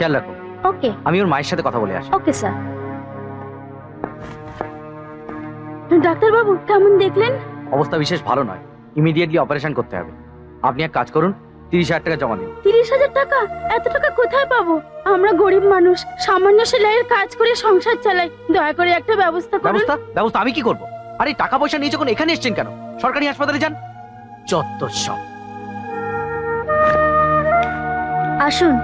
খেয়াল রাখো। ওকে, আমি ওর মায়ের সাথে কথা বলে আসি। Okay sir. ডাক্তার বাবু কেমন দেখলেন? অবস্থা বিশেষ ভালো নয়, ইমিডিয়েটলি অপারেশন করতে হবে। আপনি এক কাজ করুন, ৩০,০০০ টাকা জমা দিন। ৩০,০০০ টাকা? এত টাকা কোথায় পাবো? আমরা গরিব মানুষ, সামান্য সেলাইয়ের কাজ করে সংসার চালাই। দয়া করে একটা ব্যবস্থা করুন। ব্যবস্থা? ব্যবস্থা আমি কি করব? আরে টাকা পয়সা নিয়ে যখন এখানে এসেছেন কেন? সরকারি হাসপাতালে যান। চত্বর সব। আসুন।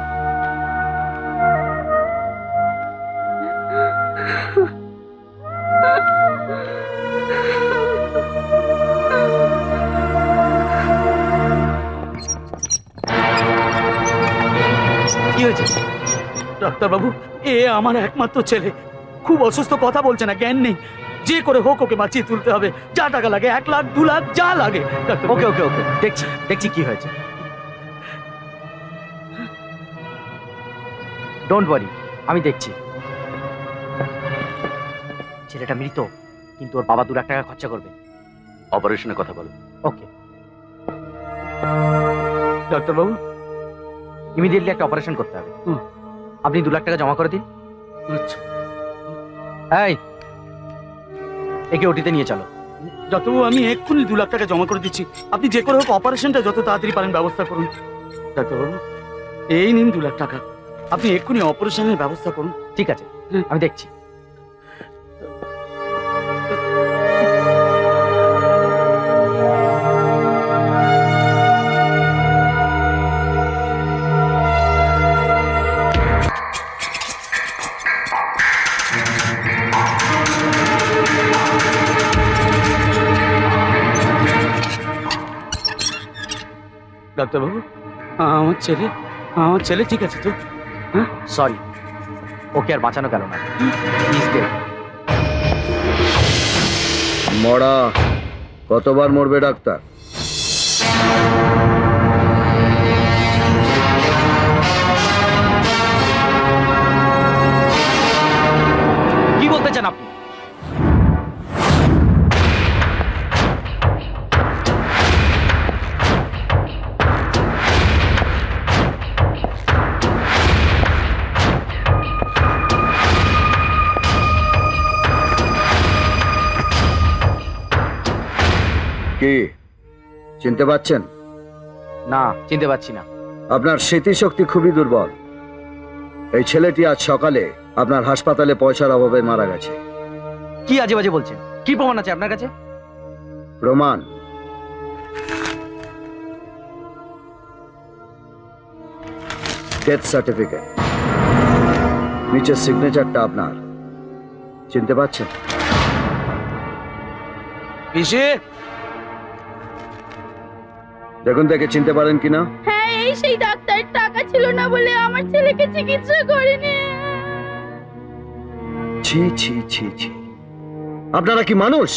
কি হয়েছে ডাক্তারবাবু? এ আমার একমাত্র ছেলে, খুব অসুস্থ, কথা বলছে না, জ্ঞান নেই। যে করে হোক ওকে বাঁচিয়ে তুলতে হবে। যা টাকা লাগে, 1 লাখ 2 লাখ যা লাগে। ওকে ওকে ওকে, দেখছি দেখছি কি হয়েছে। ডোন্ট ওয়ারি, আমি দেখছি। ছেলেটা মৃত, কিন্তু ওর বাবা 2 লাখ টাকা খরচা করবে। অপারেশনের কথা বলো। ওকে ডাক্তারবাবু, ইমিডিয়েটলি একটা অপারেশন করতে হবে। আপনি 2 লাখ টাকা জমা করে দিন। আচ্ছা। এই একে ওটিতে নিয়ে চলো। ডাক্তারবাবু আমি এক্ষুনি 2 লাখ টাকা জমা করে দিচ্ছি। আপনি যে করে হোক অপারেশনটা যত তাড়াতাড়ি পারেন ব্যবস্থা করুন। ডাক্তারবাবু এই নিন 2 লাখ টাকা, আপনি এক্ষুনি অপারেশনের ব্যবস্থা করুন। ঠিক আছে, আমি দেখছি। ডাক্তারবাবু আমার ছেলে, আমার ছেলে ঠিক আছে তো? হ্যাঁ, সরি, ওকে আর বাঁচানো গেল না। মরা কতবার মরবে ডাক্তার? কি বলতে চান আপনি? চিনতে পারছেন না? চিনতে পারছি না। আপনার স্মৃতিশক্তি খুবই দুর্বল। এই ছেলেটি আজ সকালে আপনার হাসপাতালে পয়সার অভাবে মারা গেছে। কি আজেবাজে বলছেন? কি প্রমাণ আছে আপনার কাছে? প্রমাণ? ডেথ সার্টিফিকেট, নিচের সিগনেচারটা আপনার। চিনতে পারছেন? পিসি দেখুন, দেখে চিনতে পারেন কিনা। হ্যাঁ, এই সেই ডাক্তার, টাকা ছিল না বলে আমার ছেলেকে চিকিৎসা করেনি। ছি ছি ছি ছি, আপনারা কি মানুষ?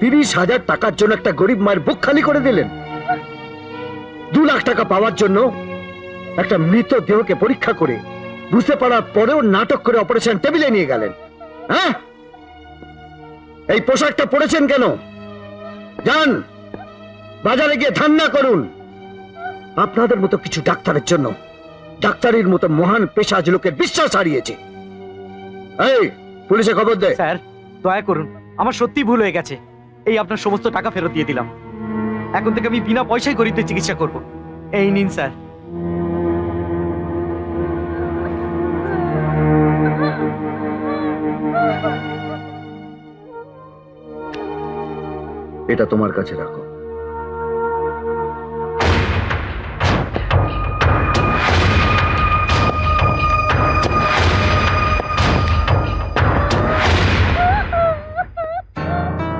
30,000 টাকার জন্য একটা গরিব মায়ের বুক খালি করে দিলেন। 2 লাখ টাকা পাওয়ার জন্য একটা মৃত দেহকে পরীক্ষা করে বুঝতে পারার পরেও নাটক করে অপারেশন টেবিলে নিয়ে গেলেন। হ্যাঁ, এই পোশাকটা পরেছেন কেন? জান বাজারে গিয়ে ধান্দা করুন। আপনাদের মতো কিছু ডাক্তারের জন্য ডাক্তারির মতো মহান পেশাজ লোকের বিশ্বাস হারিয়েছে। এই পুলিশে খবর দে। স্যার দয়া করুন, আমার সত্যি ভুল হয়ে গেছে। এই আপনার সমস্ত টাকা ফেরত দিয়ে দিলাম। এখন থেকে আমি বিনা পয়সায় গরিবদের চিকিৎসা করব। এই নিন স্যার। এটা তোমার কাছে রাখো।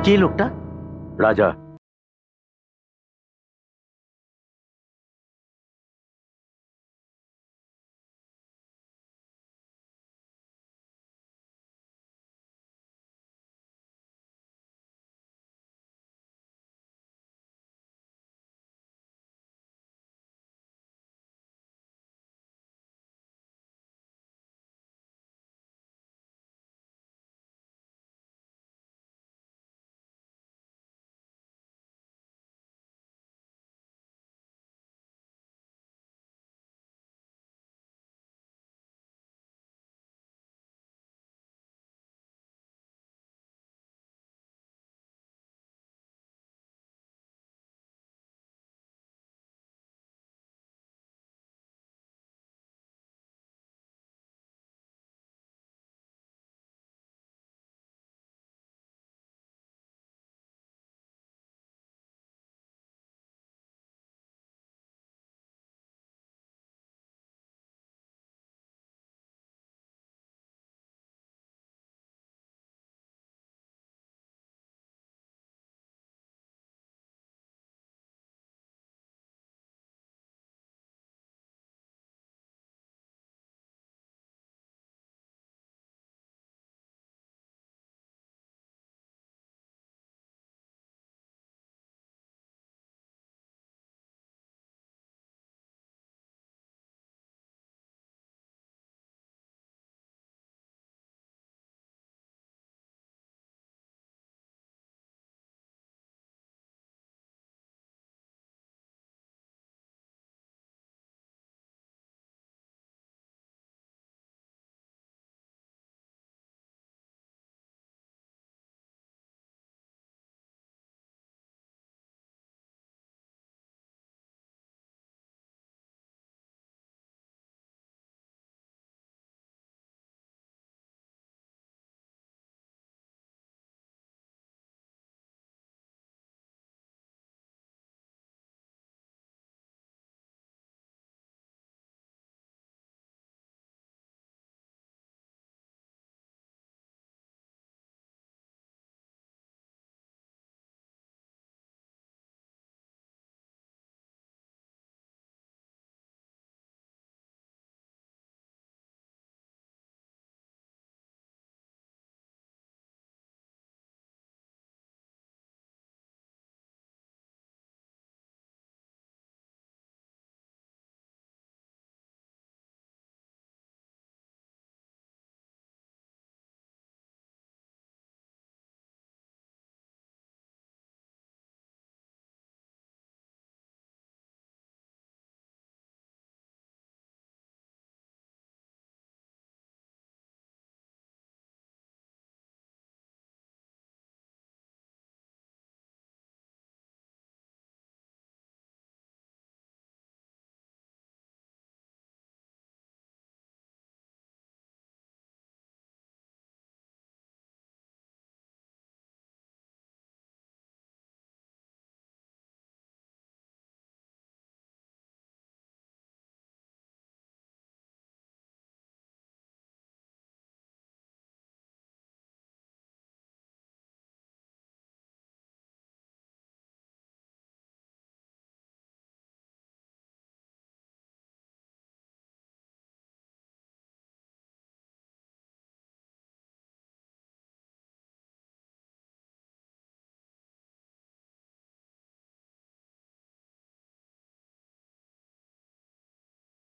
কে লোকটা? রাজা।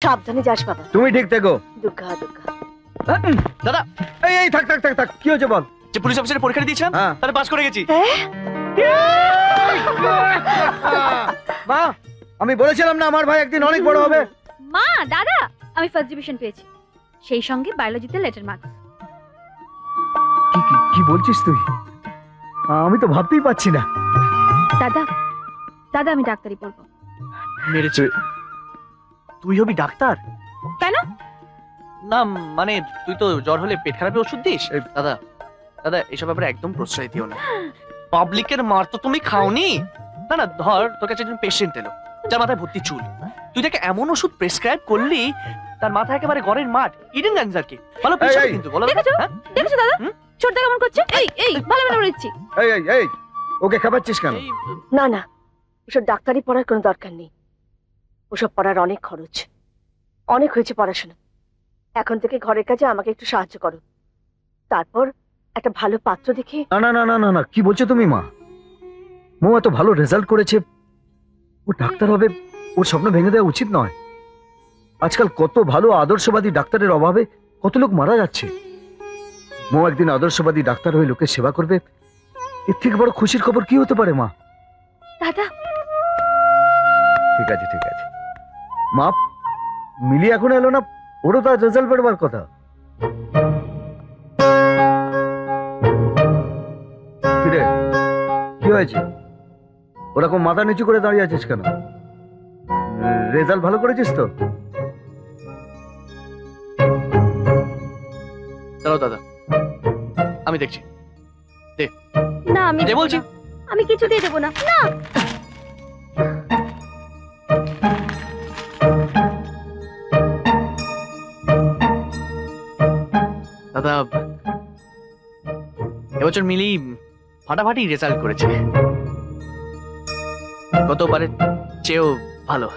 সাবধানে যাস বাবা। তুমি ঠিক থেকো। দুঃখা দুঃখা দাদা এই এই থাক থাক থাক থাক কি হয়েছে বল? যে পুলিশ অফিসারের পরীক্ষা দিয়েছিলাম তাহলে পাস করে গেছি। মা আমি বলেছিলাম না আমার ভাই একদিন অনেক বড় হবে। মা দাদা আমি ফার্স্ট ডিভিশন পেয়েছি, সেই সঙ্গে বায়োলজিতে লেটার মার্কস। কি কি বলছিস তুই? আমি তো ভাবতেই পারছি না। দাদা দাদা আমি ডাক্তারি পড়বো। মেরেছে তুই হবি ডাক্তার? কেন? না মানে তুই তো জ্বর হলে পেট খারাপের ওষুধ দিস। দাদা দাদা এসব ব্যাপারে একদম প্রশ্রয় দিও না। পাবলিকের মার তো তুমি খাওনি। না না ধর তোর কাছে একজন পেশেন্ট এলো যার মাথায় ভর্তি চুল, তুই তাকে এমন ওষুধ প্রেসক্রাইব করলি তার মাথা একেবারে গরের মাঠ ইডেন গাঞ্জার কি ভালো পেশেন্ট। কিন্তু বলো দেখেছো দেখেছো দাদা ছোট দাদা কেমন করছে। এই এই ভালো ভালো বলছি। এই এই এই ওকে খাবাচ্ছিস কেন? না না ওসব ডাক্তারি পড়ার কোনো দরকার নেই, ওসব পড়ার অনেক খরচ, অনেক হয়েছে পড়াশোনা। এখন থেকে ঘরের কাজে আমাকে একটু সাহায্য করো, তারপর একটা ভালো পাত্র দেখে। না না না না না কি বলছো তুমি? মা মো এত ভালো রেজাল্ট করেছে, ও ডাক্তার হবে, ওর স্বপ্ন ভেঙে দেওয়া উচিত নয়। আজকাল কত ভালো আদর্শবাদী ডাক্তারের অভাবে কত লোক মারা যাচ্ছে। মো একদিন আদর্শবাদী ডাক্তার হয়ে লোকের সেবা করবে, এর থেকে বড় খুশির খবর কি হতে পারে মা? দাদা ঠিক আছে ঠিক আছে মা, মিলি এখন এলো না, ওরও তার রেজাল্ট বেরোবার কথা। কি হয়েছে ওরকম মাথা নিচু করে দাঁড়িয়ে আছিস কেন? রেজাল্ট ভালো করেছিস তো? চলো দাদা আমি দেখছি। না আমি বলছি আমি কিছু দিয়ে দেবো না। না দাদা এবছর মিলি ফাটাফাটি রেজাল্ট করেছে, গতবারের চেয়েও ভালো।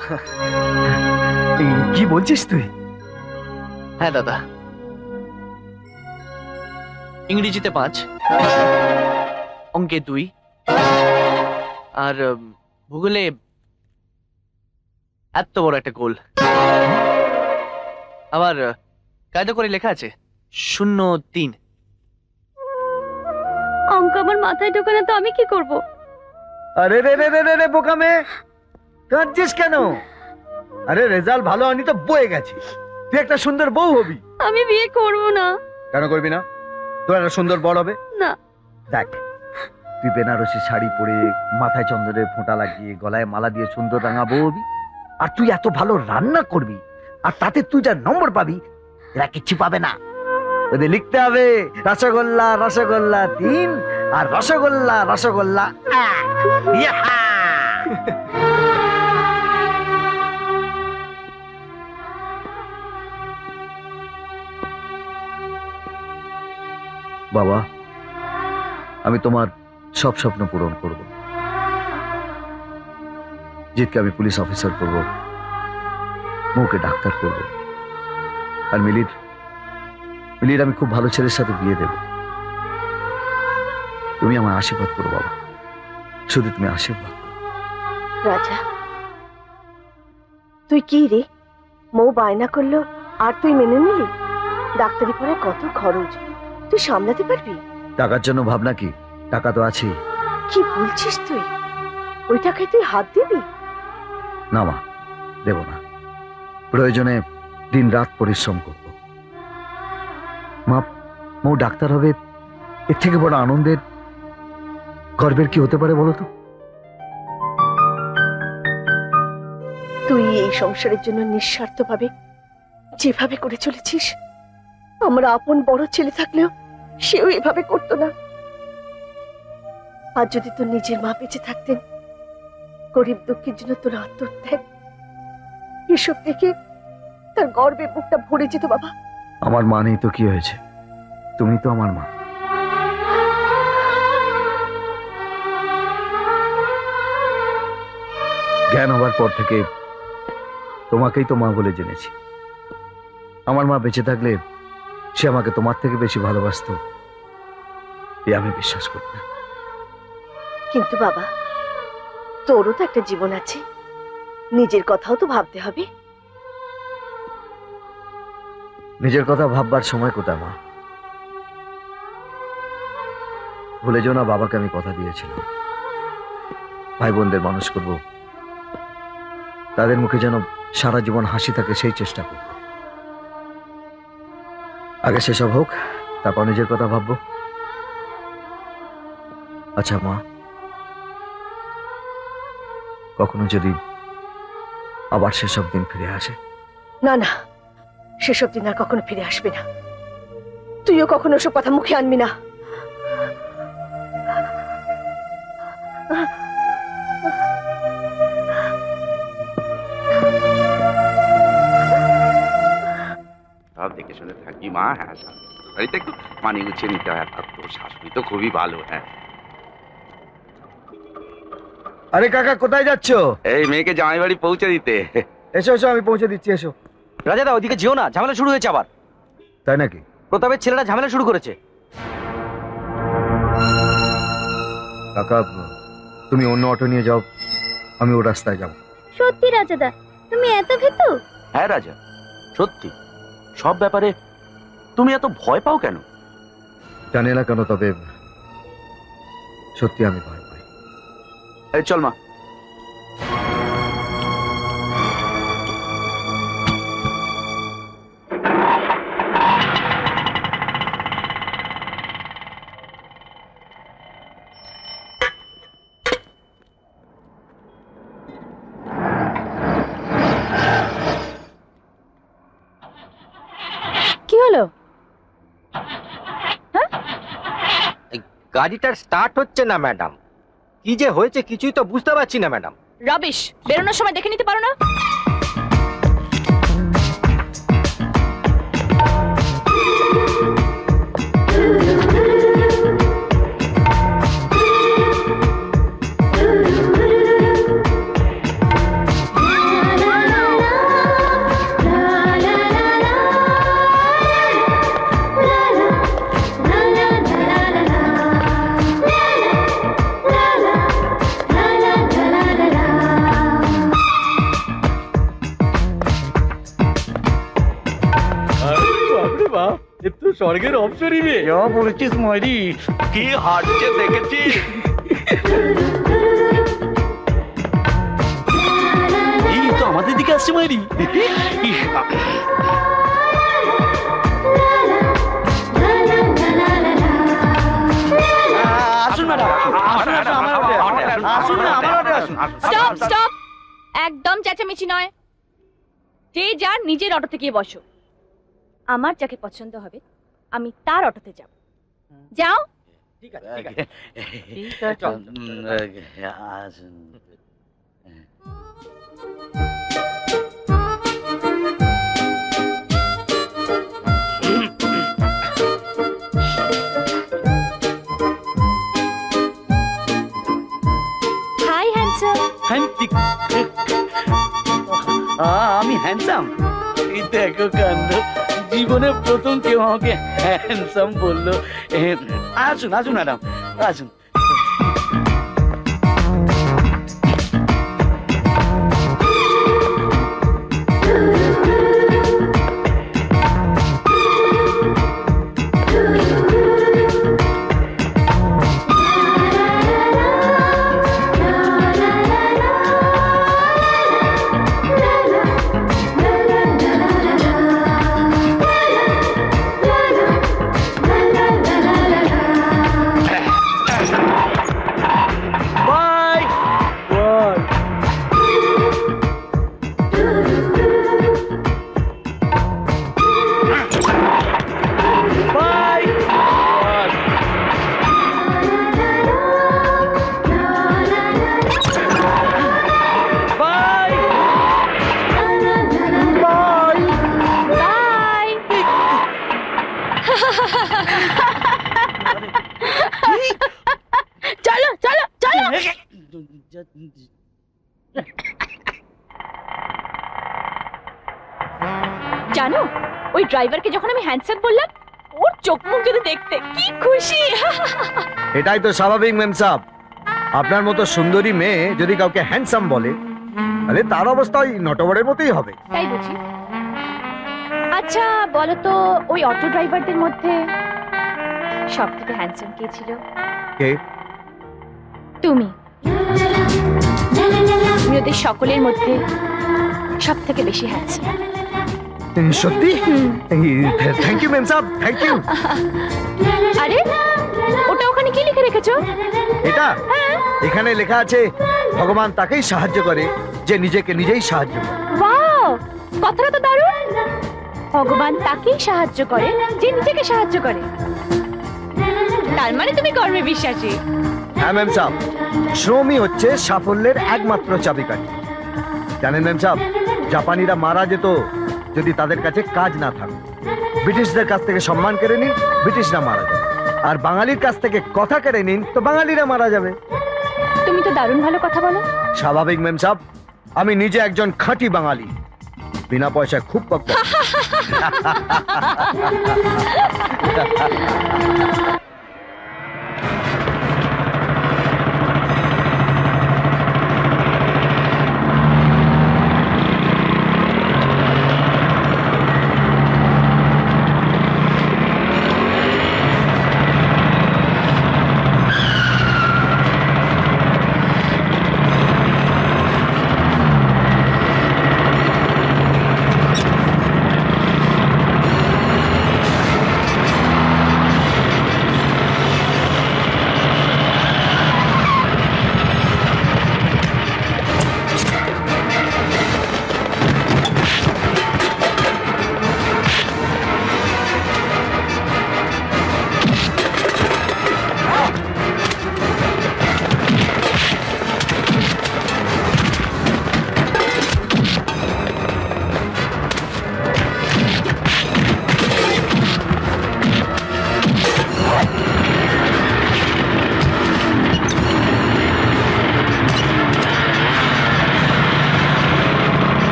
কি বলছিস তুই? হ্যাঁ দাদা ইংরেজিতে 5, অঙ্কে 2 আর ভূগোলে এত বড় একটা গোল। আবার কায়দা করে লেখা আছে 0-3। অঙ্ক আমার মাথায় ঢোকে না তো আমি কি করব? আরে রে রে রে রে বোকা মেয়ে কাঁদছিস কেন? আরে রেজাল্ট ভালো হয়নি তো বয়ে গেছিস, তুই একটা সুন্দর বউ হবি। আমি বিয়ে করব না। কেন করবি না? তোর একটা সুন্দর বর হবে। না দেখ তুই বেনারসি শাড়ি পরে মাথায় চন্দনের ফোঁটা লাগিয়ে গলায় মালা দিয়ে সুন্দর রাঙা বউ হবি, আর তুই এত ভালো রান্না করবি, আর তাতে তুই যা নম্বর পাবি এরা কিচ্ছু পাবে না। ওদের লিখতে হবে রসগোল্লা রসগোল্লা 3 আর রসগোল্লা রসগোল্লা। বাবা আমি তোমার সব স্বপ্ন পূরণ করব। জিতকে আমি পুলিশ অফিসার করব, মুকে ডাক্তার করব, আর মিলির মিলির আমি খুব ভালো ছেলের সাথে বিয়ে দেব। তুমি আমার আশীর্বাদ করো বাবা, শুধু তুমি আশীর্বাদ করো। রাজা তুই কি রে, মৌ বায়না করলো আর তুই মেনে নিলি? ডাক্তারি পড়ায় কত খরচ, তুই সামলাতে পারবি? টাকার জন্য ভাবনা কি, টাকা তো আছে। কি বলছিস তুই? ওই টাকায় তুই হাত দিবি না? মা দেব না, প্রয়োজনে দিন রাত পরিশ্রম করব। মা মো ডাক্তার হবে, এর থেকে বড় আনন্দের গর্বের কি হতে পারে বলো তো? তুই এই সংসারের জন্য নিঃস্বার্থভাবে যেভাবে করে চলেছিস, আমার আপন বড় ছেলে থাকলেও সেও এভাবে করতো না। আর যদি তোর নিজের মা বেঁচে থাকতেন, গরিব দুঃখের জন্য তোর আত্মত্যাগ, এসব দেখে তার গর্বে বুকটা ভরে যেত বাবা। আমার মা নেই তো কি হয়েছে, তুমি তো আমার মা। জ্ঞান হওয়ার পর থেকে তোমাকেই তো মা বলে জেনেছি। আমার মা বেঁচে থাকলে সে আমাকে তোমার থেকে বেশি ভালোবাসত, এ আমি বিশ্বাস করি না। কিন্তু বাবা তোরও তো একটা জীবন আছে, নিজের কথাও তো ভাবতে হবে। নিজের কথা ভাববার সময় কোথায় মা? ভুলে যেও না বাবাকে আমি কথা দিয়েছিলাম ভাই বোনদের মানুষ করব, তাদের মুখে যেন সারা জীবন হাসি থাকে সেই চেষ্টা করব। আগে সেসব হোক, তারপর নিজের কথা ভাববো। আচ্ছা মা, কখনো যদি আবার সেসব দিন ফিরে আসে? না না, সেসব দিন আর কখনো ফিরে আসবে না। তুইও কখনো ওসব কথা মুখে আনবি না। সব দেখে শুনে থাকি মা। হ্যাঁ, বাড়িতে একটু পানি উঠে নিতে হয়। তোর শাশুড়ি তো খুবই ভালো। হ্যাঁ। আরে কাকা, কোথায় যাচ্ছ? এই মেয়েকে জামাই বাড়ি পৌঁছে দিতে। এসো এসো, আমি পৌঁছে দিচ্ছি। এসো। রাজা দা, ওদিকে যেও না, ঝামেলা শুরু হয়েছে আবার। তাই নাকি? প্রতাপের ছেলেরা ঝামেলা শুরু করেছে। কাকা, তুমি অন্য অটো নিয়ে যাও, আমি ও রাস্তায় যাব। সত্যি রাজা দা, তুমি এত ভীতু? হ্যাঁ রাজা, সত্যি। সব ব্যাপারে তুমি এত ভয় পাও কেন? জানি না কেন, তবে সত্যি আমি ভয় পাই। এই চল মা। গাড়িটার স্টার্ট হচ্ছে না ম্যাডাম। কি যে হয়েছে কিছুই তো বুঝতে পারছি না ম্যাডাম। রাবিশ, বেরোনোর সময় দেখে নিতে পারো না? স্বর্গের অপসরি বলেছিস মারি, কি হাঁটছে দেখেছিস? এই তো আমাদের দিকে আসছে মারি। আসুন ম্যাডাম, আসুন না আমার অটো আসুন। স্টপ স্টপ, একদম চেঁচামেচি নয়। যে যার নিজের অটোতে গিয়ে বসো। আমার যাকে পছন্দ হবে আমি তার অটোতে যাব। যাও। ঠিক আছে ঠিক আছে ঠিক আছে, চল। Hi handsome. আমি হ্যান্ডসাম? এই দেখো কান্ড, জীবনে প্রথম কেউ আমাকে হ্যান্ডসাম বললো। আসুন আসুন ম্যাডাম, আসুন। জানো, ওই ড্রাইভারকে যখন আমি হ্যান্ডসাম বললাম, ওর চোখ মুখ যদি দেখতে, কি খুশি। এটাই তো স্বাভাবিক ম্যাম সাহেব। আপনার মতো সুন্দরী মেয়ে যদি কাউকে হ্যান্ডসাম বলে, তাহলে তার অবস্থা ওই নটবরের মতোই হবে। তাই বুঝি? আচ্ছা বলো তো ওই অটো ড্রাইভারদের মধ্যে সবথেকে হ্যান্ডসাম কে ছিল? কে? তুমি। ওদের সকলের মধ্যে সবথেকে বেশি হ্যান্ডসাম। সত্যি? থ্যাংক ইউ ম্যাম সাহেব, থ্যাংক ইউ। আরে ওটা ওখানে কি লিখে রেখেছো? এটা এখানে লেখা আছে ভগবান তাকেই সাহায্য করে যে নিজেকে নিজেই সাহায্য করে। ওয়াও, কথাটা তো দারুণ। ভগবান তাকেই সাহায্য করে যে নিজেকে সাহায্য করে। তার মানে তুমি কর্মে বিশ্বাসী। হ্যাঁ ম্যাম সাহেব, শ্রমই হচ্ছে সাফল্যের একমাত্র চাবিকাঠি। জানেন ম্যাম সাহেব, জাপানিরা মারা যেত যদি তাদের কাছে কাজ না থাকতো। ব্রিটিশদের কাছ থেকে সম্মান কেড়ে নিন, ব্রিটিশরা মারা যাবে। আর বাঙালির কাছ থেকে কথা কেড়ে নিন, তো বাঙালিরা মারা যাবে। তুমি তো দারুণ ভালো কথা বলো। স্বাভাবিক ম্যাম সাহেব, আমি নিজে একজন খাঁটি বাঙালি, বিনা পয়সায় খুব পক্কা।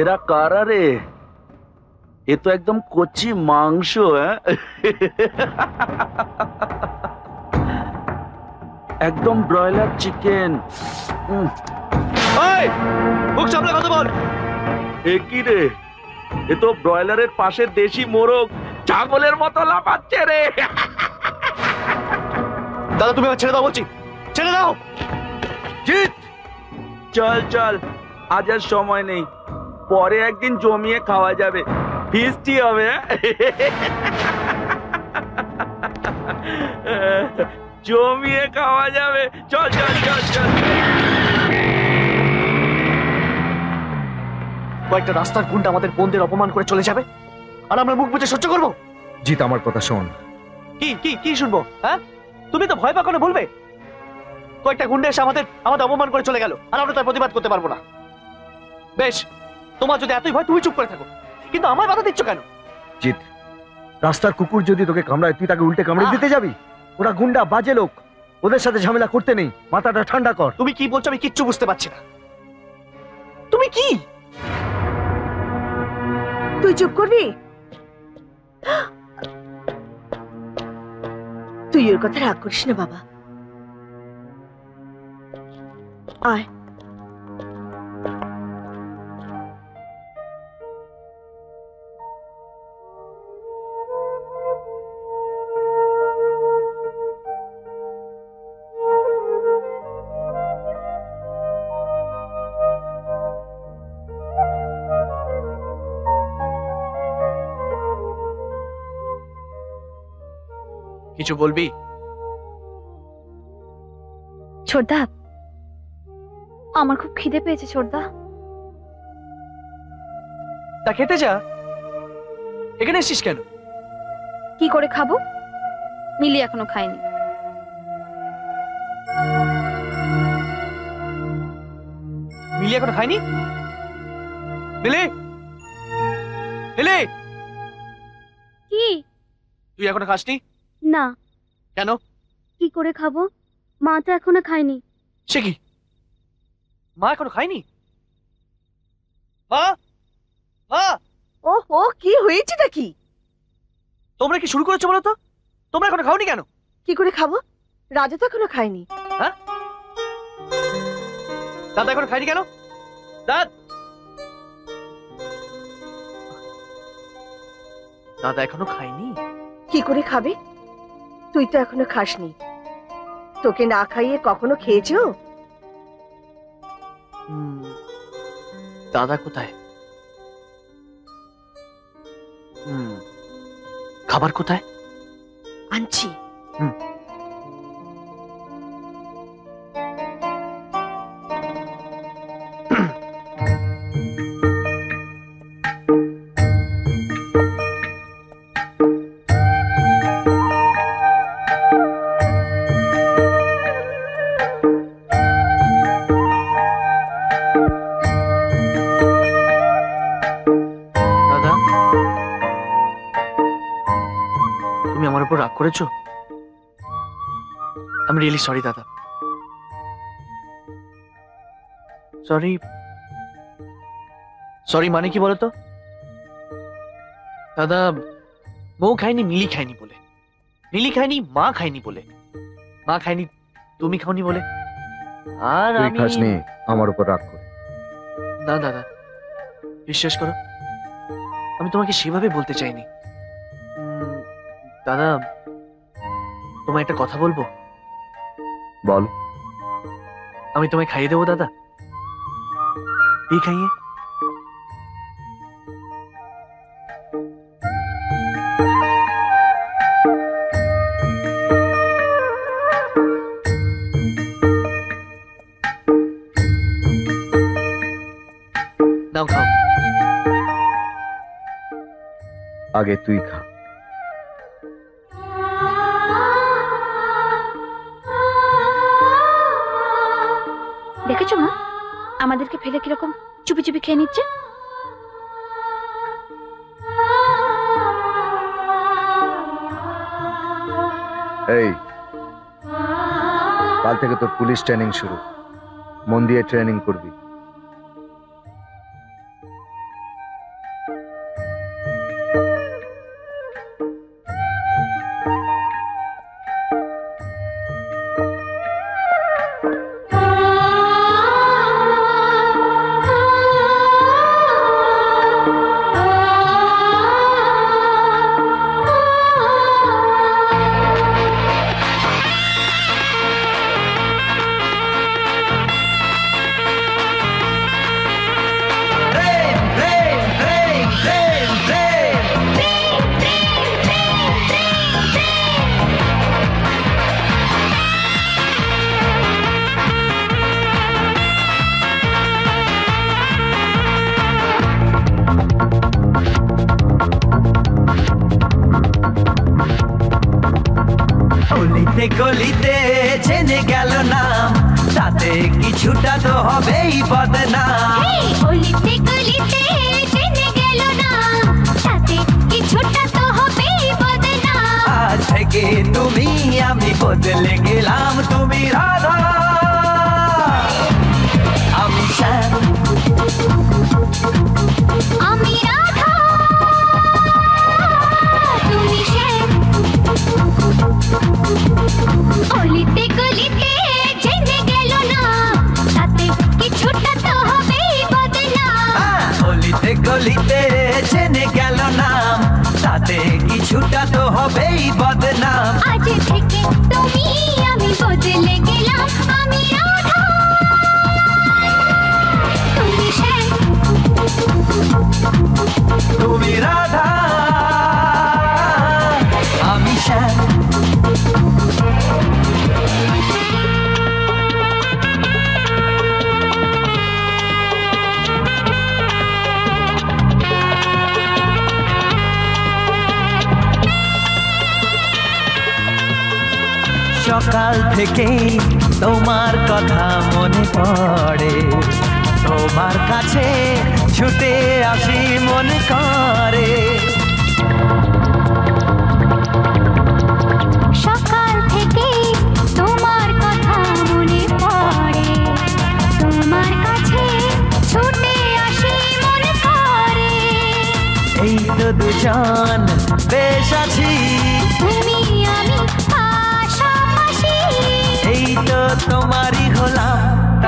এরা কারা রে? এ তো একদম কচি মাংস। একদম ব্রয়লার চিকেন। একই রে, এ তো ব্রয়লারের পাশে দেশি মোরগ ছাগলের মতো লাফাচ্ছে রে। দাদা তুমি আমার ছেড়ে দাও বলছি, ছেড়ে দাও। জিৎ চল চল, আজ আর সময় নেই, পরে একদিন জমিয়ে খাওয়া যাবে, ফিস্টি হবে। জমিয়ে খাওয়া যাবে, চল চল চল চল। কয়েকটা রাস্তার গুন্ডা আমাদের বন্ধুদের অপমান করে চলে যাবে আর আমরা মুখ বুজে সহ্য করবো? জিত আমার কথা শোন। কি কি কি শুনবো? হ্যাঁ তুমি তো ভয় পাকো না, বলবে কয়েকটা গুন্ডা এসে আমাদের অপমান করে চলে গেল আর আমরা তার প্রতিবাদ করতে পারবো না। বেশ, তোমার যদি এতই ভয় তুমি চুপ করে থাকো, কিন্তু আমার বাধা দিচ্ছ কেন? জিৎ, রাস্তার কুকুর যদি তোকে কামড়ায় তুই তাকে উল্টে কামড়ে দিতে যাবি? ওরা গুন্ডা, বাজে লোক, ওদের সাথে ঝামেলা করতে নেই। মাথাটা ঠান্ডা কর। তুমি কি বলছো আমি কিচ্ছু বুঝতে পারছি না। তুমি কি? তুই চুপ করবি? তুই ওর কথা রাগ করিস না বাবা, আয়। কিছু বলবি? ছোটদা, আমার খুব খিদে পেয়েছে ছোটদা। তা খেতে যা, এখানে এসেছিস কেন? কি করে খাবো? মিলি এখনো খায়নি। মিলি এখন খায়নি? মিলি, মিলি, কি তুই এখন খাসনি? না। কেন? কি করে খাবো? মা তো এখনো খায়নি। সে কি, মা এখনো খায়নি? মা, মা, ওহো, কি হয়েছে নাকি? তোমরা কি শুরু করেছো বলো তো? তোমরা এখনো খাওনি কেন? কি করে খাবো? রাজা তো এখনো খায়নি। হ্যাঁ, দাদা এখনো খায়নি কেন? দাদা এখনো খায়নি? কি করে খাবে? তুই তো এখনো খাসনি। তোকে না খাইয়ে কখনো খেয়েছো? দাদা কোথায়? খাবার কোথায়? আনছি। I'm really sorry, Dada. Sorry. Sorry, মানে কি বলো তো? দাদা বউ খায়নি, মিলি খায়নি বলে। মিলি খায়নি, মা খায়নি বলে। মা খায়নি, তুমি খাওনি বলে। আর আমি খাসনি, আমার উপর রাগ করে। না দাদা, বিশ্বাস করো আমি তোমাকে সেভাবে বলতে চাইনি। দাদা তোমায় একটা কথা বলবো? বল। আমি তোমায় খাইয়ে দেবো দাদা? এই খাইয়ে। নাও খাও। আগে তুই খা। দেখেছো মা, আমাদেরকে ফেলে কিরকম চুপি চুপি খেয়ে নিচ্ছে। এই, কাল থেকে তোর পুলিশ ট্রেনিং শুরু। মন দিয়ে ট্রেনিং করবি। সকাল থেকে তোমার কথা মনে পড়ে, তোমার কাছে ছুটে আসি মন করে। সকাল থেকে তোমার কথা মনে পড়ে, তোমার কাছে ছুটে আসি মন করে। এই তো দুজন বেশ আছি তুমি আমি পাশাপাশি, এই তো তোমারই হলাম।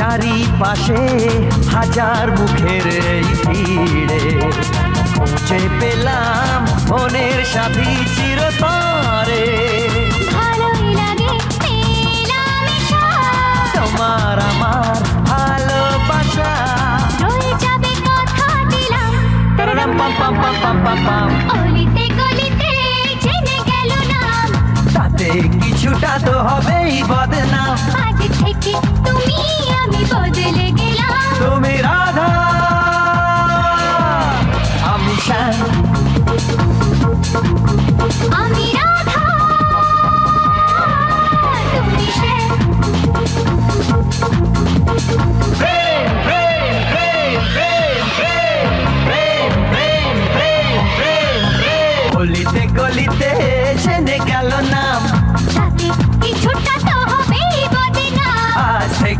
চারিপাশে হাজার মুখের এই ভিড়ে খুঁজে পেলাম মনের সাথী চিরতরে। ভালোই লাগে মেলামেশা, তোমার আমার ভালোবাসা রয়ে যাবে কথা দিলাম। তারারাম পাম পাম পাম পাম পাম পাম, অলিতে গলিতে জেনে গেল নাম। তাতে কিছুটা তো হবেই বদনাম। আজ থেকে তুমি আমি বদলে গেলাম, তুমি রাধা আমি শ্যাম, আমি রাধা তুমি শ্যাম। প্রেম প্রেম প্রেম প্রেম প্রেম প্রেম প্রেম প্রেম প্রেম প্রেম, গলিতে গলিতে জেনে গেল নাম।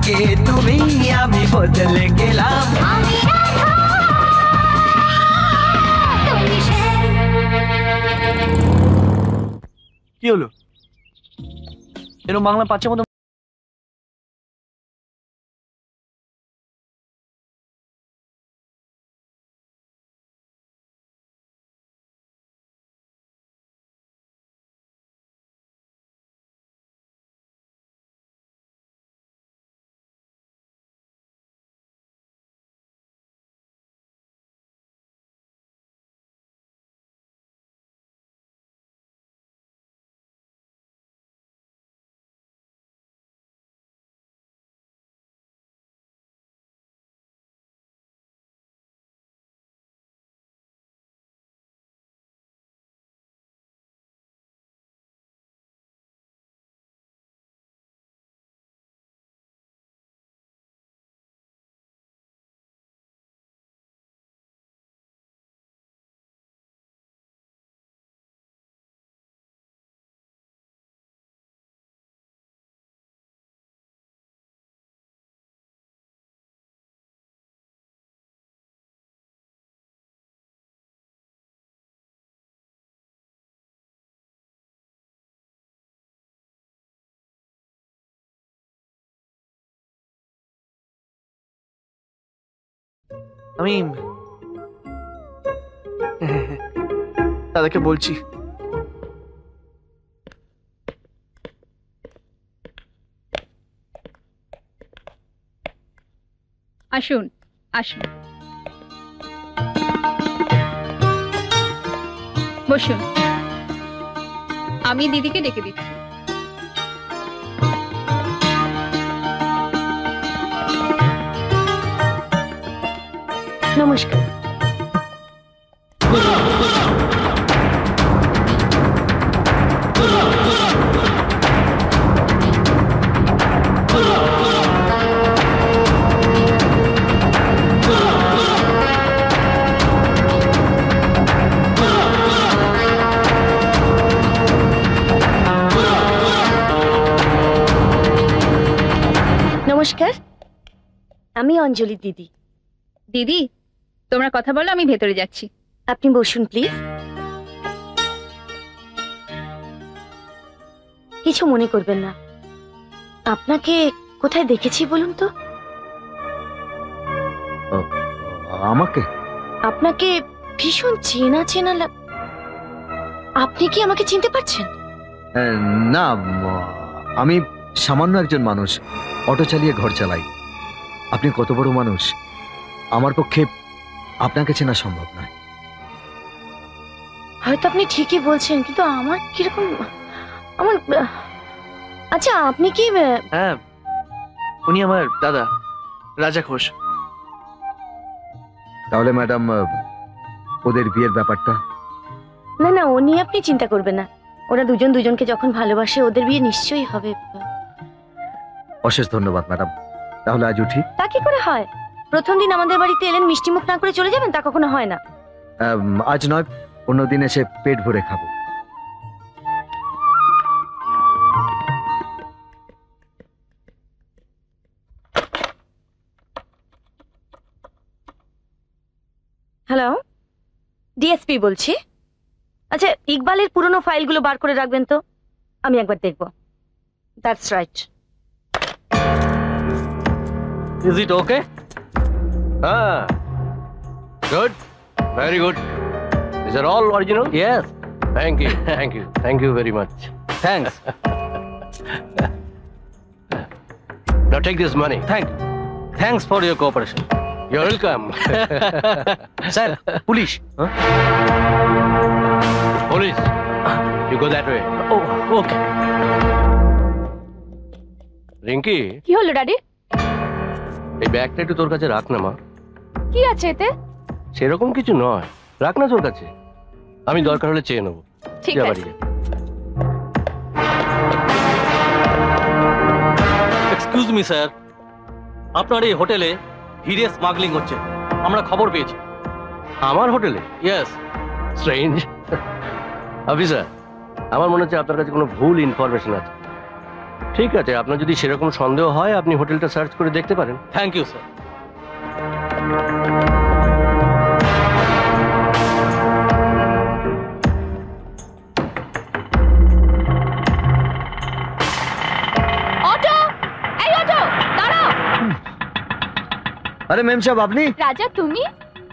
কে তুমি আমি বদলে গেলাম। কি হলো এরকম বাংলা পাঁচের মতো? আমি তাদেরকে বলছি আসুন আসুন বসুন, আমি দিদিকে ডেকে দিচ্ছি। নমস্কার। নমস্কার, আমি অঞ্জলি দিদি। দিদি তোমরা কথা বলো, আমি ভেতরে যাচ্ছি, আপনি বসুন প্লিজ। কিছু মনে করবেন না। আপনাকে কোথায় দেখেছি বলুন তো? আমাকে? আপনাকে ভীষণ চেনা চেনা লাগে। আপনি কি আমাকে চিনতে পারছেন? না, আমি সামান্য একজন মানুষ, অটো চালিয়ে ঘর চালাই। আপনি কত বড় মানুষ, আমার পক্ষে আপনাকে চেনা সম্ভব নয়। হয়তো আপনি ঠিকই বলছেন, কিন্তু আমার কিরকম আমার। আচ্ছা, আপনি কি? হ্যাঁ, উনি আমার দাদা, রাজা ঘোষ। তাহলে ম্যাডাম, ওদের বিয়ের ব্যাপারটা? না না, ও নিয়ে আপনি চিন্তা করবেন না। ওরা দুজন দুজনকে যখন ভালোবাসে, ওদের বিয়ে নিশ্চয়ই হবে। অশেষ ধন্যবাদ ম্যাডাম, তাহলে আজ উঠি। তা কি করে হয়? প্রথম দিন আমাদের বাড়িতে এলেন, মিষ্টি মুখ না করে চলে যাবেন, তা কখনো হয় না। আজ নয়, অন্যদিন এসে পেট ভরে খাবো। হ্যালো, ডিএসপি বলছি। আচ্ছা, ইকবালের পুরনো ফাইলগুলো বার করে রাখবেন তো, আমি একবার দেখব। That's right. Is it okay? হ্যাঁ, good, very good. These are all original? Yes. Thank you. Thank you. Thank you very much. Thanks. Now take this money. Thank you. Thanks for your cooperation. You're welcome. Sir, police. Huh? Police. You go that way. Oh, okay. Rinki. Ki holo daddy? Ei bag ta ektu tor kache rakh na ma. Ki ache ete? Serokom kichu noy. রাখ না তোর কাছে, আমি দরকার হলে চেয়ে নেবো। ঠিক আছে। এক্সকিউজ মি স্যার, আপনার এই হোটেলে হিরে স্মাগলিং হচ্ছে, আমরা খবর পেয়েছি। আমার হোটেলে? ইয়েস। স্ট্রেঞ্জ। অফিসার, আমার মনে হচ্ছে আপনার কাছে কোনো ভুল ইনফরমেশন আছে। ঠিক আছে, আপনার যদি সেরকম সন্দেহ হয়, আপনি হোটেলটা সার্চ করে দেখতে পারেন। Thank you sir. আরে মেম সাহেব, আপনি? রাজা, তুমি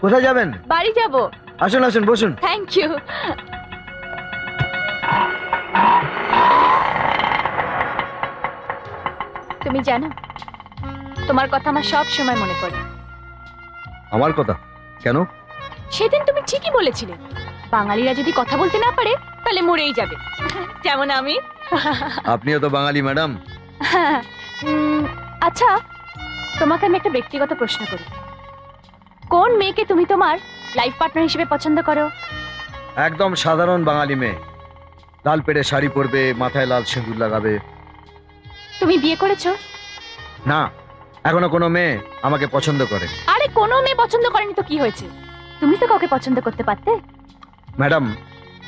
কোথায় যাবেন? বাড়ি যাব। আসুন আসুন, বসুন। Thank you. তুমি জানো, তোমার কথা আমার সব সময় মনে পড়ে। আমার কথা? কেন? সেদিন তুমি ঠিকই বলেছিলে, বাঙালিরা যদি কথা বলতে না পারে তাহলে মরেই যাবে, যেমন আমি। আপনিও তো বাঙালি ম্যাডাম। আচ্ছা, তোমাকে আমি একটা ব্যক্তিগত প্রশ্ন করি, কোন মেয়েকে তুমি তোমার লাইফ পার্টনার হিসেবে পছন্দ করো? একদম সাধারণ বাঙালি মেয়ে, লাল পেড়ে শাড়ি পরবে, মাথায় লাল সিঁদুর লাগাবে। তুমি বিয়ে করেছো? না, এখনো কোনো মেয়ে আমাকে পছন্দ করে। আরে কোনো মেয়ে পছন্দ করেনি তো কি হয়েছে, তুমি তো কাউকে পছন্দ করতে পারতে। ম্যাডাম,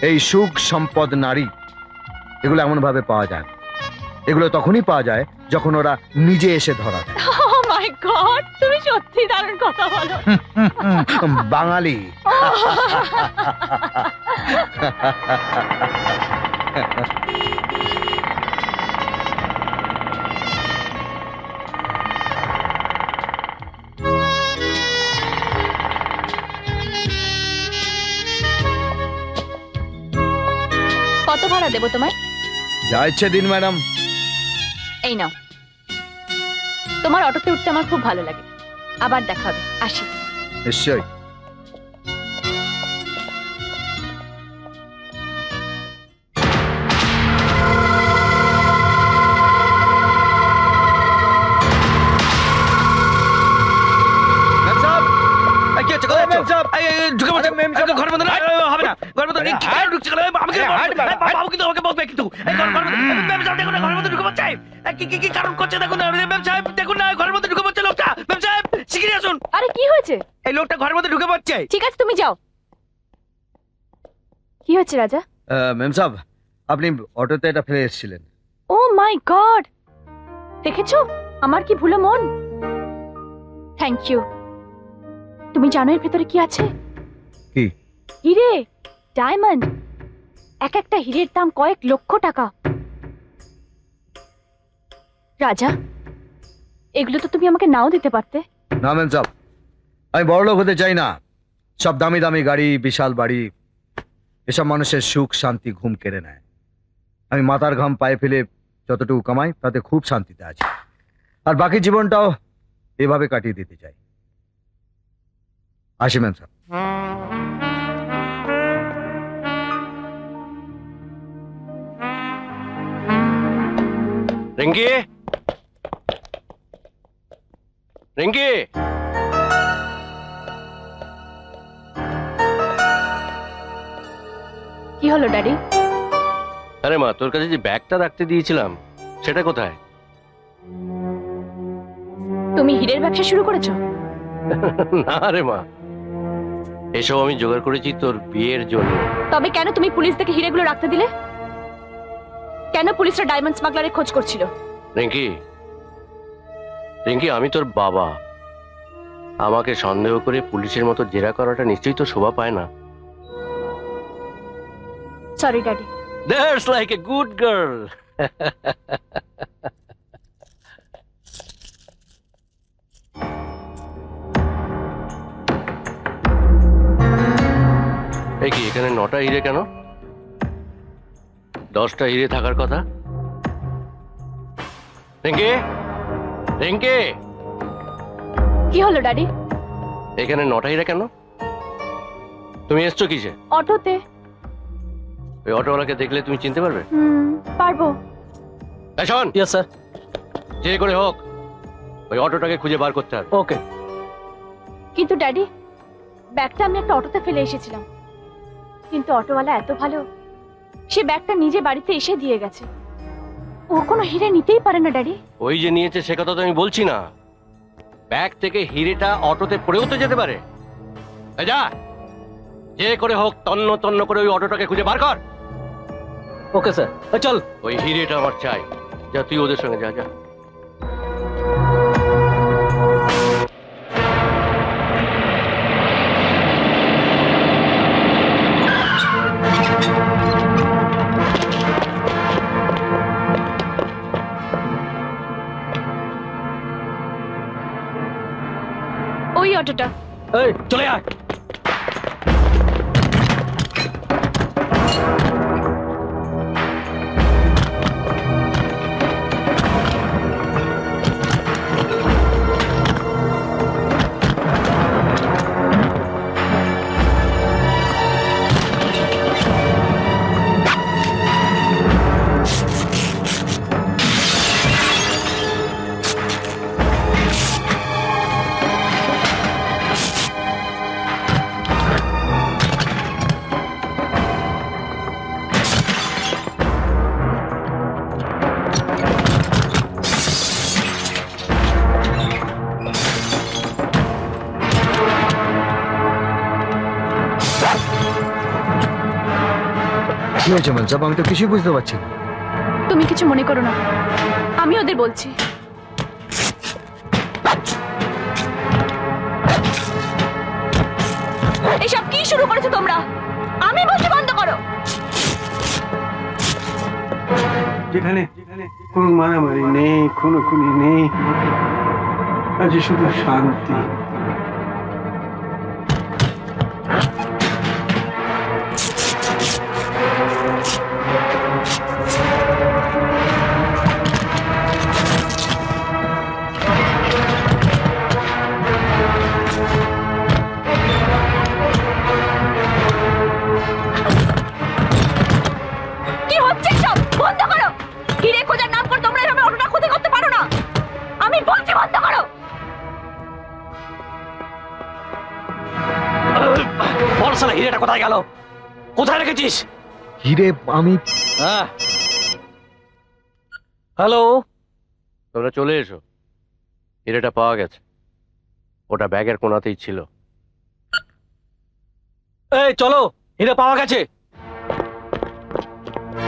এই সুখ, সম্পদ, নারী, এগুলো এমন ভাবে পাওয়া যায়, এগুলো তখনই পাওয়া যায় যখন ওরা নিজে এসে ধরা। My God, তুমি সত্যি দারুণ কথা বলো। বাঙালি। কত ভাড়া দেবো তোমায়? যা ইচ্ছে দিন ম্যাডাম। এই নাও। তোমার অটোতে উঠতে আমার খুব ভালো লাগে। আবার দেখা হবে, আসি। নিশ্চয়ই। তুমি জানো এর ভেতরে কি আছে? হিরে, ডায়মন্ড। এক একটা হিরের দাম কয়েক লক্ষ টাকা। রাজা, এগুলো তো তুমি আমাকে নাও দিতে পারতে। না ম্যাম সাহেব, আমি বড়লোক হতে চাই না, সব দামি দামি গাড়ি, বিশাল বাড়ি, এসব মানুষের সুখ শান্তি ঘুম কেড়ে নেয়। আমি মাথার ঘাম পায়ে ফেলে যতটুকু কামাই তাতে খুব শান্তিতে আছি, আর বাকি জীবনটাও এভাবে কাটিয়ে দিতে চাই। আসি ম্যাম সাহেব। রিঙ্কি, রিঙ্কি, কি হলো ড্যাডি? আরে মা, তোর কাছে যে ব্যাগটা রাখতে দিয়েছিলাম সেটা কোথায়? তুমি হীরের ব্যবসা শুরু করেছো? না রে মা, এসব আমি জোগাড় করেছি তোর বিয়ের জন্য। তবে কেন তুমি পুলিশ থেকে হীরেগুলো রাখতে দিলে? কেন পুলিশরা ডায়মন্ড স্মাগলারের খোঁজ করছিল? রিঙ্কি, রিঙ্কি, আমি তোর বাবা। আমাকে সন্দেহ করে পুলিশের মতো জেরা করাটা নিশ্চয়ই তো শোভা পায় না। Sorry, Daddy. That's like a good girl. Hey, ki ekhane 9টা hire keno? 10টা hire thakar kotha. Rinki, Rinki. Ki holo Daddy? Ekhane 9টা hire keno? Tumi escho kiche? Auto te. ওই অটোওয়ালাকে দেখলে তুমি চিনতে পারবে? পারবো। শোন, ইয়েস স্যার, যে করে হোক ওই অটোটাকে খুঁজে বার করতে হবে। ওকে। কিন্তু ড্যাডি, ব্যাগটা আমি একটা অটোতে ফেলে এসেছিলাম, কিন্তু অটোওয়ালা এত ভালো, সে ব্যাগটা নিজে বাড়িতে এসে দিয়ে গেছে। ও কোনো হীরে নিতেই পারে না ড্যাডি। ওই যে নিয়েছে সে কথা তো আমি বলছি না, ব্যাগ থেকে হীরেটা অটোতে পড়েও তো যেতে পারে। যা, যে করে হোক তন্ন তন্ন করে ওই অটোটাকে খুঁজে বার কর। ওকে স্যার, চল। ওই হীরেটা আমার চাই। যা, তুই ওদের সঙ্গে যা। যা, ওই অটোটা। এই, চলে আয়। আমি তো কিছু বুঝতে পারছি না। তুমি কিছু মনে করো না, আমি ওদের বলছি। এসব কি শুরু করেছো তোমরা? আমি বলছি বন্ধ করো। যেখানে কোন মারামারি নেই, খুনোখুনি নেই, আজ শুধু শান্তি। হ্যালো, তোমরা চলে এসো। হীরেটা পাওয়া গেছে, ওটা ব্যাগের কোণাতেই ছিল। এই চলো, হীরে পাওয়া গেছে।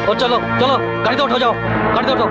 ও চলো চলো, গাড়িতে উঠো, যাও গাড়িতে উঠো।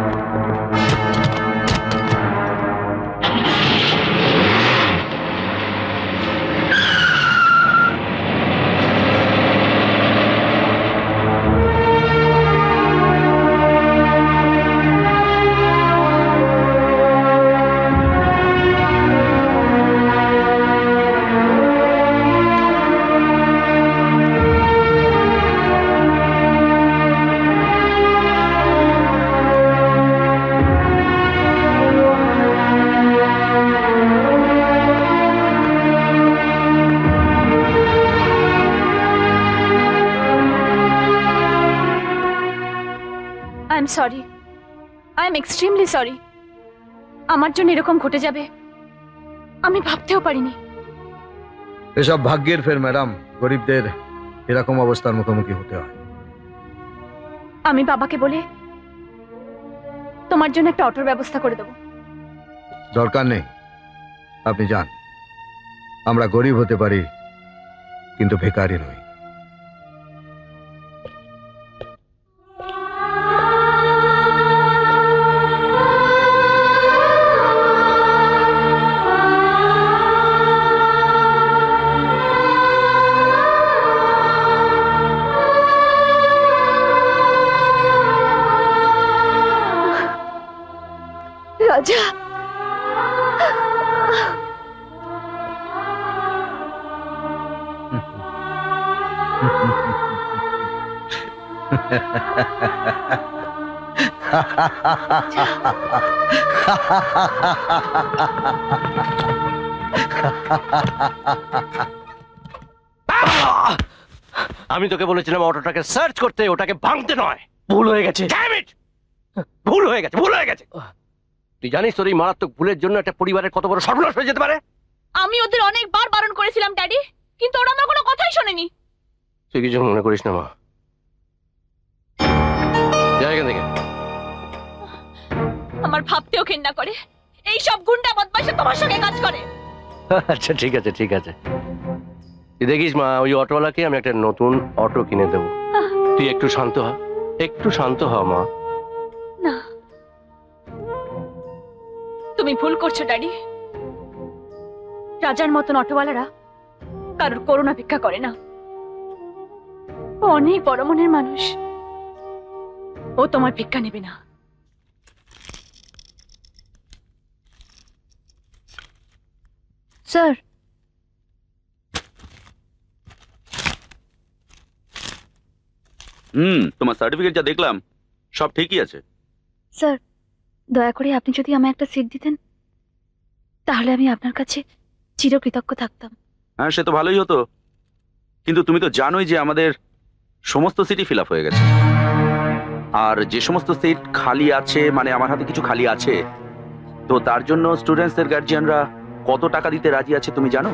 am sorry. I am extremely sorry. আমার জন্য এরকম ঘটে যাবে আমি ভাবতেও পারিনি। এসব ভাগ্যের ফের ম্যাডাম, গরিবদের এরকম অবস্থার মুখোমুখি হতে হয়। আমি বাবাকে বলে তোমার জন্য একটা অটোর ব্যবস্থা করে দেব। দরকার নেই, আপনি যান। আমরা গরিব হতে পারি কিন্তু ভিখারি নই। আমি তোকে বলেছিলাম অটোটাকে সার্চ করতে, ওটাকে ভাঙতে নয়। ভুল হয়ে গেছে, ভুল হয়ে গেছে, ভুল হয়ে গেছে। তুই জানিস তোর এই মারাত্মক ভুলের জন্য একটা পরিবারের কত বড় সর্বনাশ হয়ে যেতে পারে। আমি ওদের অনেকবার বারণ করেছিলাম ড্যাডি, কিন্তু ওরা আমার কোনো কথাই শোনেনি। তুই কিছু মনে করিস না মা, আমার ভাবতেও ঘেন্না করে এই সব গুন্ডা বদমাইশে তোমার সঙ্গে কাজ করে। আচ্ছা ঠিক আছে, ঠিক আছে। তুই দেখিস মা, ওই অটোওয়ালাকে আমি একটা নতুন অটো কিনে দেব। তুই একটু শান্ত হ, একটু শান্ত হ মা। না, তুমি ভুল করছো ড্যাডি। রাজার মতন অটোওয়ালারা কারোর করুণা ভিক্ষা করে না। অনেক বড় মনের মানুষ, ও তোমার ভিক্ষা নেবে না। স্যার, তোমার সার্টিফিকেট যা দেখলাম সব ঠিকই আছে। স্যার, দয়া করে আপনি যদি আমায় একটা সিট দিতেন তাহলে আমি আপনার কাছে চিরকৃতজ্ঞ থাকতাম। হ্যাঁ, সে তো ভালোই হতো, কিন্তু তুমি তো জানোই যে আমাদের সমস্ত সিটই ফিল আপ হয়ে গেছে। আর যে সমস্ত সিট খালি আছে, মানে আমার হাতে কিছু খালি আছে, তো তার জন্য স্টুডেন্টসদের গার্জিয়ানরা কত টাকা দিতে রাজি আছে তুমি জানো?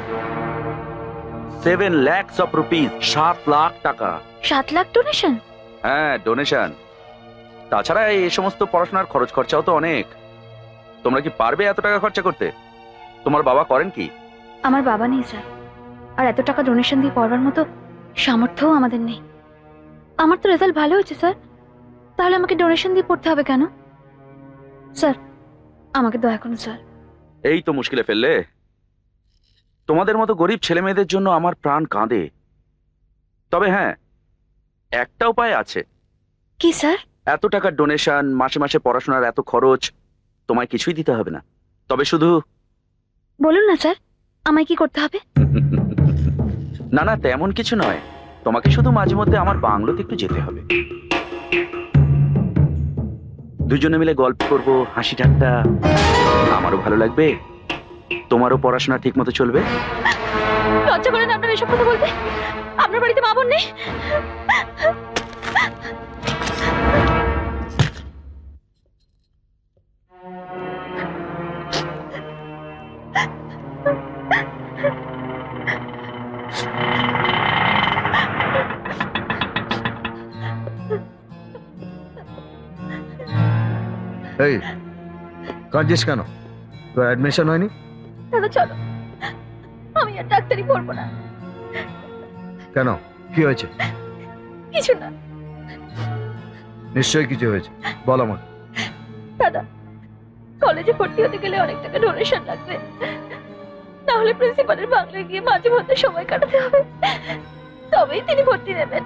7 lakhs of rupees, 7 লাখ টাকা। 7 লাখ ডোনেশন? হ্যাঁ, ডোনেশন। তাছাড়া এই সমস্ত পড়াশোনার খরচ খরচাও তো অনেক। তোমরা কি পারবে এত টাকা খরচা করতে? তোমার বাবা করেন কি? আমার বাবা নেই স্যার, আর এত টাকা ডোনেশন দিয়ে পড়বার মতো সামর্থ্যও আমাদের নেই। আমার তো রেজাল্ট ভালো হয়েছে স্যার, তাহলে আমাকে ডোনেশন দিয়ে পড়তে হবে কেন? স্যার আমাকে দয়া করুন স্যার। এই তো মুশকিলে ফেললে। তোমাদের মতো গরিব ছেলে মেয়েদের জন্য আমার প্রাণ কাঁদে। তবে হ্যাঁ, একটা উপায় আছে। কি স্যার? এত টাকার ডোনেশন, মাসে মাসে পড়াশোনার এত খরচ, তোমায় কিছুই দিতে হবে না। তবে শুধু বলুন না স্যার, আমায় কি করতে হবে? না না, তেমন কিছু নয়। তোমাকে শুধু মাঝে মধ্যে আমার বাংলোতে একটু যেতে হবে। দুজনে মিলে গল্প করবো, হাসি ঠাট্টা, আমারও ভালো লাগবে, তোমারও পড়াশোনা ঠিক মতো চলবে। লজ্জা করেন আপনার এসব কথা বলতে? আপনার বাড়িতে মা বোন নেই? এই কাঁদিস কেন? তোর অ্যাডমিশন হয়নি? দাদা চলো, আমি আর ডাক্তারি পড়বো না। কেন, কি হয়েছে? কিছু না। নিশ্চয়ই কিছু হয়েছে, বল আমাকে। দাদা, কলেজে ভর্তি হতে গেলে অনেক টাকা ডোনেশন লাগবে, তাহলে প্রিন্সিপালের বাংলায় গিয়ে মাঝে মধ্যে সময় কাটাতে হবে, তবেই তিনি ভর্তি নেবেন।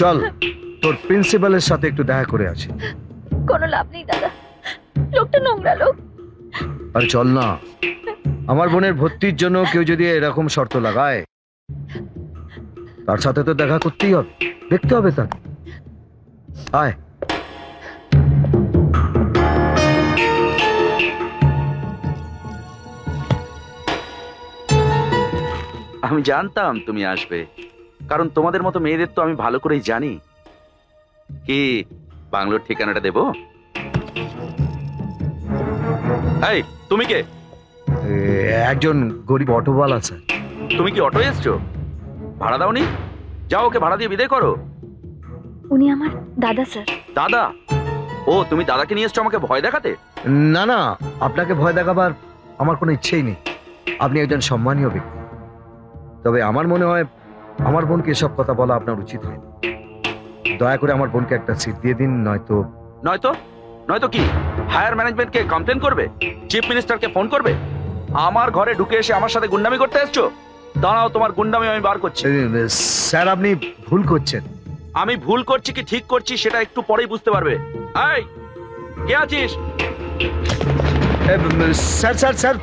চল তোর প্রিন্সিপালের সাথে একটু দেখা করে আসি। কোনো লাভ নেই দাদা, লোকটা নোংরা লোক। আর চল না, আমার বোনের ভর্তির জন্য কেউ যদি এরকম শর্ত লাগায় তার সাথে তো দেখা করতেই হবে, দেখতে হবে তার। আয়। আমি জানতাম তুমি আসবে, কারণ তোমাদের মতো মেয়েদের তো আমি ভালো করেই জানি। কি বাংলোর ঠিকানাটা দেব? এই তুমি কে? একজন গরিব অটোওয়ালা। তুমি কি অটো এসছো? ভাড়া দাওনি? যাও ওকে ভাড়া দিয়ে বিদায় করো। উনি আমার দাদা স্যার। দাদা? ও তুমি দাদাকে নিয়ে এসছো আমাকে ভয় দেখাতে? না না, আপনাকে ভয় দেখাবার আমার কোনো ইচ্ছেই নেই। আপনি একজন সম্মানীয় ব্যক্তি, তবে আমার মনে হয় আমার বোনকে এসব কথা বলা আপনার উচিত হয়। দয়া করে আমার বোনকে একটা সিট দিয়ে দিন, নয়তো নয়তো নয়তো কি হায়ার ম্যানেজমেন্টকে কমপ্লেন করবে? চিফ মিনিস্টারকে ফোন করবে? আমার ঘরে ঢুকে এসে আমার সাথে গুন্ডামি করতে এসছো? দাঁড়াও, তোমার গুন্ডামি আমি বার করছি। স্যার আপনি ভুল করছেন। আমি ভুল করছি কি ঠিক করছি সেটা একটু পরেই বুঝতে পারবে। এই কে আছিস? স্যার স্যার স্যার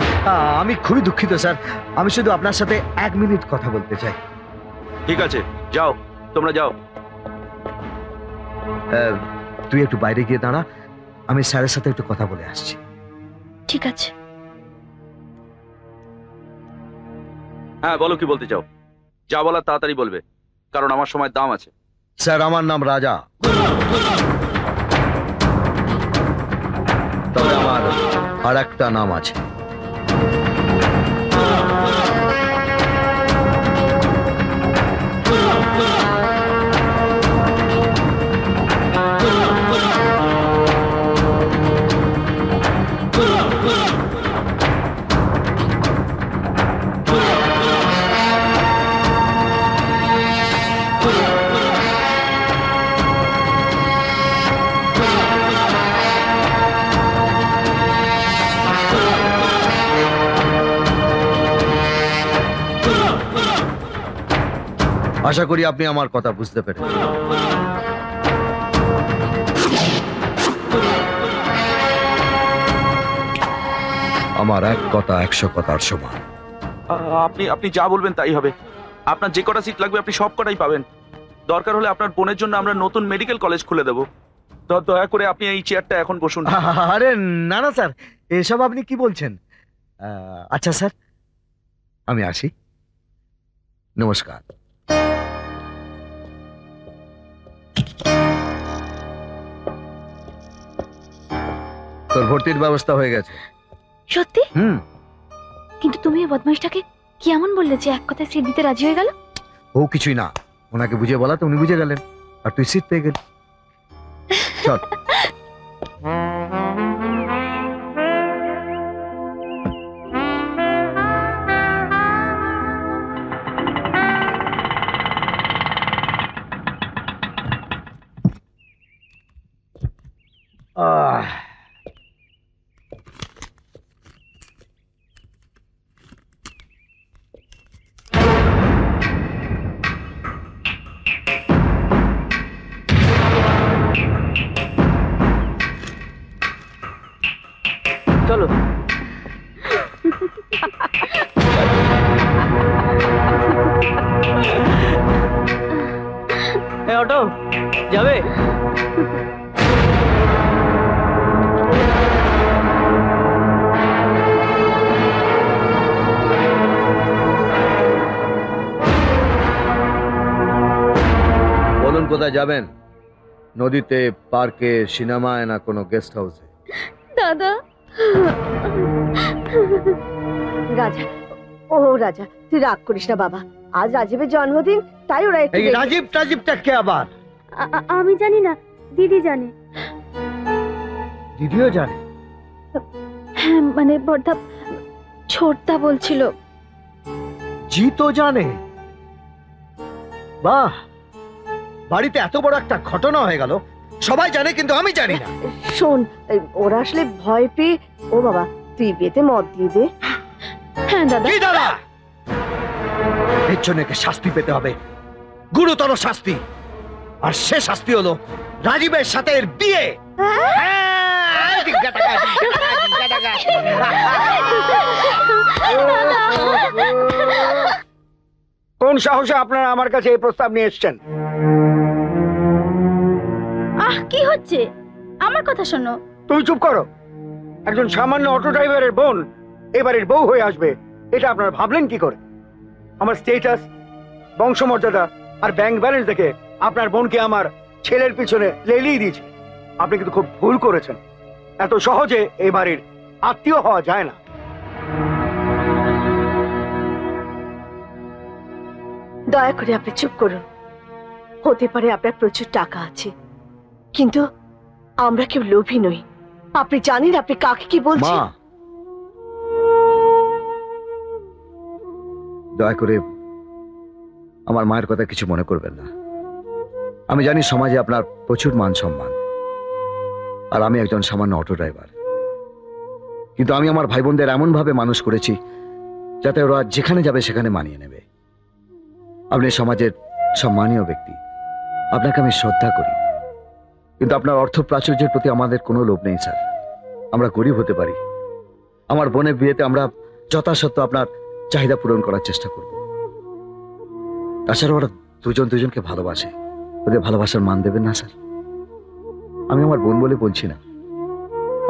আমি খুবই দুঃখিত স্যার, আমি শুধু আপনার সাথে 1 মিনিট কথা বলতে চাই। ঠিক আছে যাও, তোমরা যাও। তুই একটু বাইরে গিয়ে দাঁড়া, আমি স্যারের সাথে একটু কথা বলে আসছি। ঠিক আছে। হ্যাঁ বলো, কি বলতে চাও? যা বলা তাড়াতাড়ি বলবে, কারণ আমার সময় দাম আছে। স্যার আমার নাম রাজা, তবে আমার আর একটা নাম আছে। আশা করি আপনি আমার কথা বুঝতে পেরেছেন। আমার এক কথা 100 কথার সমান। আপনি আপনি যা বলবেন তাই হবে। আপনার যে কটা সিট লাগবে আপনি সব কটাই পাবেন। দরকার হলে আপনার বোনের জন্য আমরা নতুন মেডিকেল কলেজ খুলে দেবো। দয়া করে আপনি এই চেয়ারটা এখন বসুন। আরে না না স্যার, এসব আপনি কি বলছেন? আচ্ছা স্যার আমি আসি, নমস্কার। তোর ভর্তির ব্যবস্থা হয়ে গেছে? সত্যি? হুম। কিন্তু তুমি এই বদমাশটাকে কি এমন বললে যে এক কথায় সিট দিতে রাজি হয়ে গেল? ও কিছুই না, ওনাকে বুঝিয়ে বলা তো উনি বুঝে গেলেন, আর তুই সিট পেয়ে গেলি। চল। চলো। অটো যাবে? কোথায় যাবেন? নদীতে, পার্কে, সিনেমায়, না কোনো গেস্ট হাউসে? দাদা রাজা, ও রাজা তুই রাগ করিস না বাবা, আজ রাজীবের জন্মদিন তাই ওরা একটু। রাজীব রাজীবটা কে আবার? আমি জানি না, দিদি জানে। দিদিও জানে? হ্যাঁ, মানে বড়দা ছোটদা বলছিল। জি তো জানে। বাহ, বাড়িতে এত বড় একটা ঘটনা হয়ে গেল, সবাই জানে কিন্তু আমি জানি না। শোন, ওরা আসলে ভয় পেয়ে। ও বাবা তুই বিয়েতে মত দিয়ে দে। হ্যাঁ দাদা। কি দাদা? এর জন্য একে শাস্তি পেতে হবে, গুরুতর শাস্তি। আর সে শাস্তি হলো রাজীবের সাথে এর বিয়ে। কোন সাহসে আপনারা আমার কাছে এই প্রস্তাব নিয়ে এসেছেন? কি হচ্ছে? আমার কথা শোনো। তুমি চুপ করো। একজন সাধারণ অটো ড্রাইভারের বোন এবারের বউ হয়ে আসবে, এটা আপনারা ভাবলেন কি করে? আমার স্ট্যাটাস, বংশমর্যাদা আর ব্যাংক ব্যালেন্স দেখে আপনার বোনকে আমার ছেলের পিছনে লেলিয়ে দিয়েছে। আপনি কিন্তু খুব ভুল করেছেন, এত সহজে এই বাড়ির আত্মীয় হওয়া যায় না। দয়া করে আপনি চুপ করুন। হতে পারে আপনার প্রচুর টাকা আছে, কিন্তু আমরা কেউ লোভী নই। আপনি জানেন আপনি কাকে কি বলছেন? দয়া করে আমার মায়ের কথা কিছু মনে করবেন না। আমি জানি সমাজে আপনার প্রচুর মান সম্মান, আর আমি একজন সামান্য অটো ড্রাইভার, কিন্তু আমি আমার ভাই বোনদের এমন ভাবে মানুষ করেছি যাতে ওরা যেখানে যাবে সেখানে মানিয়ে নেবে। আপনি সমাজের সম্মানীয় ব্যক্তি, আপনাকে আমি শ্রদ্ধা করি, কিন্তু আপনার অর্থ প্রাচুর্যের প্রতি আমাদের কোনো লোভ নেই স্যার। আমরা গরিব হতে পারি, আমার বোনের বিয়েতে আমরা যথাসাধ্য আপনার চাহিদা পূরণ করার চেষ্টা করব। তাছাড়া ওরা দুজনকে ভালোবাসে, ওদের ভালোবাসার মান দেবেন না স্যার। আমি আমার বোন বলে বলছি না,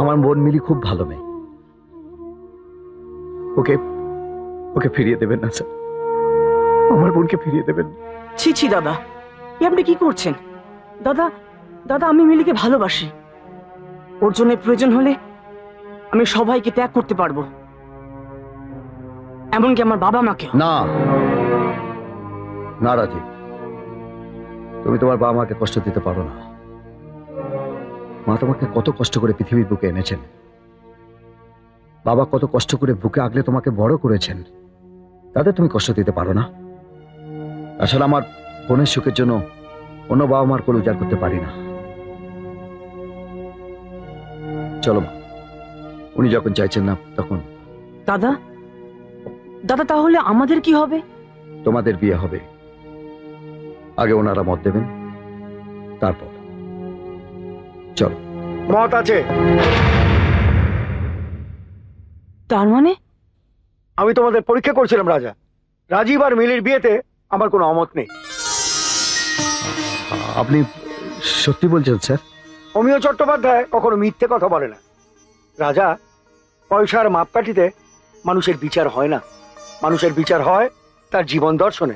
আমার বোন মিলি খুব ভালো মেয়ে, ওকে ওকে ফিরিয়ে দেবেন না স্যার, আমার বোনকে ফিরিয়ে দেবেন। ছি ছি দাদা, আপনি কি করছেন? দাদা দাদা আমি মিলিকে ভালোবাসি, ওর জন্য প্রয়োজন হলে আমি সবাইকে ত্যাগ করতে পারবো, এমনকি আমার বাবা মাকে। না না রাজীব, তুমি তোমার বাবা মাকে কষ্ট দিতে পারো না। মা তোমাকে কত কষ্ট করে পৃথিবীর বুকে এনেছেন, বাবা কত কষ্ট করে বুকে আগলে তোমাকে বড় করেছেন, তাদের তুমি কষ্ট দিতে পারো না। আসলে আমার বোনের সুখের জন্য অন্য বাবা মার কোল উজাড় করতে পারি না। চলো মা, উনি যখন চাইছেন না তখন। দাদা দাদা তাহলে আমাদের কি হবে? তোমাদের বিয়ে হবে, আগে ওনারা মত দেবেন, তারপর। চলো। মত আছে? তার মানে? আমি তোমাদের পরীক্ষা করছিলাম রাজা, রাজীব আর মিলির বিয়েতে আমার কোনো অমত নেই। আপনি সত্যি বলছেন স্যার? অমিয় চট্টোপাধ্যায় কখনো মিথ্যে কথা বলে না রাজা। পয়সার মাপকাঠিতে মানুষের বিচার হয় না, মানুষের বিচার হয় তার জীবন দর্শনে।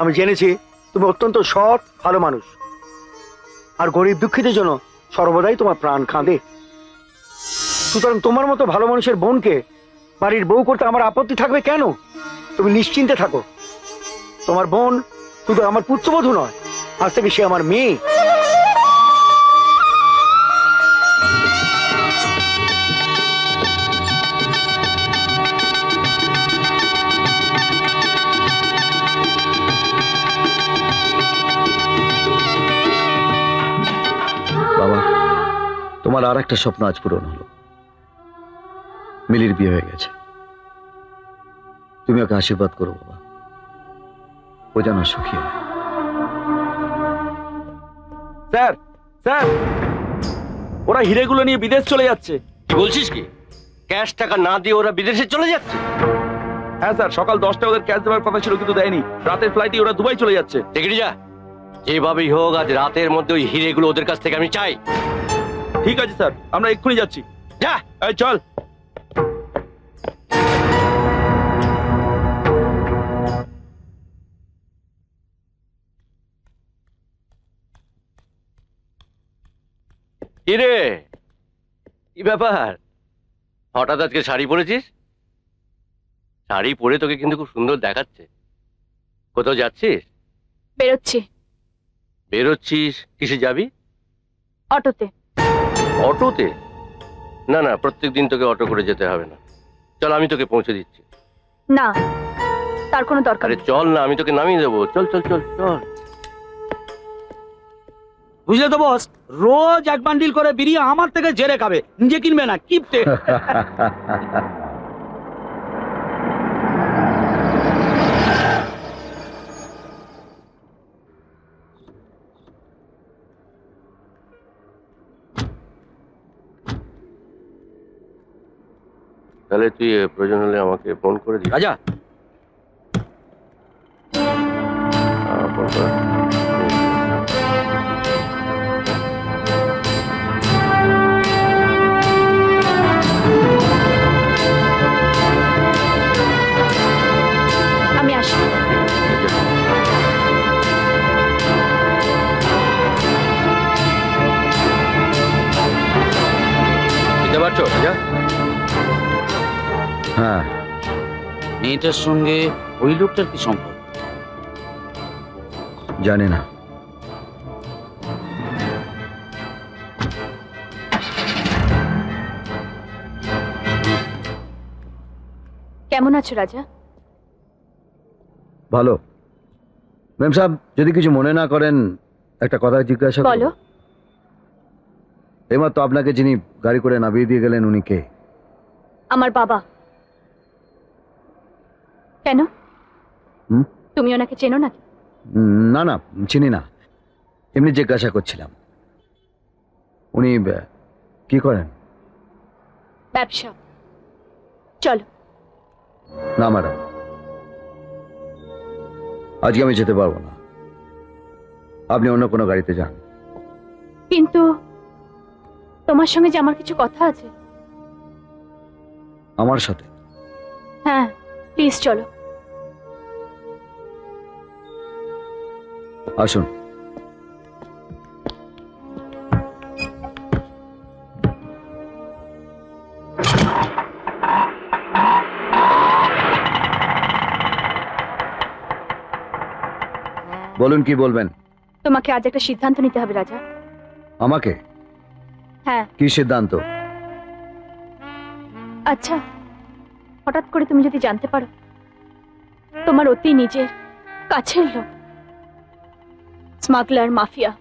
আমি জেনেছি তুমি অত্যন্ত সৎ, ভালো মানুষ, আর গরিব দুঃখীদের জন্য সর্বদাই তোমার প্রাণ কাঁদে। সুতরাং তোমার মতো ভালো মানুষের বোনকে বাড়ির বউ করতে আমার আপত্তি থাকবে কেন? তুমি নিশ্চিন্তে থাকো, তোমার বোন শুধু আমার পুত্রবধূ নয়, আজ থেকে সে আমার মেয়ে। বাবা, তোমার আর একটা স্বপ্ন আজ পূরণ হলো, মিলির বিয়ে হয়ে গেছে। তুমি ওকে আশীর্বাদ করো বাবা, ও যেন সুখী হয়। স্যার স্যার, ওরা হীরেগুলো নিয়ে বিদেশ চলে যাচ্ছে। কি বলছিস? কি ক্যাশ টাকা না দিয়ে ওরা বিদেশে চলে যাচ্ছে? হ্যাঁ স্যার, সকাল 10টায় ওদের ক্যাশ দেওয়ার কথা ছিল, কিন্তু দেয়নি। রাতের ফ্লাইটে ওরা দুবাই চলে যাচ্ছে। দেখে যা, যেভাবেই হোক আজ রাতের মধ্যে ওই হীরেগুলো ওদের কাছ থেকে আমি চাই। ঠিক আছে স্যার, আমরা এক্ষুনি যাচ্ছি। যা, চল। ইরে, কি ব্যাপার, হঠাৎ আজকে শাড়ি পরেছিস? শাড়ি পরে তোকে কিন্তু খুব সুন্দর দেখাচ্ছে। কোথাও যাচ্ছিস? বেরোচ্ছি। বেরোচ্ছিস? কিসে যাবি? অটোতে। অটোতে? না না, প্রত্যেকদিন তোকে অটো করে যেতে হবে না। চল, আমি তোকে পৌঁছে দিচ্ছি। না, তার কোনো দরকার। আরে চল না, আমি তোকে নামিয়ে দেবো। চল চল চল চল। বুঝলে তো বস, রোজ এক বান্ডিল করে বেরিয়ে আমার থেকে জেরে খাবে, নিজে কিনবে না, কিপটে। তাহলে তুই প্রয়োজন হলে আমাকে ফোন করে দিবি। আচ্ছা, আমি আসি। মেয়েটার সঙ্গে ওই লোকটার কি সম্পর্ক? জানে না। কেমন আছো রাজা? ভালো। ম্যাম সাহেব যদি কিছু মনে না করেন একটা কথা জিজ্ঞাসা করব। বলো। এইমাত্র আপনাকে যিনি গাড়ি করে নামিয়ে দিয়ে গেলেন উনি কে? আমার বাবা। কেন? তুমি ওনাকে চেনো নাকি? না না চিনি না, এমনি জিজ্ঞাসা করছিলাম। উনি কি করেন? ব্যবসা। চলো। না ম্যাডাম, আজকে আমি যেতে পারবো না, আপনি অন্য কোনো গাড়িতে যান। কিন্তু তোমার সঙ্গে যে আমার কিছু কথা আছে। আমার সাথে? হ্যাঁ প্লিজ চলো। আসুন। বলুন কি বলবেন? তোমাকে আজ একটা সিদ্ধান্ত নিতে হবে রাজা। আমাকে? হ্যাঁ। কি সিদ্ধান্ত? আচ্ছা হঠাৎ করে তুমি যদি জানতে পারো তোমার অতি নিজের কাছের লোক স্মাগলার মাফিয়া,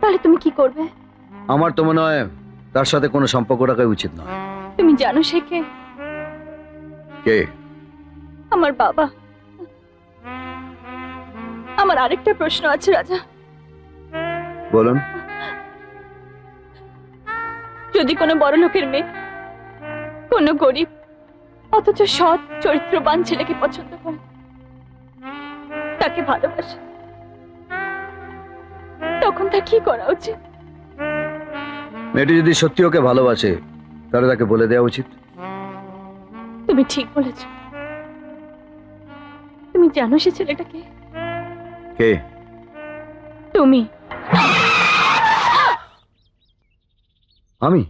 তাহলে তুমি কি করবে? আমার তো মনে হয় তার সাথে কোনো সম্পর্ক রাখা উচিত নয়। তুমি জানো সে কে? কে? আমার বাবা। আমার আরেকটা প্রশ্ন আছে রাজা। বলুন। যদি কোনো বড় লোকের মেয়ে কোনো গরিব অথচ সৎ চরিত্রবান ছেলেকে পছন্দ করে, তাকে ভালোবাসে, তখন তা কি করা উচিত? মেয়েটি যদি সত্যি ওকে ভালোবাসে তাহলে তাকে বলে দেওয়া উচিত। তুমি ঠিক বলেছ। তুমি জানো সে ছেলেটাকে? কে? তুমি। আমি?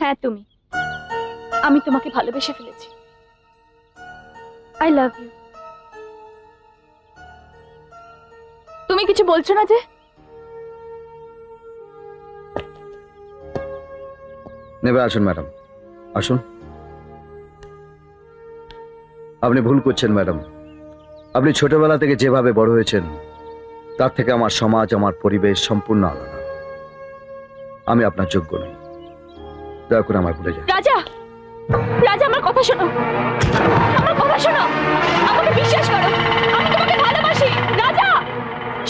হ্যাঁ তুমি। আমি তোমাকে ভালোবেসে ফেলেছি। I love you. তুমি কিছু বলছো না যে? নেবে। আসুন ম্যাডাম, আসুন। আপনি ভুল করছেন ম্যাডাম। আপনি ছোটবেলা থেকে যেভাবে বড় হয়েছেন তার থেকে আমার সমাজ, আমার পরিবেশ সম্পূর্ণ আলাদা। আমি আপনার যোগ্য নই, দয়া করে আমায় ভুলে যান। রাজা, রাজা আমার কথা শোনো, আমার কথা শোনো, আমাকে বিশ্বাস করো, আমি তোমাকে ভালোবাসি। রাজা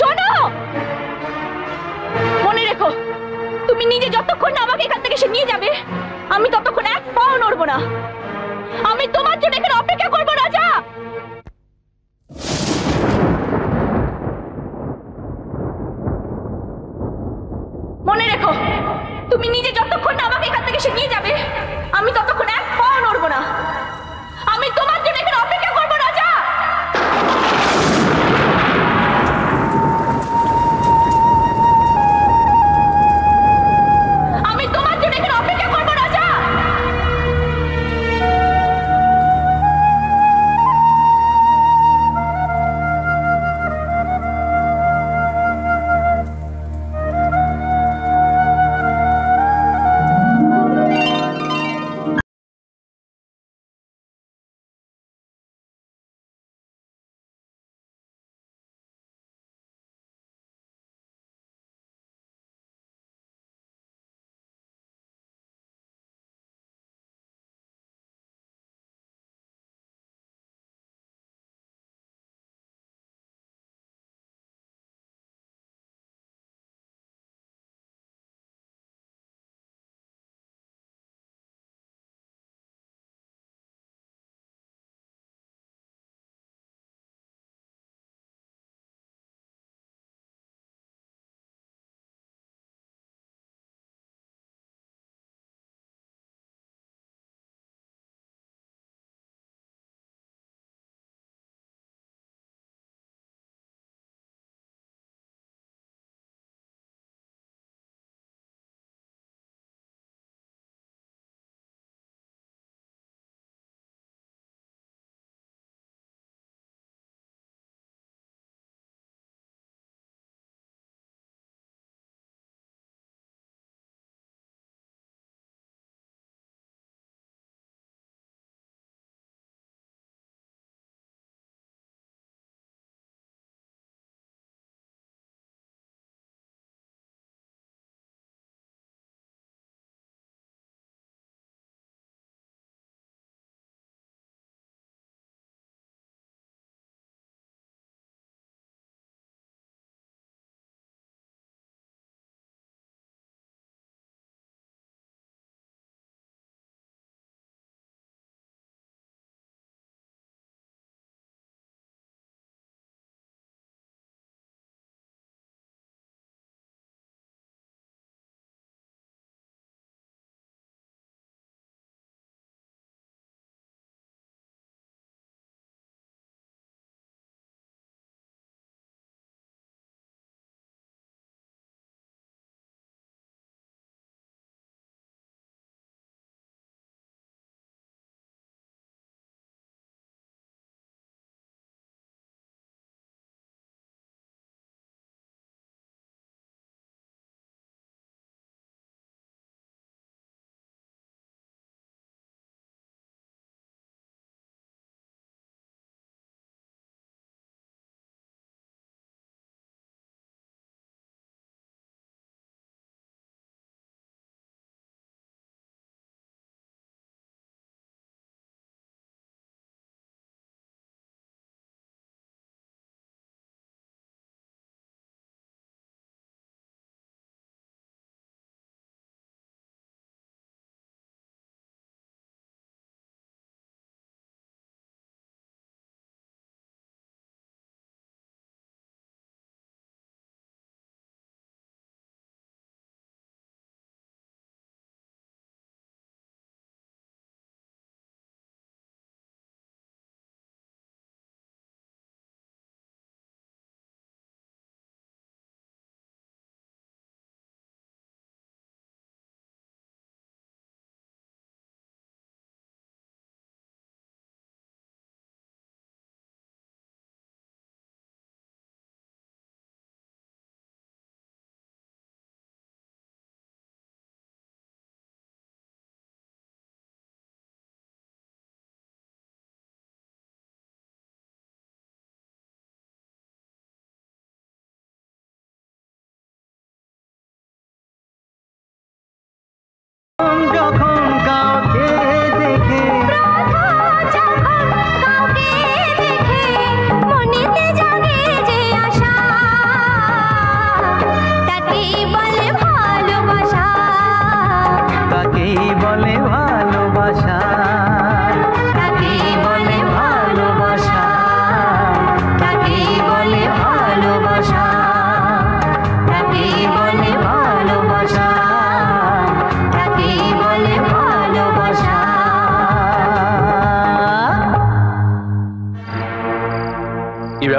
শোনো, মনে রেখো তুমি নিজে যতক্ষণ না আমাকে এখান থেকে সে নিয়ে যাবে আমি ততক্ষণ এক পাও নড়বো না। আমি তোমার জন্য এখানে অপেক্ষা করবো রাজা। মনে রেখো তুমি নিজে যতক্ষণ না আমাকে এখান থেকে সে নিয়ে যাবে আমি ততক্ষণ এক পাও নড়ব না। আমি তোমার জন্য এখানে অপেক্ষা করব রাজা। আমি তোমার জন্য এখানে অপেক্ষা করব রাজা।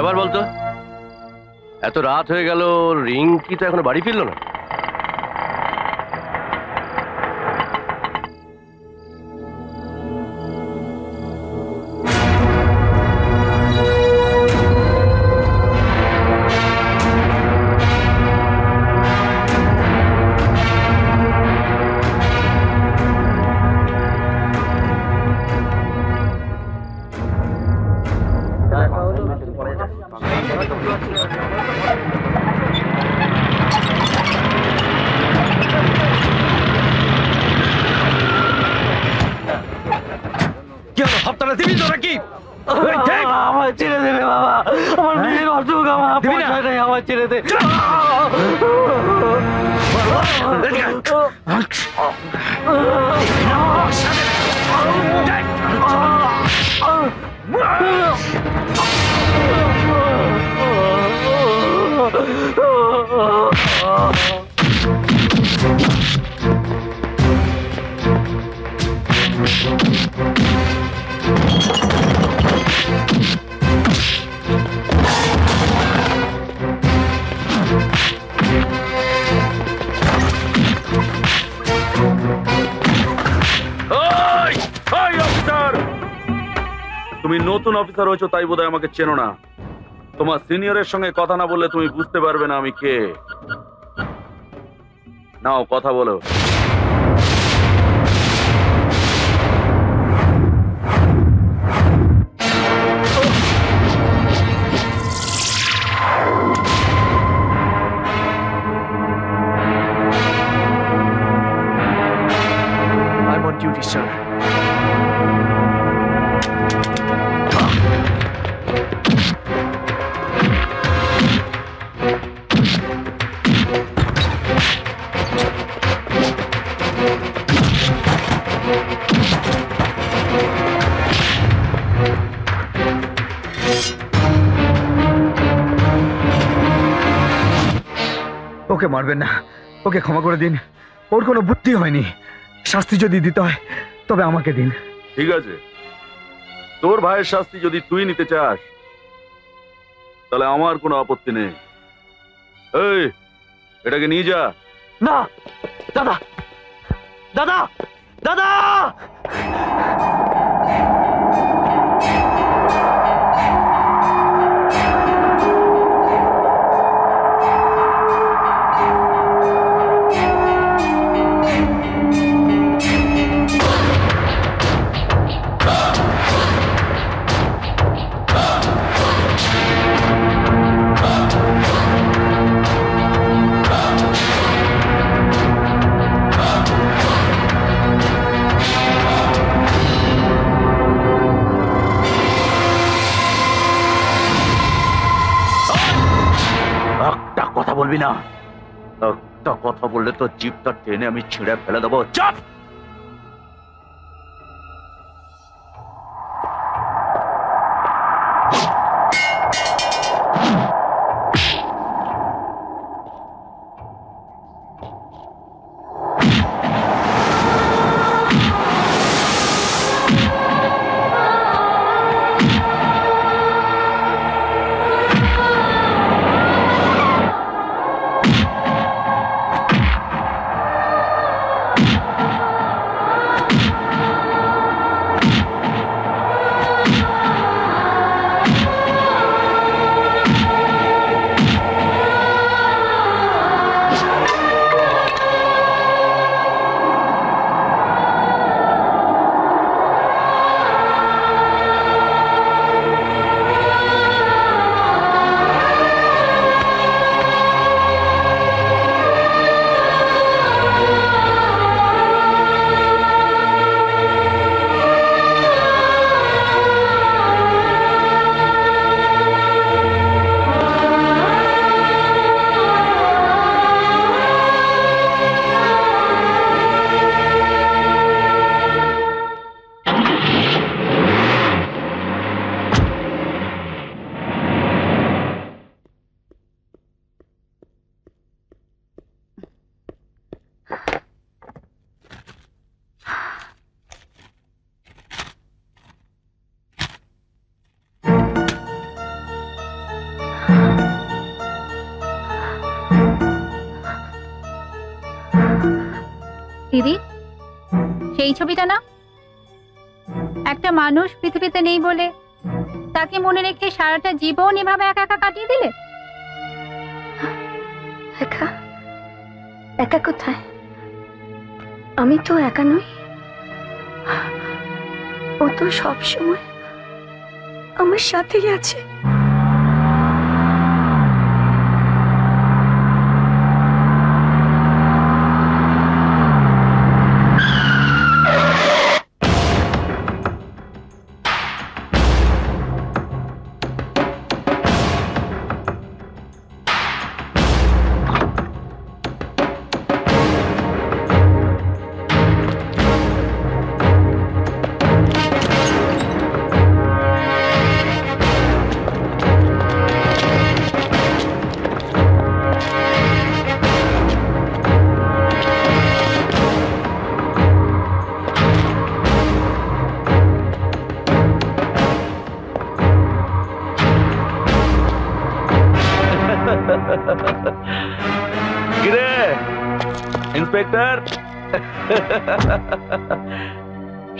আবার বলতো এত রাত হয়ে গেল রিংকি তো এখনো বাড়ি ফিরলো না রয়েছো তাই বোধহয় আমাকে চেনো না তোমার সিনিয়রের সঙ্গে কথা না বললে তুমি বুঝতে পারবে না আমি কে নাও কথা বলো I'm on duty, sir. ওকে মারবেন না ওকে ক্ষমা করে দিন ওর কোনো বুদ্ধি হয়নি শাস্তি যদি দিতে হয় তবে আমাকে দিন ঠিক আছে তোর ভাইয়ের শাস্তি যদি তুই নিতে চাস তাহলে আমার কোনো আপত্তি নেই এই এটাকে নিয়ে যা না দাদা দাদা দাদা বলবি না একটা কথা বললে তো জিভটা টেনে আমি ছিঁড়ে ফেলে দেবো চুপ দিদি, সেই ছবিটা না? একটা মানুষ পৃথিবীতে নেই বলে তাকে মনে রেখে সারাটা জীবন এভাবে একা একা কাটিয়ে দিলে। একা একা কোথায়? আমি তো একা নই, ও তো সবসময় আমার সাথেই আছে।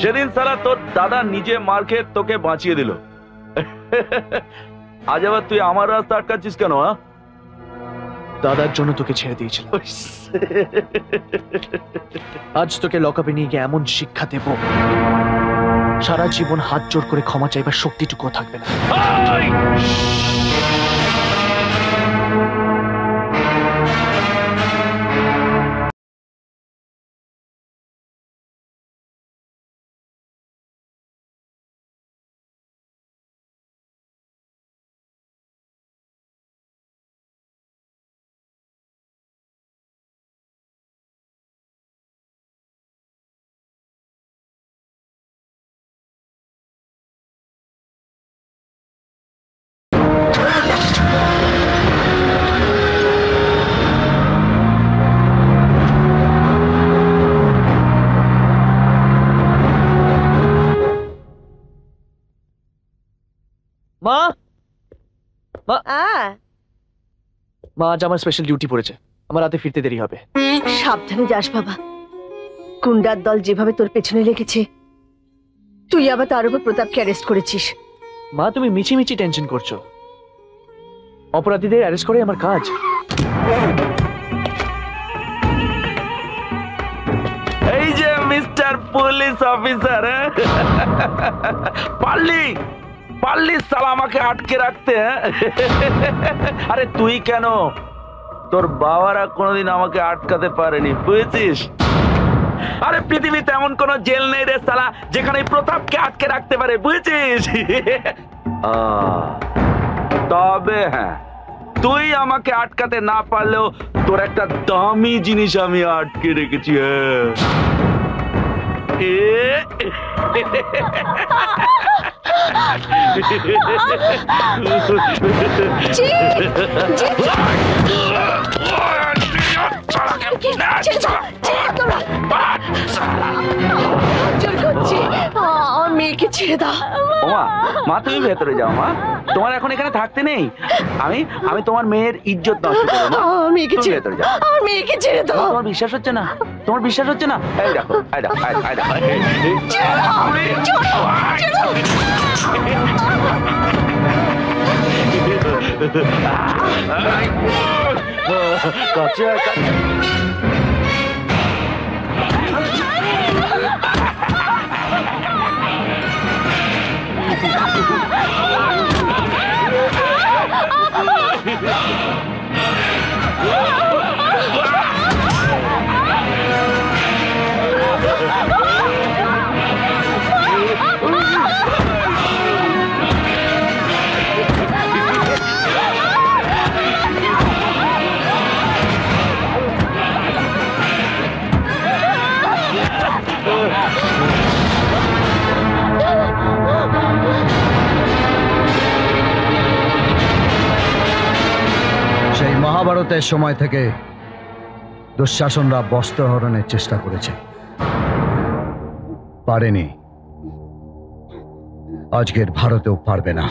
সেদিন সারা তোর দাদা নিজে মার খেয়ে তোকে বাঁচিয়ে দিল, আজ আবার তুই আমার রাস্তা আটকাচ্ছিস কেন? দাদার জন্য তোকে ছেড়ে দিয়েছিল, আজ তোকে লকআপে নিয়ে গিয়ে এমন শিক্ষা দেব সারা জীবন হাত জোর করে ক্ষমা চাইবার শক্তিটুকুও থাকবে না। মা আজ আমার স্পেশাল ডিউটি পড়েছে, আমার রাতে ফিরতে দেরি হবে। সাবধানে যাস বাবা, গুন্ডার দল যেভাবে তোর পেছনে লেগেছে তুই আবার তার উপর প্রতাপকে অ্যারেস্ট করেছিস। মা তুমি মিছিমিছি টেনশন করছো, অপরাধীদের অ্যারেস্ট করে আমার কাজ। এই যে মিস্টার পুলিশ অফিসার, পাল্লি পাল্লি সালা আমাকে আটকে রাখতে। আরে তুই কেন, তোর বাবারা কোনোদিন আমাকে আটকাতে পারেনি, বুঝেছিস? আরে পৃথিবীতে এমন কোন জেল নেই রে সালা যেখানে প্রতাপকে আটকে রাখতে পারে, বুঝেছিস? তবে হ্যাঁ, তুই আমাকে আটকাতে না পারলেও তোর একটা দামি জিনিস আমি আটকে রেখেছি। মা তুমি ভেতরে যাও, মা তোমার এখন এখানে থাকতে নেই। আমি তোমার মেয়ের ইজ্জত নষ্ট করব না। মেয়েকে ছেড়ে দাও, মেয়েকে ছেড়ে দাও। তোমার বিশ্বাস হচ্ছে না? তোমার বিশ্বাস হচ্ছে না? এই দেখো, এই দেখো, এই দেখো, কাছে মহাভারতের সময় থেকে দুঃশাসনরা বস্ত্রহরণের চেষ্টা করেছে, পারেনি, আজকের ভারতেও পারবে না।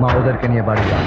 माँ उधर के नहीं बाड़ी जाओ।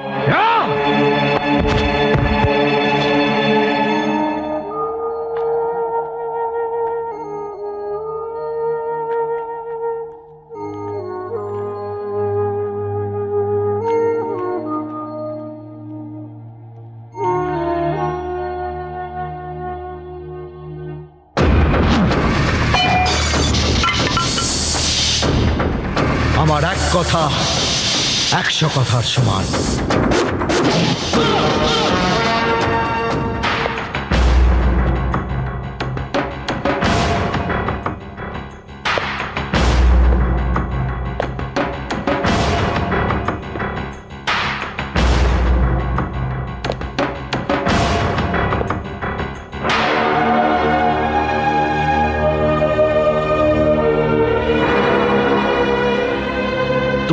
কথা 100 কথার সমান।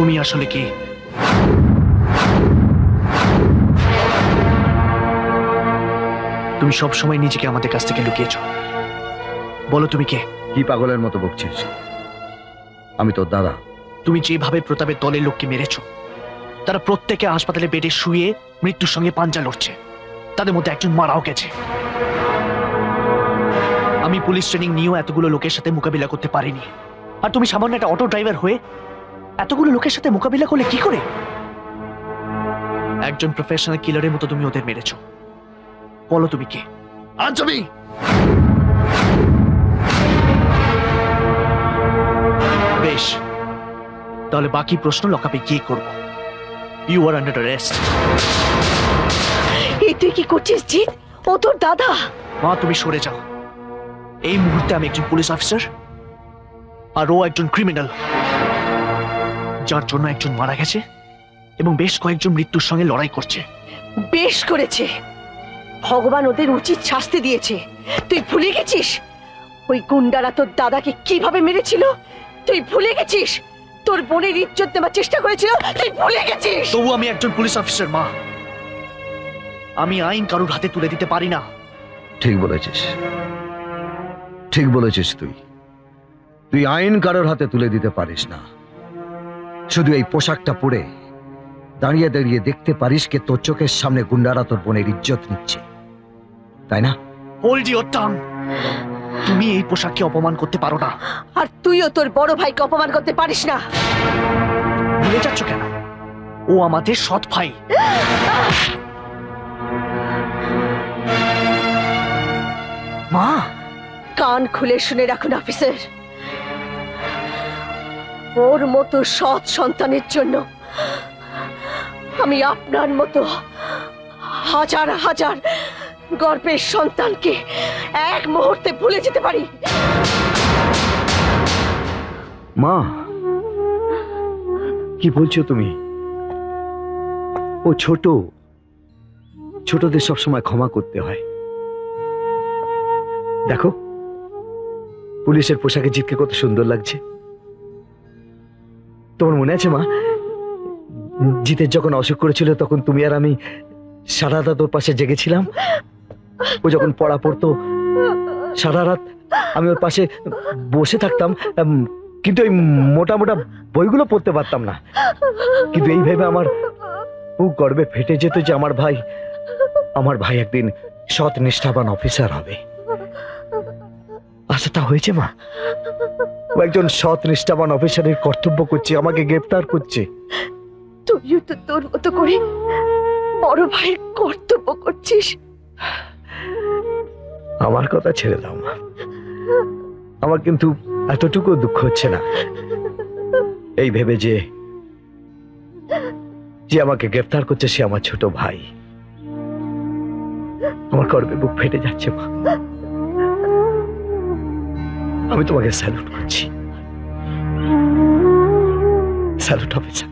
তুমি আসলে কি? তুমি সব সময় নিজেকে আমাদের কাছ থেকে লুকিয়েছো। বলো তুমি কে? কি পাগলের মতো বকছিস? আমি তোর দাদা। তুমি যেভাবে প্রতাপের দলের লোককে মেরেছো, তারা প্রত্যেকে হাসপাতালে বেডে শুয়ে মৃত্যুর সঙ্গে পাঞ্জা লড়ছে। তাদের মধ্যে একজন মারাও গেছে। আমি পুলিশ ট্রেনিং নিয়েও এতগুলো লোকের সাথে মোকাবিলা করতে পারিনি, আর তুমি সামান্য একটা অটো ড্রাইভার হয়ে এতগুলো লোকের সাথে মোকাবিলা করলে কি করে? একজন প্রফেশনাল কিলারের মতো তুমি ওদের মেরেছো। বলো তুমি কে? আজ আমি বেশ, তাহলে বাকি প্রশ্ন লকাপে গিয়ে করব। You are under arrest. তুই কি করছিস জিৎ? ও তোর দাদা। মা, তুমি সরে যাও। এই মুহূর্তে আমি একজন পুলিশ অফিসার আর ও একজন ক্রিমিনাল, যার জন্য একজন মারা গেছে এবং বেশ কয়েকজন মৃত্যুর সঙ্গে লড়াই করছে। বেশ করেছে, ভগবান ওদের উচিত শাস্তি দিয়েছে। তুই ভুলে গেছিস ওই গুন্ডারা তোর দাদাকে কিভাবে মেরেছিল? তুই ভুলে গেছিস তোর বোনের ইজ্জত নেওয়ার চেষ্টা করেছিল? তুই ভুলে গেছিস? তবু আমি একজন পুলিশ অফিসার মা, আমি আইন কারুর হাতে তুলে দিতে পারি না। ঠিক বলেছিস, ঠিক বলেছিস। তুই তুই আইন কারোর হাতে তুলে দিতে পারিস না। শুধু এই পোশাকটা পরে দাঁড়িয়ে দাঁড়িয়ে দেখতে পারিস কে তোর চোখের সামনে গুন্ডারা তোর বোনের ইজ্জত নিচ্ছে, তাই না? Hold your tongue. তুমি এই পোশাককে অপমান করতে পারো না, আর তুইও তোর বড় ভাইকে অপমান করতে পারিস না। ভুলে যাচ্ছ কেন? ও আমাদের সৎ ভাই। মা, কান খুলে শুনে রাখুন অফিসার, ওর মতো সৎ সন্তানের জন্য আমি আপনার মতো হাজার হাজার গর্বের সন্তানকে এক মুহূর্তে ভুলে যেতে পারি। মা, কি বলছো তুমি? ও ছোট, ছোটদের সবসময় ক্ষমা করতে হয়। দেখো পুলিশের পোশাকে জিতকে কত সুন্দর লাগছে। তোমার মনে আছে মা, জিতের যখন অসুখ করেছিল তখন তুমি আর আমি সারা রাত ওর পাশে জেগেছিলাম? ও যখন পড়া পড়তো সারা রাত আমি ওর পাশে বসে থাকতাম, কিন্তু ওই মোটা মোটা বইগুলো পড়তে পারতাম না। কিন্তু এই ভেবে আমার বুক গর্বে ফেটে যেত যে আমার ভাই একদিন সৎ নিষ্ঠাবান অফিসার হবে। আচ্ছা, তা হয়েছে মা। ও একজন সৎ নিষ্ঠাবান অফিসারের কর্তব্য করছে, আমাকে গ্রেফতার করছে। তুইও তো তোর মতো করে বড় ভাইয়ের কর্তব্য করছিস। আমার কথা ছেড়ে দাও মা, আমার কিন্তু এতটুকু দুঃখ হচ্ছে না এই ভেবে যে আমাকে গ্রেফতার করছে সে আমার ছোট ভাই। আমার গর্বে বুক ফেটে যাচ্ছে মা। আমি তোমাকে স্যালুট করছি। Salute officer.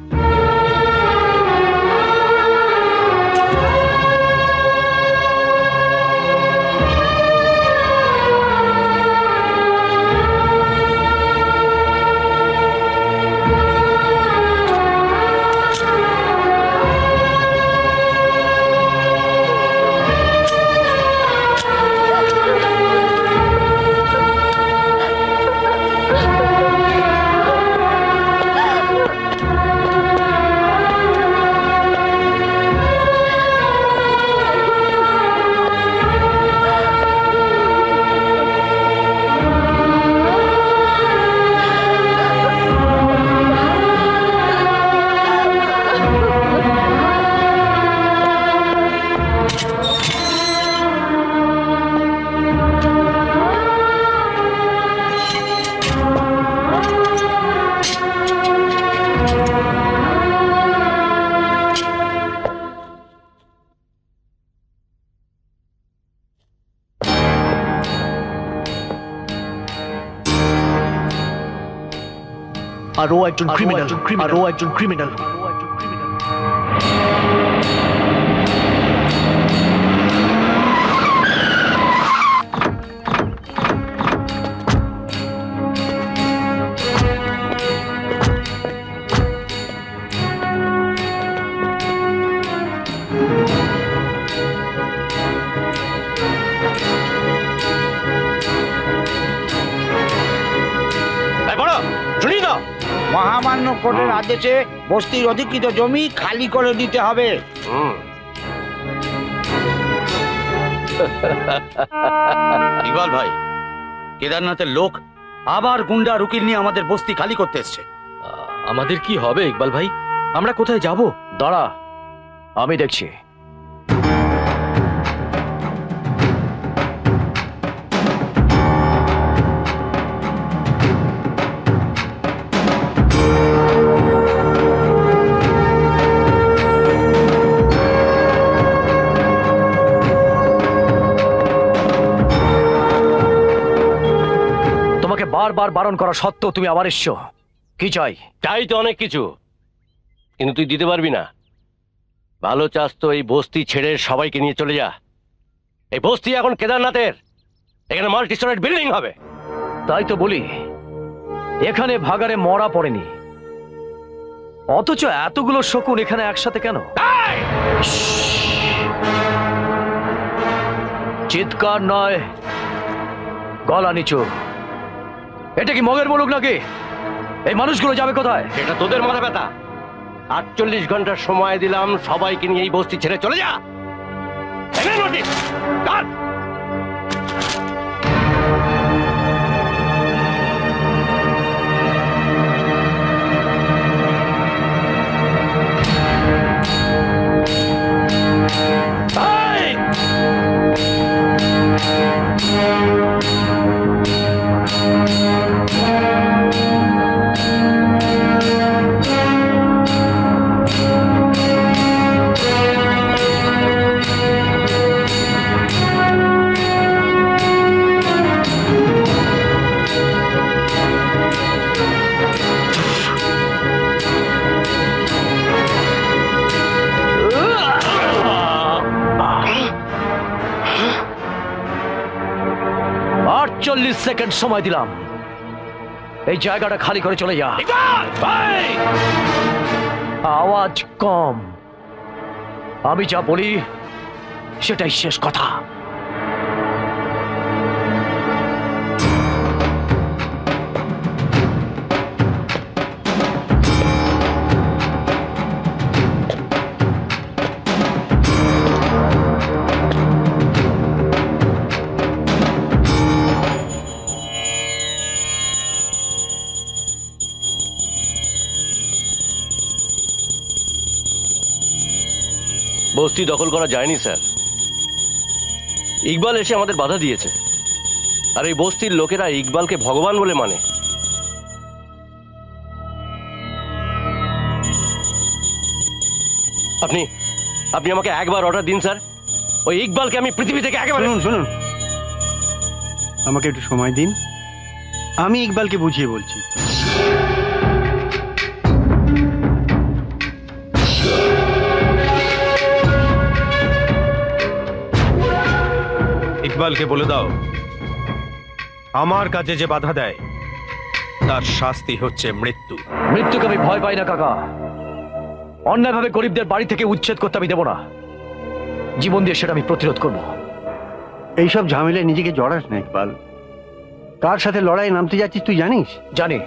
আরও একজন ক্রিমিনাল, আরও একজন ক্রিমিনাল। মহামান্য কোর্টের আদেশে বস্তির অধিকৃত জমি খালি করে দিতে হবে। ইকবাল ভাই, কেদারনাথের লোক আবার গুন্ডা রুকিল নিয়ে আমাদের বস্তি খালি করতে এসছে। আমাদের কি হবে ইকবাল ভাই? আমরা কোথায় যাব? দাঁড়া, আমি দেখছি। বারবার বারণ করা সত্ত্বেও তুমি আবার এসছো, কি চাই? চাই তো অনেক কিছু, কিন্তু তুই দিতে পারবি না। ভালো চাস তো এই বস্তি ছেড়ে সবাইকে নিয়ে চলে যা। এই বস্তি এখন কেদারনাথের, এখানে মাল্টি স্টোরেজ বিল্ডিং হবে। তাই তো বলি, এখানে ভাগারে মরা পড়েনি, অথচ এতগুলো শকুন এখানে একসাথে কেন? চিৎকার নয়, গলা নিচু। এটা কি মগের মুলুক নাকি? এই মানুষগুলো যাবে কোথায়? এটা তোদের মাথা ব্যথা। 48 ঘন্টা সময় দিলাম, সবাইকে নিয়ে এই বস্তি ছেড়ে চলে যা। সেকেন্ড সময় দিলাম, এই জায়গাটা খালি করে চলে যা। আওয়াজ কম, আমি যা বলি সেটাই শেষ কথা। বস্তি দখল করা যায়নি স্যার, ইকবাল এসে আমাদের বাধা দিয়েছে। আর এই বস্তির লোকেরা ইকবালকে ভগবান বলে মানে। আপনি আপনি আমাকে একবার অর্ডার দিন স্যার, ওই ইকবালকে আমি পৃথিবী থেকে একেবারে। শুনুন, আমাকে একটু সময় দিন, আমি ইকবালকে বুঝিয়ে বলছি। ইকবালকে বলে দাও, আমার কাছে যে বাধা দেয় তার শাস্তি হচ্ছে মৃত্যু। মৃত্যুকে আমি ভয় পাই না কাকা, অন্যায়ভাবে গরিবদের বাড়ি থেকে উচ্ছেদ করতে আমি দেব না। জীবন দিয়ে সেটা আমি প্রতিরোধ করব। এইসব ঝামেলায় নিজেকে জড়াস না ইকবাল। কার সাথে লড়াই নামতে যাচ্ছিস তুই জানিস? জানি।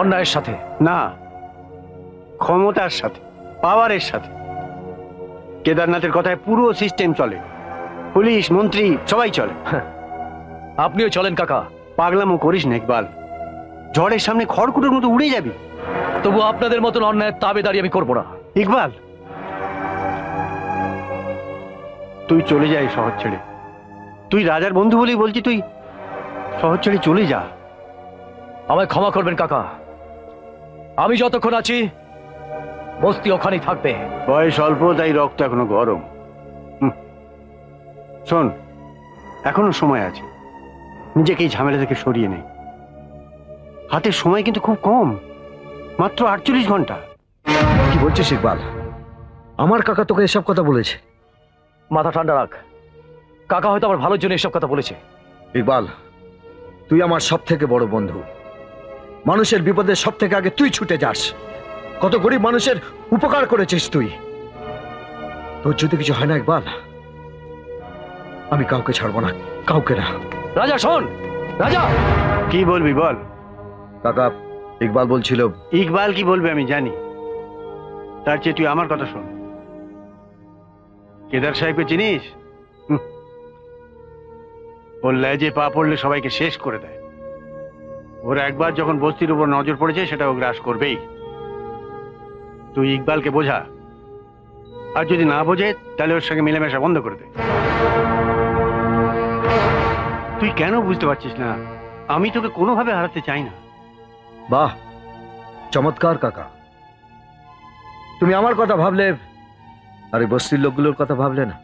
অন্যায়ের সাথে না, ক্ষমতার সাথে, পাওয়ারের সাথে। কেদারনাথের কথায় পুরো সিস্টেম চলে, পুলিশ, মন্ত্রী, সবাই চলে। আপনিও চলেন কাকা। পাগলামো করিস না ইকবাল, ঝড়ের সামনে খড়কুটোর মতো উড়ে যাবি। তবু আপনাদের মতন অন্যায়ের তাবেদারি আমি করবো না। ইকবাল তুই চলে যা এই শহর ছেড়ে। তুই রাজার বন্ধু বলেই বলছি, তুই শহর ছেড়ে চলে যা। আমায় ক্ষমা করবেন কাকা, আমি যতক্ষণ আছি বস্তি ওখানেই থাকবে। বয়স অল্প, তাই রক্ত এখনো গরম। শোন, এখনো সময় আছে, নিজেকে এই ঝামেলা থেকে সরিয়ে নেই। হাতে সময় কিন্তু খুব কম, মাত্র 48 ঘন্টা। কি বলছিস ইকবাল? আমার কাকা তোকে এসব কথা বলেছে? মাথা ঠান্ডা রাখ, কাকা হয়তো আমার ভালোর জন্য এসব কথা বলেছে। ইকবাল তুই আমার সব থেকে বড় বন্ধু, মানুষের বিপদে সব থেকে আগে তুই ছুটে যাস। কত গরিব মানুষের উপকার করেছিস তুই। তোর যদি কিছু হয় না ইকবাল, আমি কাউকে ছাড়বো না, কাউকে না। রাজা শোন। রাজা কি বলবি বল? কাকা ইকবাল বলছিল। ইকবাল কি বলবে আমি জানি, তার চেয়ে তুই আমার কথা শোন। কেদার সাহেবকে চিনিস? কল্যায় যে পা পড়লে সবাইকে শেষ করে দেয়। ওর একবার যখন বস্তির উপর নজর পড়েছে সেটা ও গ্রাস করবেই। তুই ইকবালকে বোঝা, আর যদি না বোঝে তাহলে ওর সঙ্গে মিলেমেশা বন্ধ করে দে। তুই কেন বুঝতে পারছিস না আমি তোকে কোনোভাবে হারাতে চাই না। বাহ চমৎকার কাকা, তুমি আমার কথা ভাবলে আর বস্তির লোকগুলোর কথা ভাবলে না।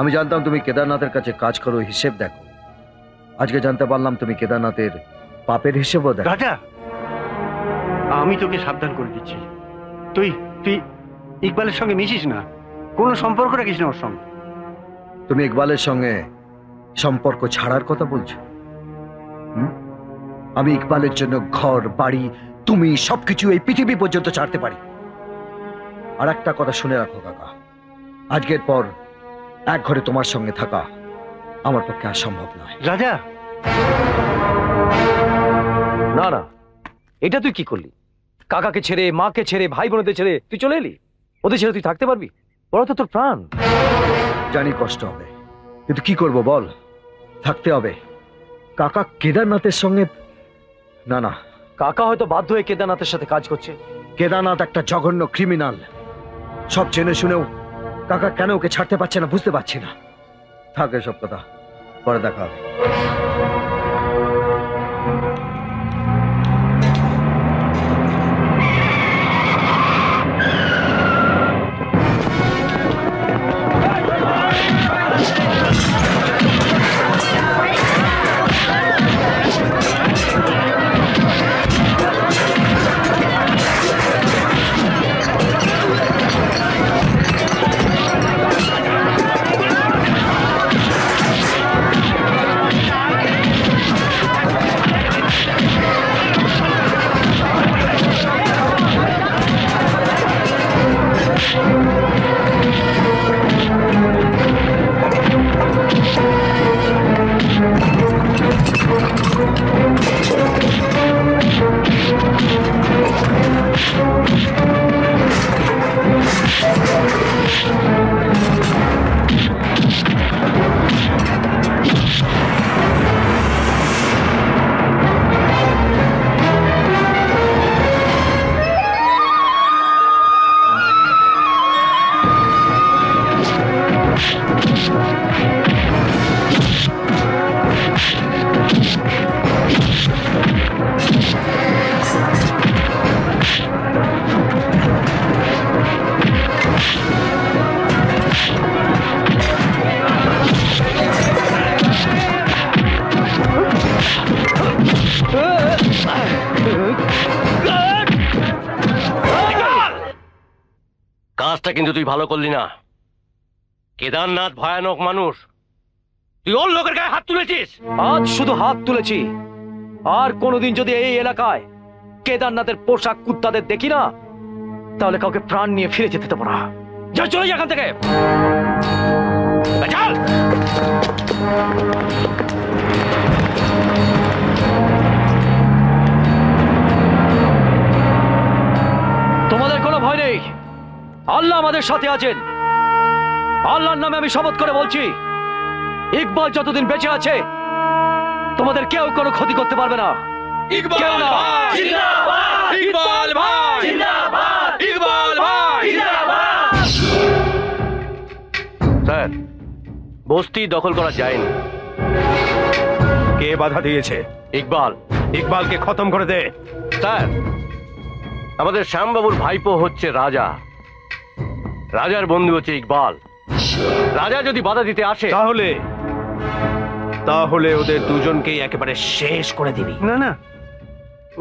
আমি জানতাম তুমি কেদারনাথের কাছে কাজ করো, হিসেব দেখো। আজকে জানতে পারলাম তুমি কেদারনাথের পাপের হিসেবও দেখো। রাজা, আমি তোকে সাবধান করে দিচ্ছি, তুই ইকবালের সঙ্গে মিশিস না, কোনো সম্পর্ক রাখিস না ওর সঙ্গে। তুমি ইকবালের সঙ্গে সম্পর্ক ছাড়ার কথা বলছো? আমি ইকবালের জন্য ঘর বাড়ি তুমি সবকিছু এই পৃথিবী পর্যন্ত ছাড়তে পারি। আর একটা কথা শুনে রাখো কাকা, আজকের পর এক ঘরে তোমার সঙ্গে থাকা আমার পক্ষে সম্ভব নয়। রাজা, না না, এটা তুই কি করলি? কাকাকে ছেড়ে, মাকে ছেড়ে, ভাই বোনদের ছেড়ে তুই চলে এলি। ওদের ছেড়ে তুই থাকতে পারবি? ওরা তো তোর প্রাণ। জানি কষ্ট হবে, কিন্তু কি করব বল, থাকতে হবে। কাকা কেদারনাথের সঙ্গে, না না, কাকা হয়তো বাধ্য হয়ে কেদারনাথের সাথে কাজ করছে। কেদারনাথ একটা জঘন্য ক্রিমিনাল, সব জেনে শুনেও কাকা কেন ওকে ছাড়তে পারছে না বুঝতে পারছি না। থাকে সব কথা, পরে দেখা হবে। কিন্তু তুই ভালো করলি না। কেদারনাথ ভয়ানক মানুষ, তুই ওর লোকের গায়ে হাত তুলেছিস। আজ শুধু হাত তুলেছি, আর কোনোদিন যদি এই এলাকায় কেদারনাথের পোশাক কুত্তাদের দেখি না তাহলে কাউকে প্রাণ নিয়ে ফিরে যেতে দেবো না। যা, চলে যা এখান থেকে। চল। তোমাদের কোনো ভয় নেই, আল্লাহ আমাদের সাথে আছেন। আল্লাহর নামে আমি শপথ করে বলছি, ইকবাল যতদিন বেঁচে আছে তোমাদের কেউ কোনো ক্ষতি করতে পারবে না। ইকবাল ভাই জিন্দাবাদ, ইকবাল ভাই জিন্দাবাদ, ইকবাল ভাই জিন্দাবাদ। স্যার, বস্তি দখল করা যায়নি। কে বাধা দিয়েছে? ইকবাল। ইকবালকে খতম করে দে। স্যার, আমাদের শ্যামবাবুর ভাইপো হচ্ছে রাজা, রাজার বন্ধু হচ্ছে ইকবাল। রাজা যদি বাধা দিতে আসে তাহলে ওদের দুজনকেই একেবারে শেষ করে দিবি। না না,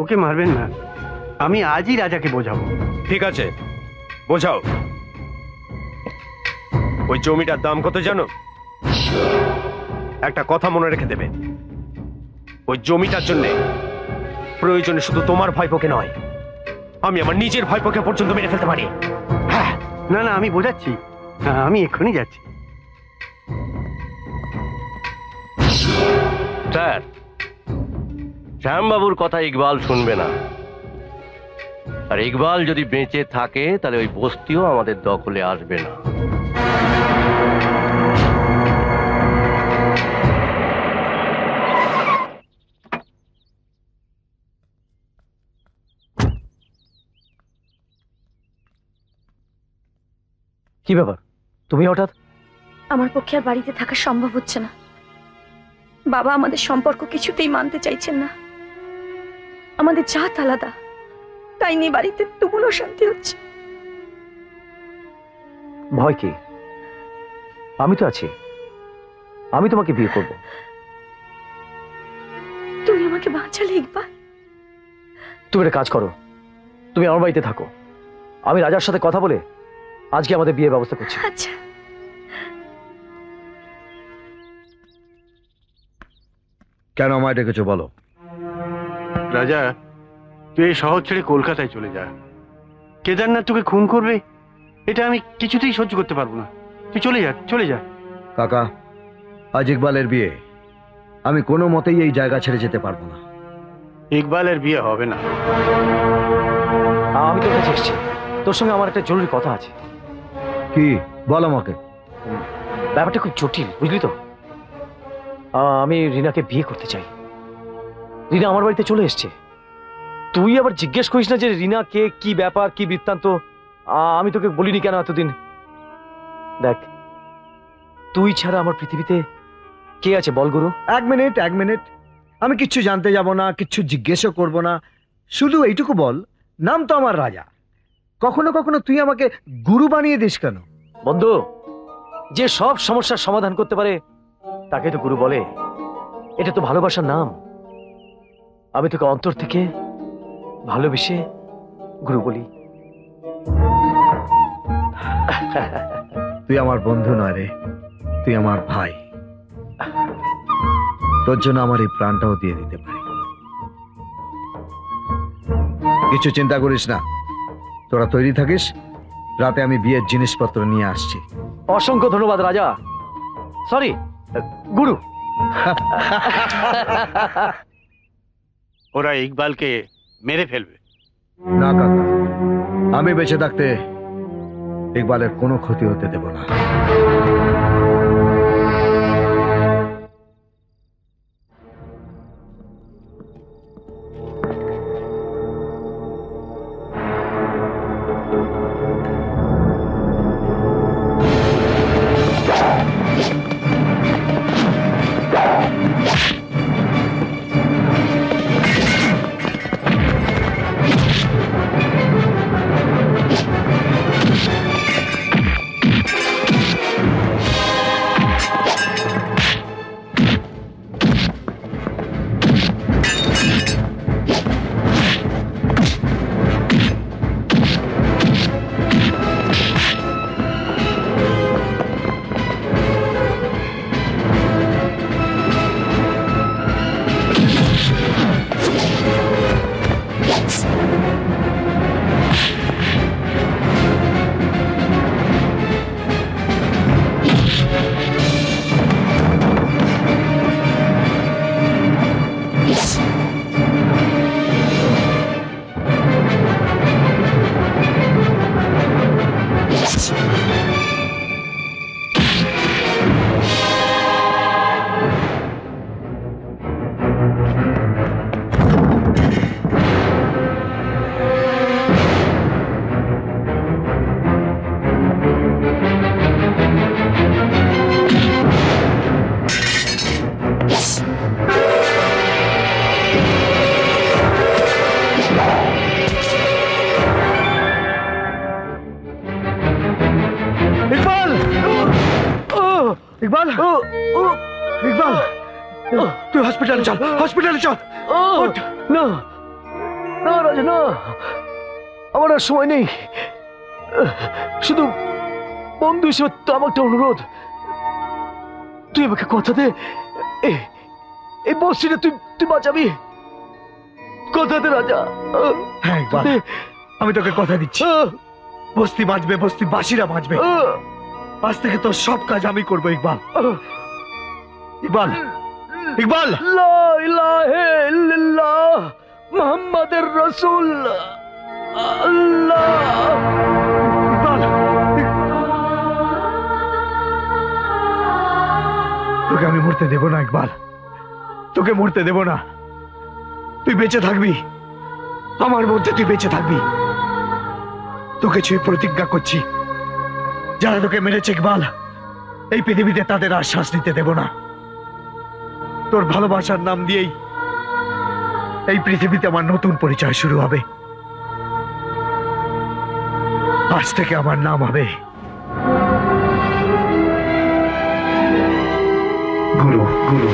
ওকে মারবেন না, আমি আজই রাজাকে বোঝাবো। ঠিক আছে, বোঝাও। ওই জমিটার দাম কত জানো? একটা কথা মনে রেখে দেবে, ওই জমিটার জন্য প্রয়োজনে শুধু তোমার ভাইপোকে নয়, আমি আমার নিজের ভাইপোকে পর্যন্ত মেরে ফেলতে পারি। না না, আমি বোঝাচ্ছি, আমি এক্ষুনি যাচ্ছি। স্যার, শ্যামবাবুর কথা ইকবাল শুনবে না, আর ইকবাল যদি বেঁচে থাকে তাহলে ওই বস্তিও আমাদের দখলে আসবে না। কি ব্যাপার তুমি হঠাৎ? আমার পক্ষে আর বাড়িতে থাকা সম্ভব হচ্ছে না। বাবা আমাদের সম্পর্ক কিছুতেই মানতে চাইছেন না। আমাদের জাত আলাদা, তাই নিয়ে বাড়িতে তুমুল অশান্তি হচ্ছে। ভয় কি? আমি তো আছি, আমি তোমাকে বিয়ে করব। তুমি আমাকে বাঁচালে একবার। তুমি একটা কাজ করো, তুমি আমার বাড়িতে থাকো, আমি রাজার সাথে কথা বলে আজকে আমাদের বিয়ের ব্যবস্থা করছি। আচ্ছা। কেন আমায় ডেকেছো বলো? রাজা, তুই এই শহর ছেড়ে কলকাতায় চলে যা। কেদারনাথ তোকে খুন করবে, এটা আমি কিছুতেই সহ্য করতে পারবো না। তুই চলে যা, চলে যা। কাকা, আজ ইকবালের বিয়ে, আমি কোনো মতেই এই জায়গা ছেড়ে যেতে পারবো না। ইকবালের বিয়ে হবে না। আমি তোর কাছে এসেছি, তোর সঙ্গে আমার একটা জরুরি কথা আছে। কি? বল আমাকে। ব্যাপারটা খুব জটিল, বুঝলি তো? আমি রিনাকে বিয়ে করতে চাই। রিনা আমার বাড়িতে চলে এসছে। তুই আবার জিজ্ঞেস করিস না যে রিনা কে, কি ব্যাপার, কি বৃত্তান্ত। আমি তোকে বলিনি কেন এতদিন? দেখ, তুই ছাড়া আমার পৃথিবীতে কে আছে বল গুরু? এক মিনিট, আমি কিচ্ছু জানতে যাব না, কিচ্ছু জিজ্ঞেসও করব না। শুধু এইটুকু বল, নাম তো আমার রাজা, কখনো কখনো তুই আমাকে গুরু বানিয়ে দিস কেন? বন্ধু, যে সব সমস্যার সমাধান করতে পারে তাকে তো গুরু বলে। এটা তো ভালোবাসার নাম। আমি তোকে অন্তর থেকে ভালোবেসে গুরু বলি। তুই আমার বন্ধু নয় রে, তুই আমার ভাই। তোর জন্য আমার এই প্রাণটাও দিয়ে দিতে পারি। কিছু চিন্তা করিস না, তোরা তৈরি থাকিস। রাতে আমি বিয়ের জিনিসপত্র নিয়ে আসছি। অসংখ্য ধন্যবাদ রাজা, সরি গুরু। ওরা ইকবালকে মেরে ফেলবে না কাকা, আমি বেঁচে থাকতে ইকবালের কোনো ক্ষতি হতে দেব না। সময় নেই, শুধু বন্ধু হিসেবে তো আমার একটা অনুরোধ, তুই আমাকে কথা দে, এই বস্তিটা তুই বাঁচাবি। কথা দে রাজা। হ্যাঁ, আমি তোকে কথা দিচ্ছি, বস্তি বাঁচবে, বস্তি বাসীরা বাঁচবে। আজ থেকে তোর সব কাজ আমি করবো ইকবাল। ইকবাল, ইকবাল, লা ইলাহা ইল্লাল্লাহ মুহাম্মাদুর রাসূলুল্লাহ। তোকে আমি মরতে দেব না ইকবাল, তোকে মরতে দেব না। তুই বেঁচে থাকবি, আমার মধ্যে তুই বেঁচে থাকবি। তোকে ছুঁয়ে প্রতিজ্ঞা করছি, যারা তোকে মেরেছে ইকবাল, এই পৃথিবীতে তাদের আর শ্বাস নিতে দেব না। তোর ভালোবাসার নাম দিয়েই এই পৃথিবীতে আমার নতুন পরিচয় শুরু হবে। আজ থেকে আমার নাম হবে গুরু। গুরু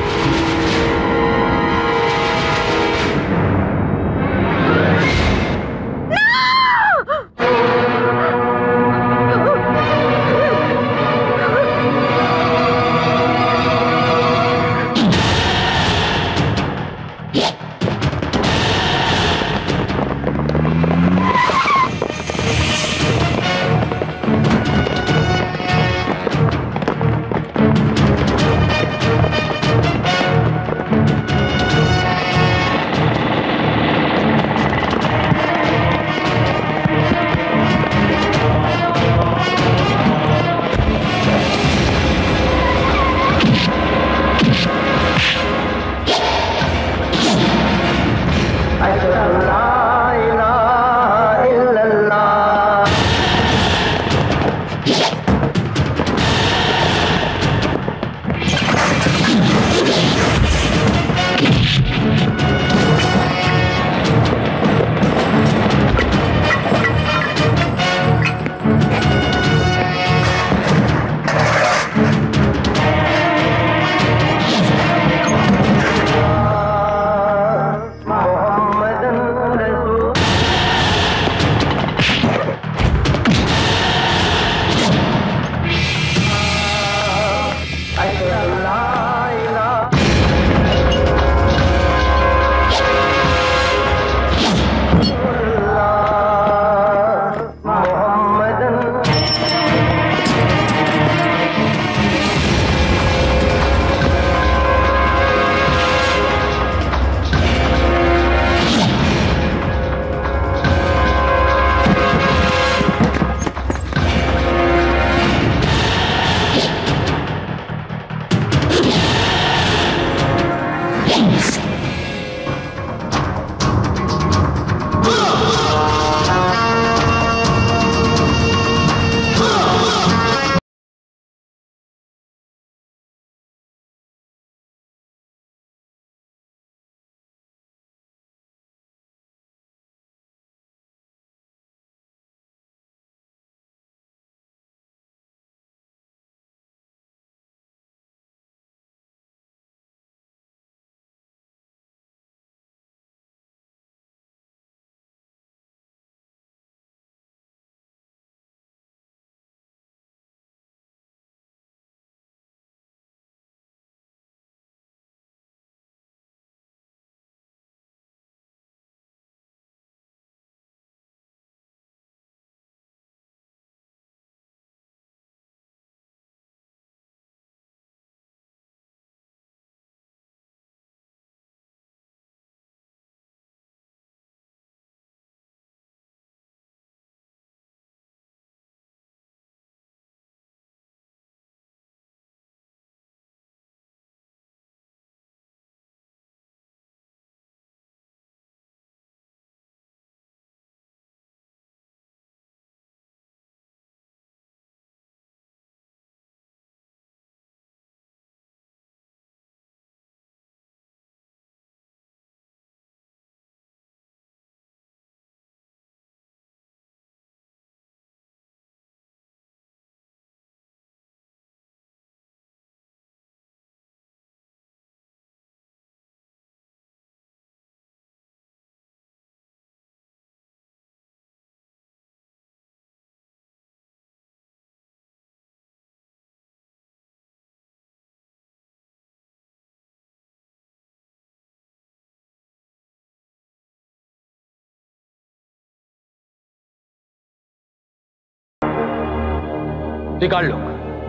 তুই কার লোক?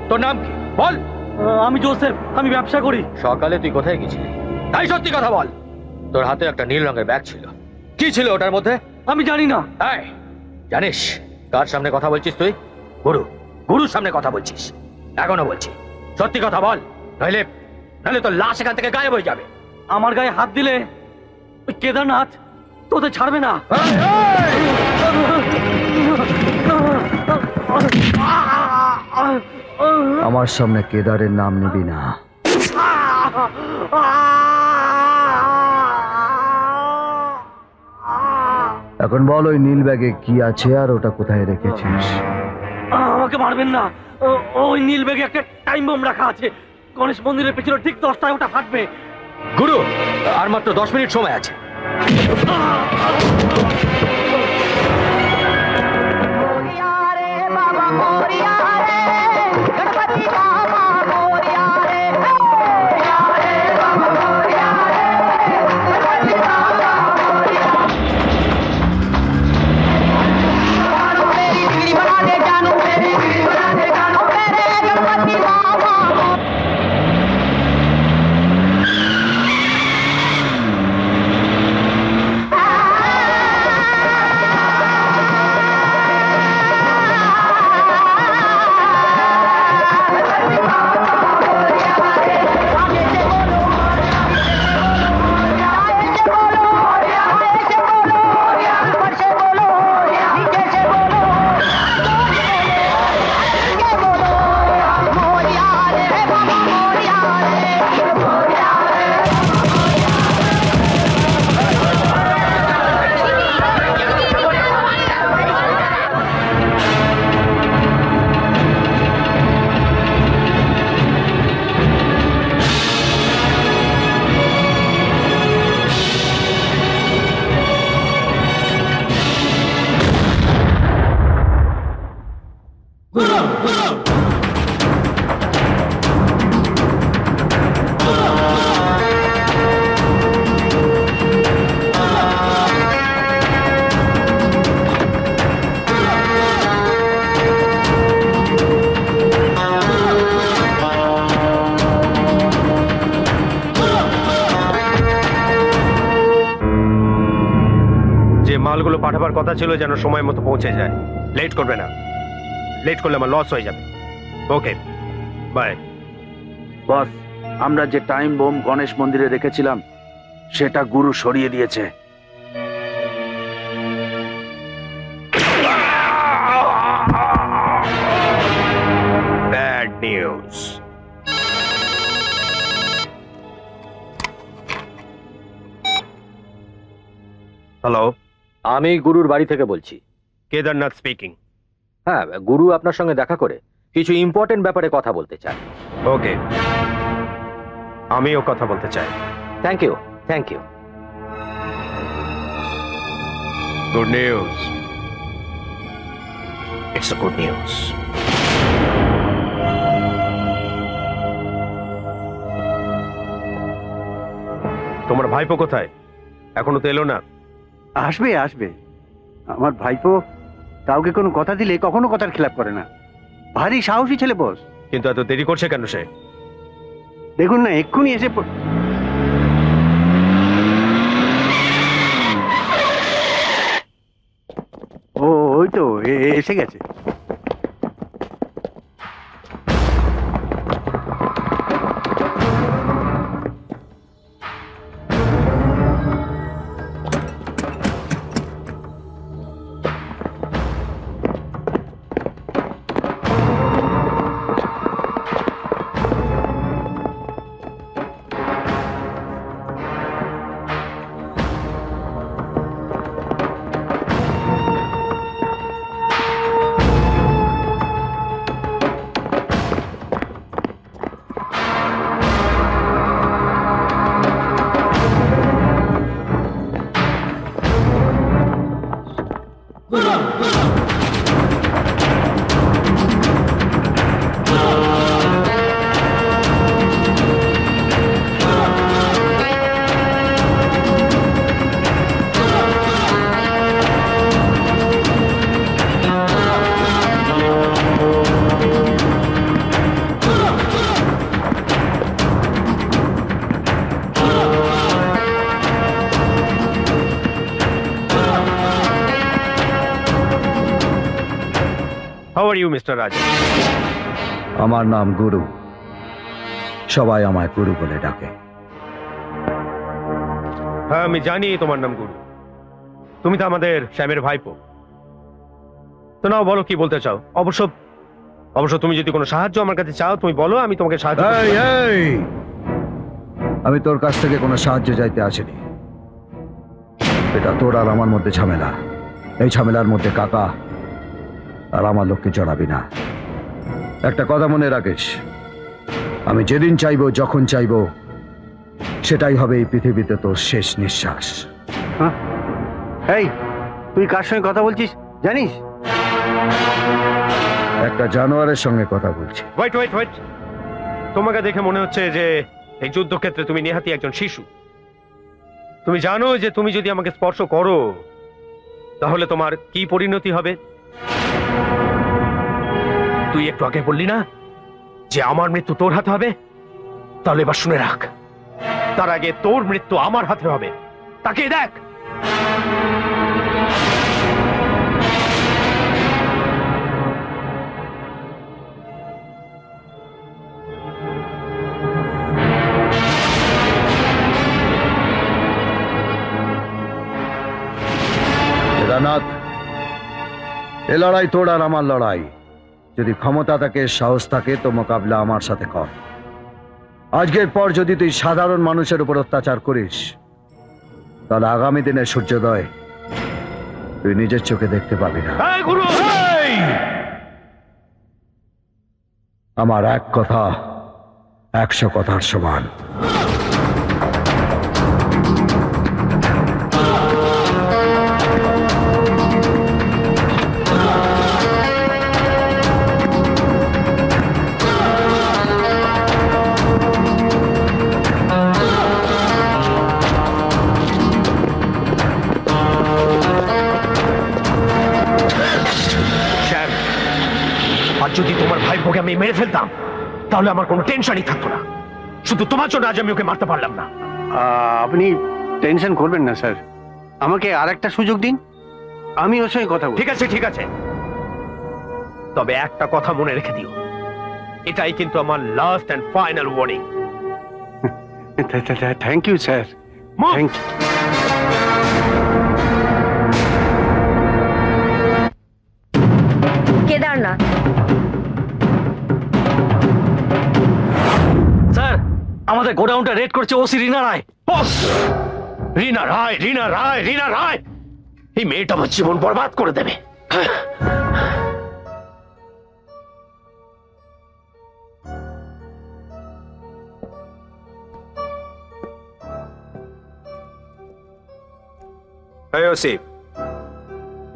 তোর নাম কি বল? আমি জোসেফ, আমি ব্যবসা করি। সকালে তুই কোথায় গেছিলি তাই সত্যি কথা বল। তোর হাতে একটা নীল রঙের ব্যাগ ছিল, কি ছিল ওটার মধ্যে? আমি জানি না। এই জানিস কার সামনে কথা বলছিস তুই? গুরু। গুরুর সামনে কথা বলছিস? এখনো বলছি সত্যি কথা বল, নইলে তোর লাশ এখান থেকে গায়েব হয়ে যাবে। আমার গায়ে হাত দিলে ওই কেদারনাথ তোদের ছাড়বে না। আমার সামনে কেদারের নাম নিবি না। এখন বল ওই নীল ব্যাগে কি আছে আর ওটা কোথায় রেখেছিস? আমাকে মারবেন না, ওই নীল ব্যাগে একটা টাইম বোম রাখা আছে। গণেশ মন্দিরের পিছনে ঠিক 10টায় ওটা ফাটবে। গুরু, আর মাত্র 10 মিনিট সময় আছে। মালগুলো পাঠাবার কথা ছিল যেন সময় মতো পৌঁছে যায়। লেট করবে না, লেট করলে আমার লস হয়ে যাবে। Okay bye. বস, আমরা যে টাইম বোম গণেশ মন্দিরে রেখেছিলাম সেটা গুরু সরিয়ে দিয়েছে। Bad news. হ্যালো, আমি গুরুর বাড়ি থেকে বলছি, কেদারনাথ স্পিকিং। হ্যাঁ, গুরু আপনার সঙ্গে দেখা করে কিছু ইম্পর্টেন্ট ব্যাপারে কথা বলতে চাই। ওকে, আমিও কথা বলতে চাই। Thank you, thank you. Good news, it's a good news. তোমার ভাইপো কোথায়? এখনো তো এলো না। আসবে আসবে। আমার ভাইপো কাউকে কোনো কথা দিলে কখনো কথার খেলাপ করে না, ভারী সাহসী ছেলে বস। কিন্তু এত দেরি করছে কেন সে? দেখুন না, এক্ষুনি এসে। ও ওই তো এসে গেছে। আমার নাম গুরু, সবাই আমায় গুরু বলে ডাকে। হ্যাঁ, আমি জানি তোমার নাম গুরু। তুমি তো আমাদের শ্যামের ভাইপো। তো নাও বলো, কি বলতে চাও? অবশ্য অবশ্য তুমি যদি কোনো সাহায্য আমার কাছে চাও তুমি বলো, আমি তোমাকে সাহায্য করব। আমি তোর কাছ থেকে কোনো সাহায্য চাইতে আসিনি, এটা তোর আর আমার মধ্যে ঝামেলা। এই ঝামেলার মধ্যে কাকা আর আমার লোককে জড়াবি না। একটা কথা মনে রাখিস, আমি যেদিন চাইবো যখন চাইবো সেটাই হবে এই পৃথিবীতে তোর শেষ নিঃশ্বাস। এই তুই কার সঙ্গে কথা বলছিস জানিস? একটা জানোয়ারের সঙ্গে কথা বলছি। ওয়েট ওয়েট ওয়েট, তোমাকে দেখে মনে হচ্ছে যে এই যুদ্ধক্ষেত্রে তুমি নিহাতি একজন শিশু। তুমি জানো যে তুমি যদি আমাকে স্পর্শ করো তাহলে তোমার কি পরিণতি হবে? তুই একটু আগে বললি না যে আমার মৃত্যু তোর হাতে হবে, তাহলে এবার শুনে রাখ, তার আগে তোর মৃত্যু আমার হাতে হবে। তাকে দেখ, এ লড়াই তোর আর আমার লড়াই। যদি ক্ষমতা থাকে, সাহস থাকে, তো মোকাবিলা আমার সাথে কর। আজকের পর যদি তুই সাধারণ মানুষের উপর অত্যাচার করিস তাহলে আগামী দিনে সূর্যোদয় তুই নিজের চোখে দেখতে পাবি না। আমার এক কথা 100 কথার সমান। যদি তোমার ভাই বোকে আমি মেরে ফেলতাম তাহলে আমার কোনো টেনশনই থাকতো না। শুধু তোমার জন্য আজ আমি ওকে মারতে পারলাম না। আপনি টেনশন করবেন না স্যার, আমাকে আরেকটা সুযোগ দিন, আমি ওর সঙ্গে কথা বলবো। ঠিক আছে ঠিক আছে, তবে একটা কথা মনে রেখে দিও, এটাই কিন্তু আমার last and final warning. Thank you sir, thank you. Sir, আমাদের গোডাউনটা রেড করছে ওসি রিনা রায়। রিনা রায়, রিনা রায়, রিনা রায়, এই মেয়েটা আমার জীবন বরবাদ করে দেবে। Hey OC,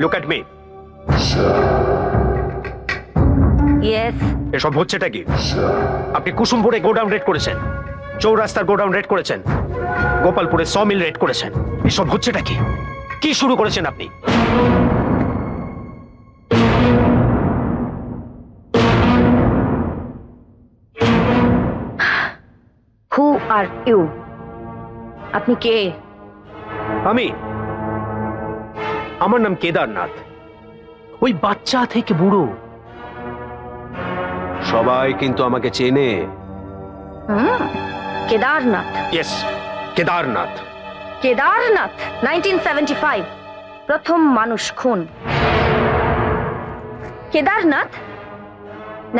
look at me. এসব হচ্ছেটা কি? আপনি কুসুমপুরে গোডাউন রেড করেছেন, চৌরাস্তার গোডাউন রেড করেছেন, গোপালপুরে সমিল রেড করেছেন, এসব হচ্ছেটা কি? কি শুরু করেছেন আপনি? Who are you? আপনি কে? আমি, আমার নাম কেদারনাথ। ওই বাচ্চা থেকে বুড়ো সবাই কিন্তু আমাকে চেনে। কেদারনাথ? ইয়েস, কেদারনাথ। কেদারনাথ 1975 প্রথম মানুষ খুন। কেদারনাথ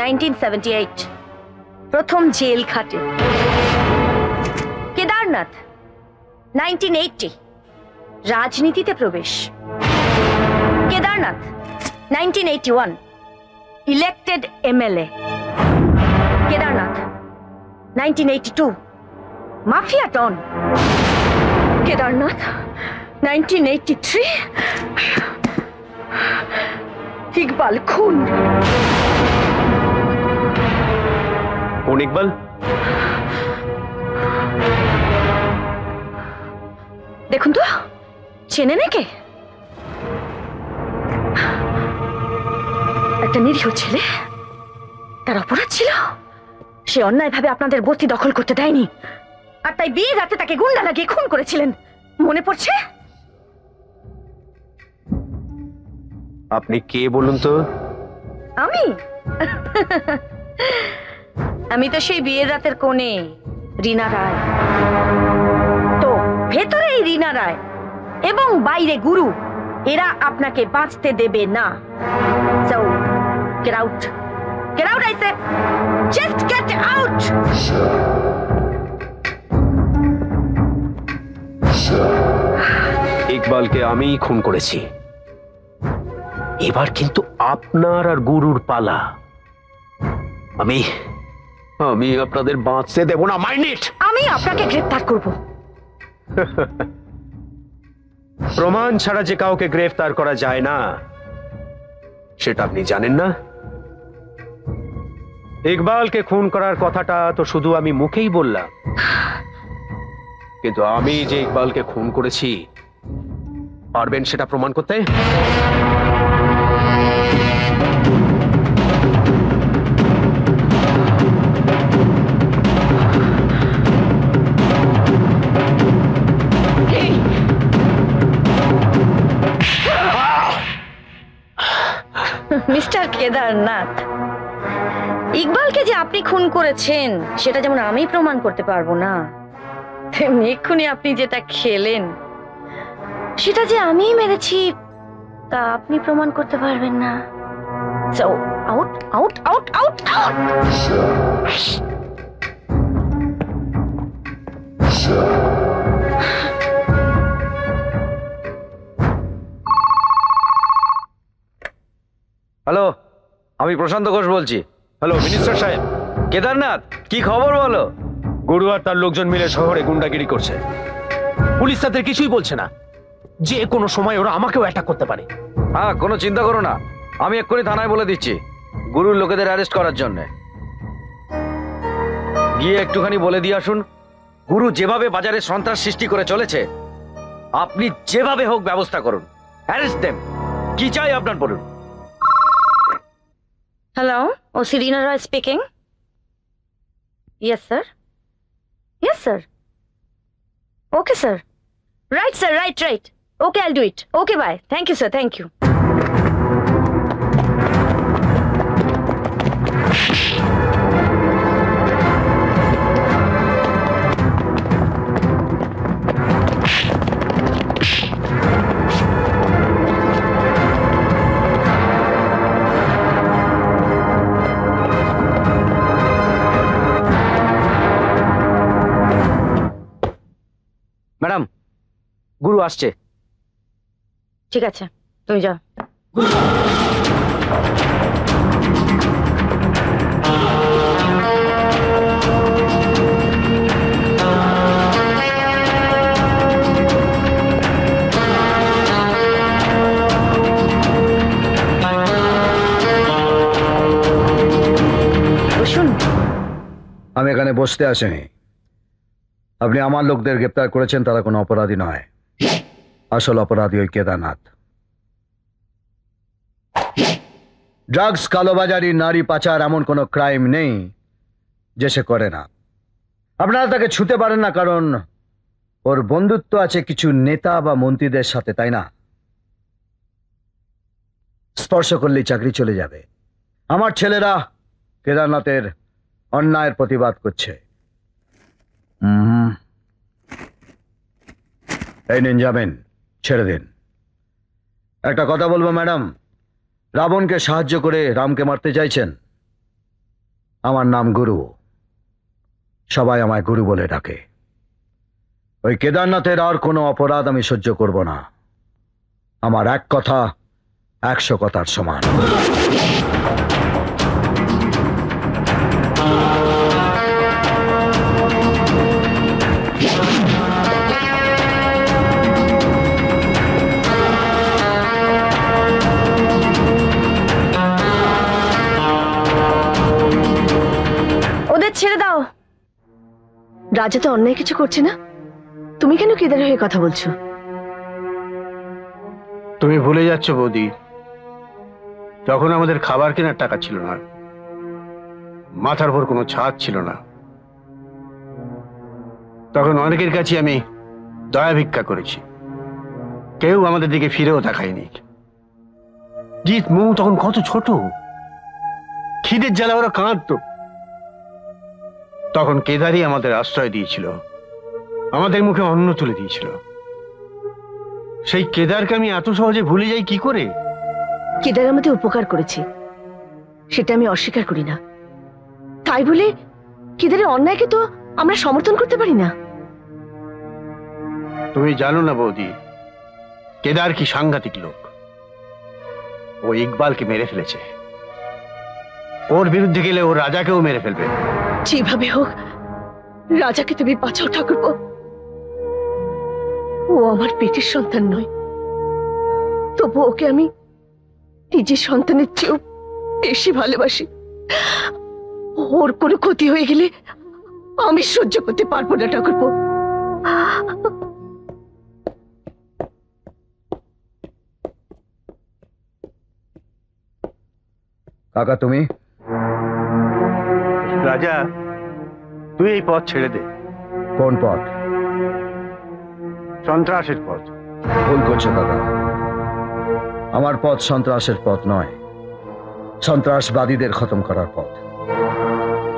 1978 প্রথম জেল খাটে। কেদারনাথ 1980 রাজনীতিতে প্রবেশ। Kedarnath 1981 elected MLA। Kedarnath 1982 mafia don. Kedarnath 1983 Iqbal খুন। কোন ইকবাল? দেখুন তো চেনে নাকি? একটা নিরীহ ছেলে, তার অপরাধ ছিল সে অন্যায়ভাবে আপনাদের বর্তি দখল করতে দেয়নি, আর তাই বিয়ের রাতে তাকে গুন্ডা লাগিয়ে খুন করেছিলেন। মনে পড়ছে? আপনি কে বলুন তো? আমি, আমি তো সেই বিয়ের রাতের কোণে রিনা রায়। তো ভেতরে এই রিনা রায় এবং বাইরে গুরু, এরা আপনাকে বাঁচতে দেবে না। যাও, get out. Get out, I said. Just get out. Iqbal কে আমি খুন করেছি। এবার কিন্তু আপনার আর গুরুর পালা। আমি আমি আপনাদের বাঁচতে দেব না। Mind it. আমি আপনাকে গ্রেফতার করব। প্রমাণ ছাড়া যে কাউকে গ্রেফতার করা যায় না, সেটা আপনি জানেন না। ইকবালকে খুন করার কথাটা তো শুধু আমি মুখেই বললাম, কিন্তু আমি যে ইকবালকে খুন করেছি, পারবেন সেটা প্রমাণ করতে? মিস্টার কেদারনাথ, ইকবালকে যে আপনি খুন করেছেন সেটা যেমন আমি প্রমাণ করতে পারবো না, তেমনি এক্ষুনি আপনি যেটা খেলেন সেটা যে আমি মেরেছি তা আপনি প্রমাণ করতে পারবেন না। So out out out out out. Hello, আমি প্রশান্ত ঘোষ বলছি। হ্যালো মিনিস্টার সাহেব। কেদারনাথ, কি খবর বলো? গুরু আর তার লোকজন মিলে শহরে গুন্ডাগিরি করছে। পুলিশ তাদের কিছুই বলছে না, যে কোনো সময় ওরা আমাকেও অ্যাটাক করতে পারে। হ্যাঁ, কোনো চিন্তা করো না, আমি এক্ষুনি থানায় বলে দিচ্ছি গুরুর লোকেদের অ্যারেস্ট করার জন্য। গিয়ে একটুখানি বলে দিয়ে আসুন, গুরু যেভাবে বাজারে সন্ত্রাস সৃষ্টি করে চলেছে, আপনি যেভাবে হোক ব্যবস্থা করুন। অ্যারেস্ট দেন। কি চাই আপনার বলুন। Hello, Osirina Roy speaking. Yes, sir. Yes, sir. Okay, sir. Right, sir. Right, right. Okay, I'll do it. Okay, bye. Thank you, sir. Thank you. Madam, Guru আসছে। ঠিক আছে, তুমি যাও। শুন, আমি এখানে বসতে আসিনি। আপনি আমার লোকদের গ্রেপ্তার করেছেন, তারা কোনো অপরাধী নয়। আসল অপরাধী ওই কেদারনাথ। ড্রাগস, কালোবাজারি, নারী পাচার, এমন কোনো ক্রাইম নেই যে সে করে না। আপনারা তাকে ছুঁতে পারেন না, কারণ ওর বন্ধুত্ব আছে কিছু নেতা বা মন্ত্রীদের সাথে, তাই না? স্পর্শ করলেই চাকরি চলে যাবে। আমার ছেলেরা কেদারনাথের অন্যায়ের প্রতিবাদ করছে। এই নিন, যাবেন, ছেড়ে দিন। একটা কথা বলবো ম্যাডাম, রাবণকে সাহায্য করে রামকে মারতে চাইছেন। আমার নাম গুরু, সবাই আমায় গুরু বলে ডাকে। ওই কেদারনাথের আর কোনো অপরাধ আমি সহ্য করব না। আমার এক কথা 100 কথার সমান। ছেড়ে দাও। রাজা তো অন্যায় কিছু করছে না, তুমি কেন কেদার হয়ে কথা বলছো? তুমি ভুলে যাচ্ছ বৌদি, তখন আমাদের খাবার কেনার টাকা ছিল না, মাথার উপর কোনো ছাদ ছিল না। তখন অনেকের কাছে আমি দয়া ভিক্ষা করেছি, কেউ আমাদের দিকে ফিরেও তাকায়নি। জিত মৌ তখন কত ছোট, খিদের জ্বালা ওরা কাঁদতো। তখন কেদারই আমাদের আশ্রয় দিয়েছিল, আমাদের মুখে অন্ন তুলে দিয়েছিল। সেই কেদারকে আমি এত সহজে ভুলে যাই কি করে? কেদার আমাদের উপকার করেছে, সেটা আমি অস্বীকার করি না। তাই বলে কিদারে অন্যায়কে তো আমরা সমর্থন করতে পারি না। তুমি জানো না বৌদি, কেদার কি সাংঘাতিক লোক। ও ইকবালকে মেরে ফেলেছে, ওর বিরুদ্ধে গেলে ও রাজাকেও মেরে ফেলবে। যেভাবে হোক রাজাকে তুমি বাঁচাও ঠাকুরপো, ও আমার পেটের সন্তান নয়, তবু ওকে আমি নিজের সন্তানের চেয়েও বেশি ভালোবাসি। ওর কোনো ক্ষতি হয়ে গেলে আমি সহ্য করতে পারবো না ঠাকুরপো। কাকা তুমি রাজা, তুই এই পথ ছেড়ে দে। কোন পথ? সন্ত্রাসের পথ। ভুল করছো কাকা, আমার পথ সন্ত্রাসের পথ নয়, সন্ত্রাসবাদীদের খতম করার পথ।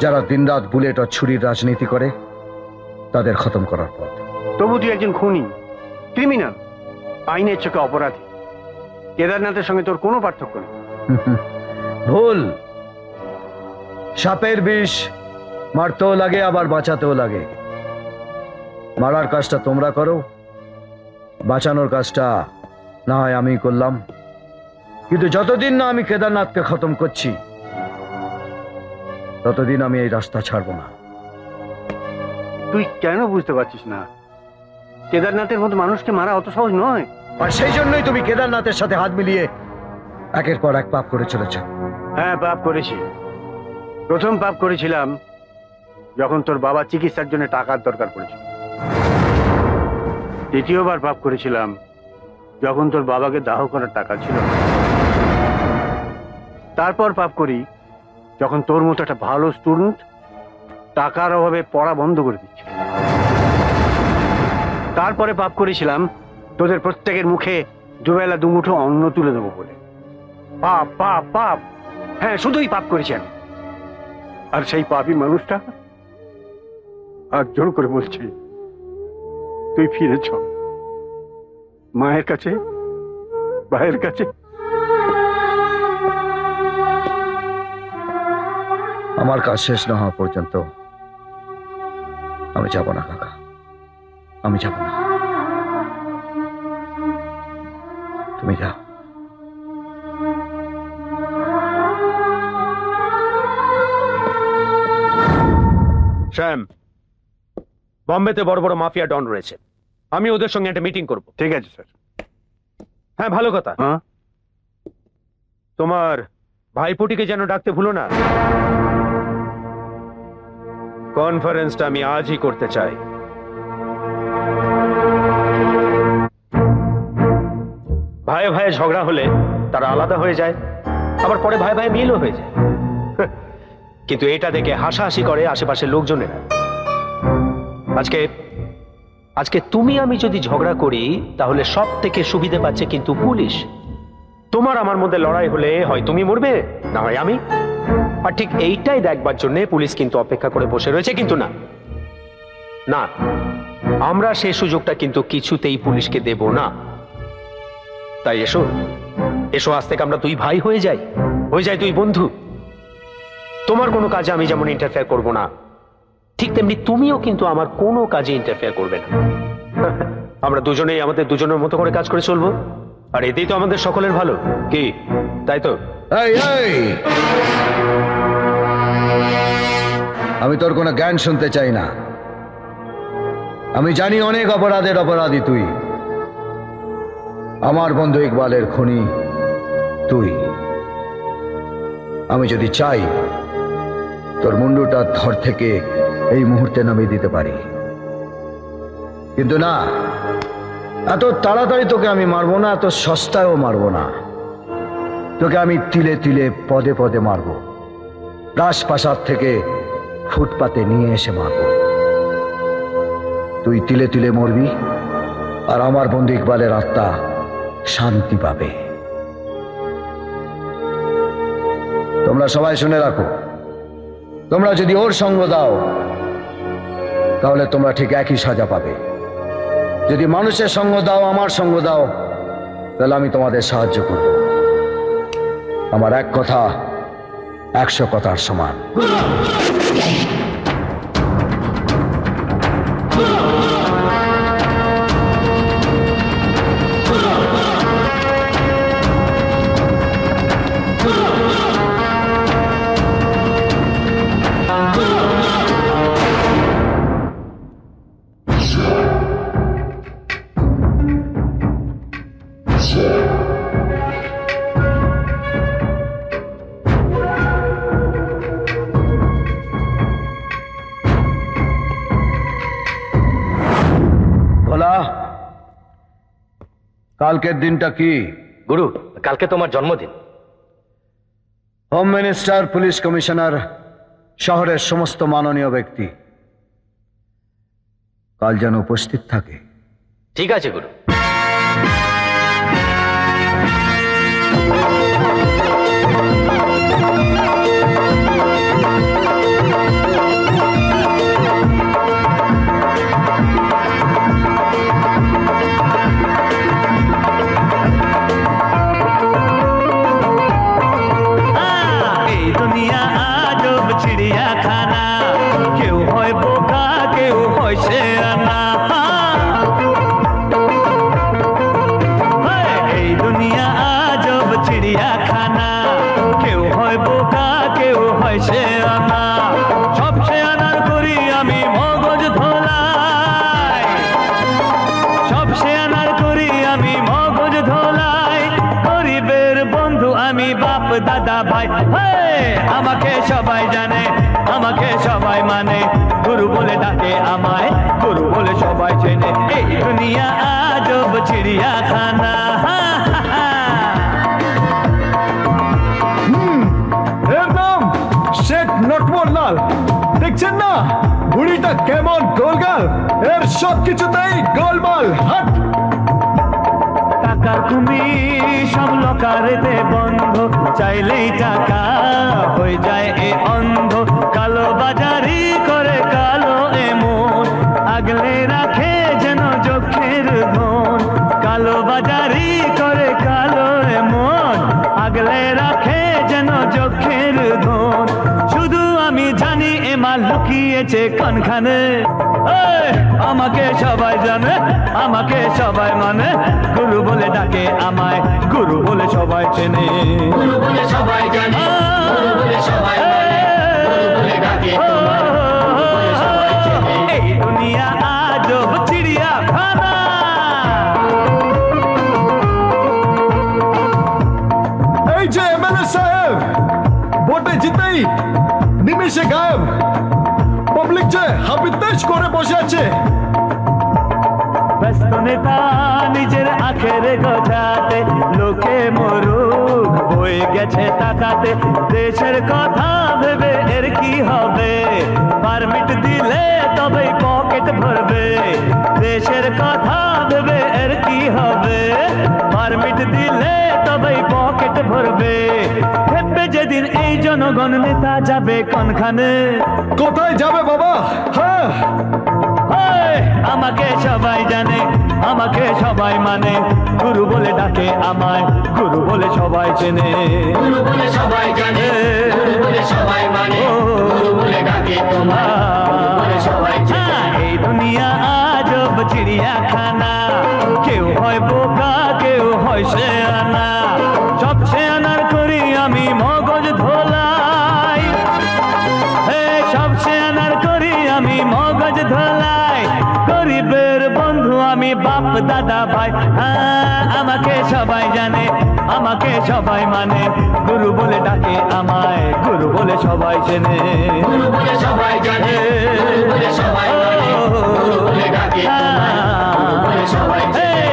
যারা দিনরাত বুলেট আর ছুরির রাজনীতি করে তাদের খতম করার পথ। তবু তুই একজন খুনি, ক্রিমিনাল, আইনের চোখে অপরাধী। কেদারনাথের সঙ্গে তোর কোনো পার্থক্য নেই। ভুল। সাপের বিষ মারতেও লাগে আবার বাঁচাতেও লাগে। মারার কাজটা তোমরা করো, বাঁচানোর কাজটা না হয় আমি করলাম। কিন্তু যতদিন না আমি কেদারনাথকে খতম করছি ততদিন আমি এই রাস্তা ছাড়ব না। তুই কেন বুঝতে পারছিস না, কেদারনাথের মতো মানুষকে মারা অত সহজ নয়। আর সেই জন্যই তুমি কেদারনাথের সাথে হাত মিলিয়ে একের পর এক পাপ করে চলেছ। হ্যাঁ, পাপ করেছি। প্রথম পাপ করেছিলাম যখন তোর বাবা চিকিৎসার জন্য টাকার দরকার পড়েছিল। দ্বিতীয়বার পাপ করেছিলাম যখন তোর বাবাকে দাহ করার টাকা ছিল। তারপর পাপ করি যখন তোর মতো একটা ভালো স্টুডেন্ট টাকার অভাবে পড়া বন্ধ করে দিচ্ছিল। তারপরে পাপ করেছিলাম তোদের প্রত্যেকের মুখে দুবেলা দুমুঠো অন্ন তুলে দেবো বলে। পাপ পাপ পাপ, হ্যাঁ শুধুই পাপ করেছি আমি। আর সেই পাপী মানুষটা আর জোর করে বলছি, তুই ফিরে চল মায়ের কাছে, ভাইয়ের কাছে। আমার কাজ শেষ না হওয়া পর্যন্ত আমি যাব না কাকা, আমি যাব না। তুমি যাও। শ্যাম, বম্বেতে বড় বড় মাফিয়া ডন রয়েছে, আমি ওদের সঙ্গে একটা মিটিং করব। ঠিক আছে স্যার। হ্যাঁ ভালো কথা। তোমার ভাইপোটিকে যেন ডাকতে ভুলো না। কনফারেন্সটা আমি আজই করতে চাই। ভাই ভাই ঝগড়া হলে তারা আলাদা হয়ে যায়, আবার পরে ভাই ভাই মিলও হয়ে যায়। কিন্তু এটা দেখে হাসাহাসি করে আশেপাশের লোকজনেরা। আজকে আজকে তুমি আমি যদি ঝগড়া করি তাহলে সব থেকে সুবিধা পাচ্ছে কিন্তু পুলিশ। তোমার আমার মধ্যে লড়াই হলে হয় তুমি মরবে, না হয় আমি। আর ঠিক এইটাই দেখবার জন্য পুলিশ কিন্তু অপেক্ষা করে বসে রয়েছে। কিন্তু না না, আমরা সেই সুযোগটা কিন্তু কিছুতেই পুলিশকে দেব না। তাই এসো এসো, আজ থেকে আমরা দুই ভাই হয়ে যাই, দুই বন্ধু। তোমার কোনো কাজে আমি যেমন ইন্টারফেয়ার করব না, ঠিক তেমনি তুমিও কিন্তু আমার কোনো কাজে ইন্টারফেয়ার করবে না। আমরা দুজনেই আমাদের দুজনের মতো করে কাজ করে চলবো, আর এতেই তো আমাদের সকলের ভালো, কি তাই তো? আমি তোর কোনো জ্ঞান শুনতে চাই না। আমি জানি অনেক অপরাধের অপরাধী তুই, আমার বন্ধু ইকবালের খুনি তুই। আমি যদি চাই তোর মুন্ডুটা ধর থেকে এই মুহূর্তে নামিয়ে দিতে পারি, কিন্তু না, এত তাড়াতাড়ি তোকে আমি মারবো না, এত সস্তায়ও মারবো না। তোকে আমি তিলে তিলে পদে পদে মারবো, রাজপ্রাসাদ থেকে ফুটপাতে নিয়ে এসে মারব। তুই তিলে তিলে মরবি, আর আমার বন্ধু ইকবালের আত্মা শান্তি পাবে। তোমরা সবাই শুনে রাখো, তোমরা যদি ওর সঙ্গ দাও তাহলে তোমরা ঠিক একই সাজা পাবে। যদি মানুষের সঙ্গ দাও, আমার সঙ্গ দাও, তাহলে আমি তোমাদের সাহায্য করব। আমার এক কথা 100 কথার সমান। কালকের দিনটা কি? গুরু, কালকে তোমার জন্মদিন। হোম মিনিস্টার, পুলিশ কমিশনার, শহরের সমস্ত মাননীয় ব্যক্তি কাল যেন উপস্থিত থাকে। ঠিক আছে গুরু। কেমন গোলগাল, এর সব কিছুতেই গোলমাল। হাট টাকার তুমি সব লোকারেতে বন্ধ, চাইলেই টাকা হয়ে যায় এ অন্ধ। কালো বাজারি করে কালো এমন, আগলে রাখে যেন চোখের ধন। কালো বাজারি করে কালো এমন, আগলে রাখে যেন চোখের ধন। শুধু আমি জানি এমাল লুকিয়েছে কোনখানে, আমাকে সবাই জানে, আমাকে সবাই মানে। গুরু বলে ডাকে আমায়, গুরু বলে সবাই চেনে, গুরু বলে সবাই জানে, গুরু বলে সবাই মানে, গুরু বলে ডাকে আমায়, গুরু বলে সবাই চেনে। এই দুনিয়া আজব চিড়িয়াখানা। এই যে এমএলএ সাহেব ভোটে জিতেই নিমেষে গায়েব, পাবলিক যে হাবিতেশ করে বসে আছে। ব্যস্ত নেতা নিজের আখেরে গোছাতে, লোকে মরুক বয়ে গেছে তাকাতে। দেশের কথা ভেবে এর কি হবে, পারমিট দিলে তবেই পকেট ভরবে। দেশের কথা ভেবে এর কি হবে, পারমিট দিলে তবেই পকেট ভরবে। যেদিন এই জনগণ নেতা যাবে কোনখানে, কোথায় যাবে বাবা? হ্যাঁ, আমাকে সবাই জানে, আমাকে সবাই মানে। গুরু বলে ডাকে আমায়, গুরু বলে সবাই চেনে, গুরু বলে সবাই জানে, গুরু বলে সবাই মানে, গুরু বলে ডাকে তোমায়, গুরু বলে সবাই চেনে। এই দুনিয়া আজব চিড়িয়াখানা, কেউ হয় বোকা, কেউ হয় শেয়ানা। সব শেয়ানার করি আমি মগজ ধোলাই, সব শেয়ানার করি আমি মগজ ধোলাই। গরিবের বন্ধু আমি বাপ দাদা ভাই, আমাকে সবাই জানে, আমাকে সবাই মানে। গুরু বলে ডাকে আমায়, গুরু বলে সবাই চেনে, গুরু বলে সবাই জানে, গুরু বলে সবাই মানে, গুরু বলে ডাকে আমায়, গুরু বলে সবাই চেনে,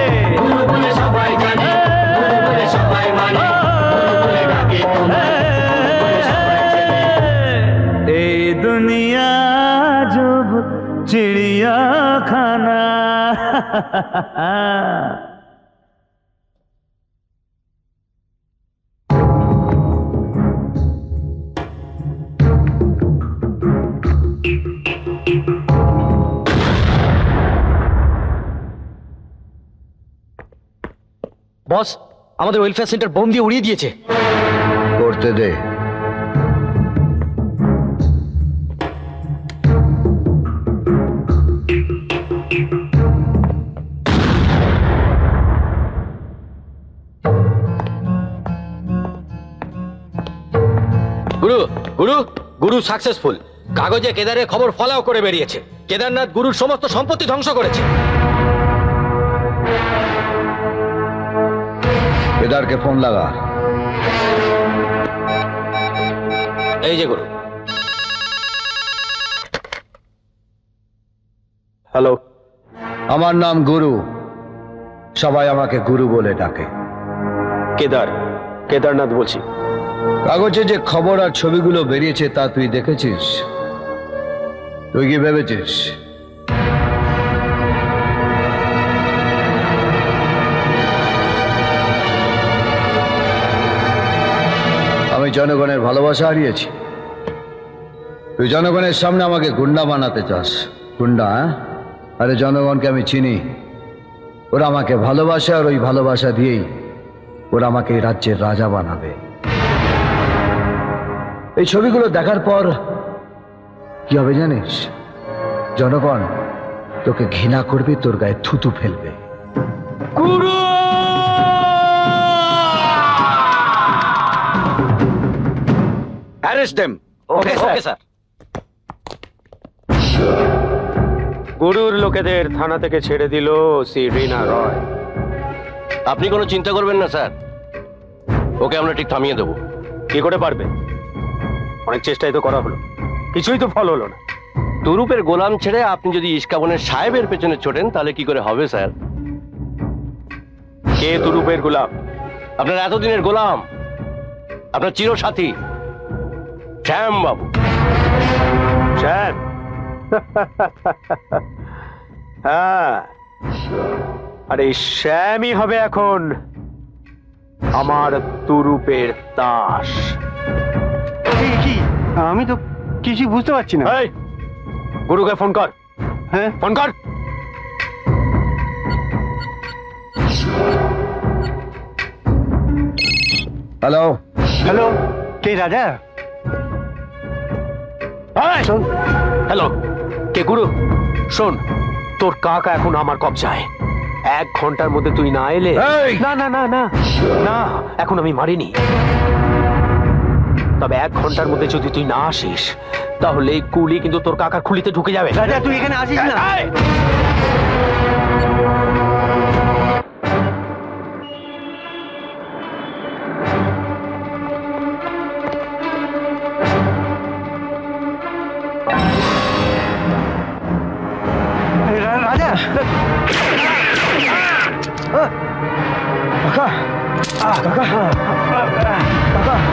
গুরু বলে সবাই জানে, গুরু বলে সবাই মানে। এই দুনিয়া আজব চিড়িয়াখানা। বস, আমাদের ওয়েলফেয়ার সেন্টার বোম দিয়ে উড়িয়ে দিয়েছে। করতে দে। গুরু গুরু গুরু সাকসেসফুল। কাগজে কেদারের খবর ফলাও করে বেরিয়েছে। কেদারনাথ গুরুর সমস্ত সম্পত্তি ধ্বংস করেছে। কেদারকে ফোন লাগা। এই যে গুরু। হ্যালো, আমার নাম গুরু, সবাই আমাকে গুরু বলে ডাকে। কেদার, কেদারনাথ বলছি। কাগজে যে খবর আর ছবিগুলো বেরিয়েছে তা তুই দেখেছিস? তুই কি ভেবেছিস আমি জনগণের ভালোবাসা হারিয়েছি? তুই জনগণের সামনে আমাকে গুন্ডা বানাতে চাস? গুন্ডা? আরে জনগণকে আমি চিনি, ওরা আমাকে ভালোবাসে, আর ওই ভালোবাসা দিয়েই ওরা আমাকে এই রাজ্যের রাজা বানাবে। এই ছবিগুলো দেখার পর কি হবে জানিস? জনগণ তোকে ঘৃণা করবে, তোর গায়ে থুতু ফেলবে। গুরু, arrest them. Okay, okay, sir. গুরুর লোকেদের থানা থেকে ছেড়ে দিল সি রিনা রয়। আপনি কোনো চিন্তা করবেন না স্যার, ওকে আমরা ঠিক থামিয়ে দেবো। কি করে পারবে? অনেক চেষ্টাই তো করা হলো, কিছুই তো ফল হলো না। তুরুপের গোলাম ছেড়ে আপনি যদি ইস্কাবনের সাহেবের পেছনে ছোটেন তাহলে কি করে হবে স্যার? কে তুরুপের গোলাম? আপনার এতদিনের গোলাম, আপনার চিরসাথী শ্যাম বাবু। স্যার, হ্যাঁ, আরে শ্যামই হবে এখন আমার তুরুপের দাস। আমি তো কিছু বুঝতে পারছি না। গুরুকে ফোন কর। হ্যাঁ, ফোন কর। হ্যালো। হ্যালো, কে রাজা? হ্যালো, কে? গুরু শোন, তোর কাকা এখন আমার কবজায়। 1 ঘন্টার মধ্যে তুই না এলে। না না না না না, এখন আমি মারিনি, তবে 1 ঘন্টার মধ্যে যদি তুই না আসিস তাহলে কুলি কিন্তু তোর কাকার খুলিতে ঢুকে যাবে। রাজা, তুই এখানে আসিস না। রাজা, কাকা কাকা কাকা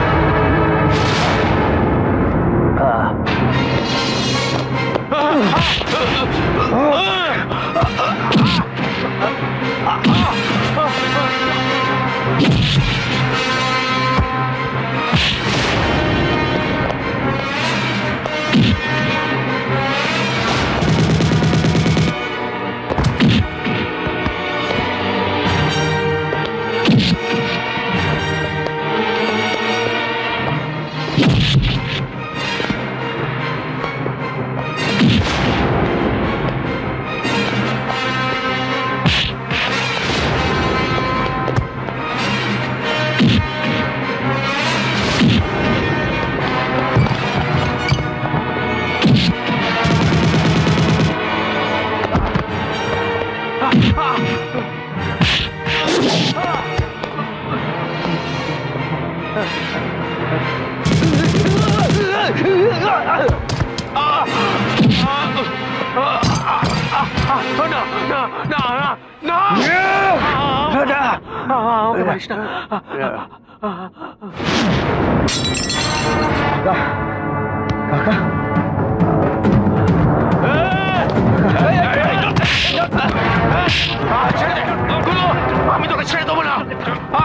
আমি তোকে ছেড়ে দেবো না,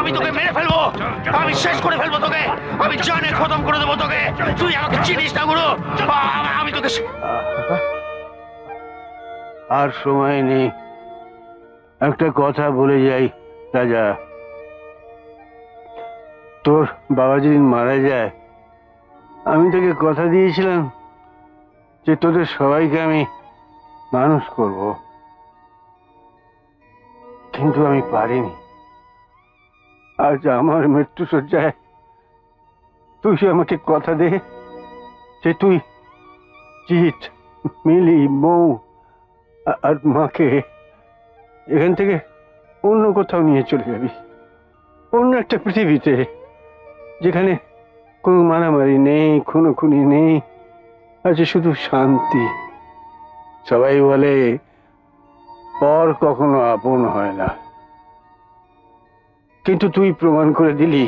আমি তোকে মেরে ফেলবো, আমি শেষ করে ফেলবো তোকে, আমি জানে খতম করে দেবো তোকে। তুই আমাকে চিনিস না গুরু, আমি তোকে। আর সময় নেই, একটা কথা বলে যাই রাজা, তোর বাবা যেদিন মারা যায় আমি তোকে কথা দিয়েছিলাম যে তোদের সবাইকে আমি মানুষ করব, কিন্তু আমি পারিনি। আজ আমার মৃত্যুশয্যায় তুই আমাকে কথা দে যে তুই জিত মিলি বউ আর মাকে এখান থেকে অন্য কোথাও নিয়ে চলে যাবি, অন্য একটা পৃথিবীতে যেখানে কোনো মারামারি নেই, খুনোখুনি নেই, আছে শুধু শান্তি। সবাই বলে পর কখনো আপন হয় না, কিন্তু তুই প্রমাণ করে দিলি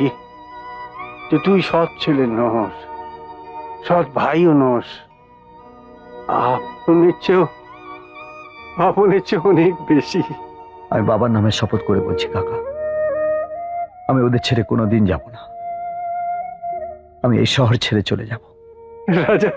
যে তুই সৎ ছেলে নস, সৎ ভাইও নস, আপনের চেয়ে অনেক বেশি। আমি বাবার নামে শপথ করে বলছি কাকা, আমি ওদের ছেড়ে কোনোদিন যাব না, আমি এই শহর ছেড়ে চলে যাব। রাজা,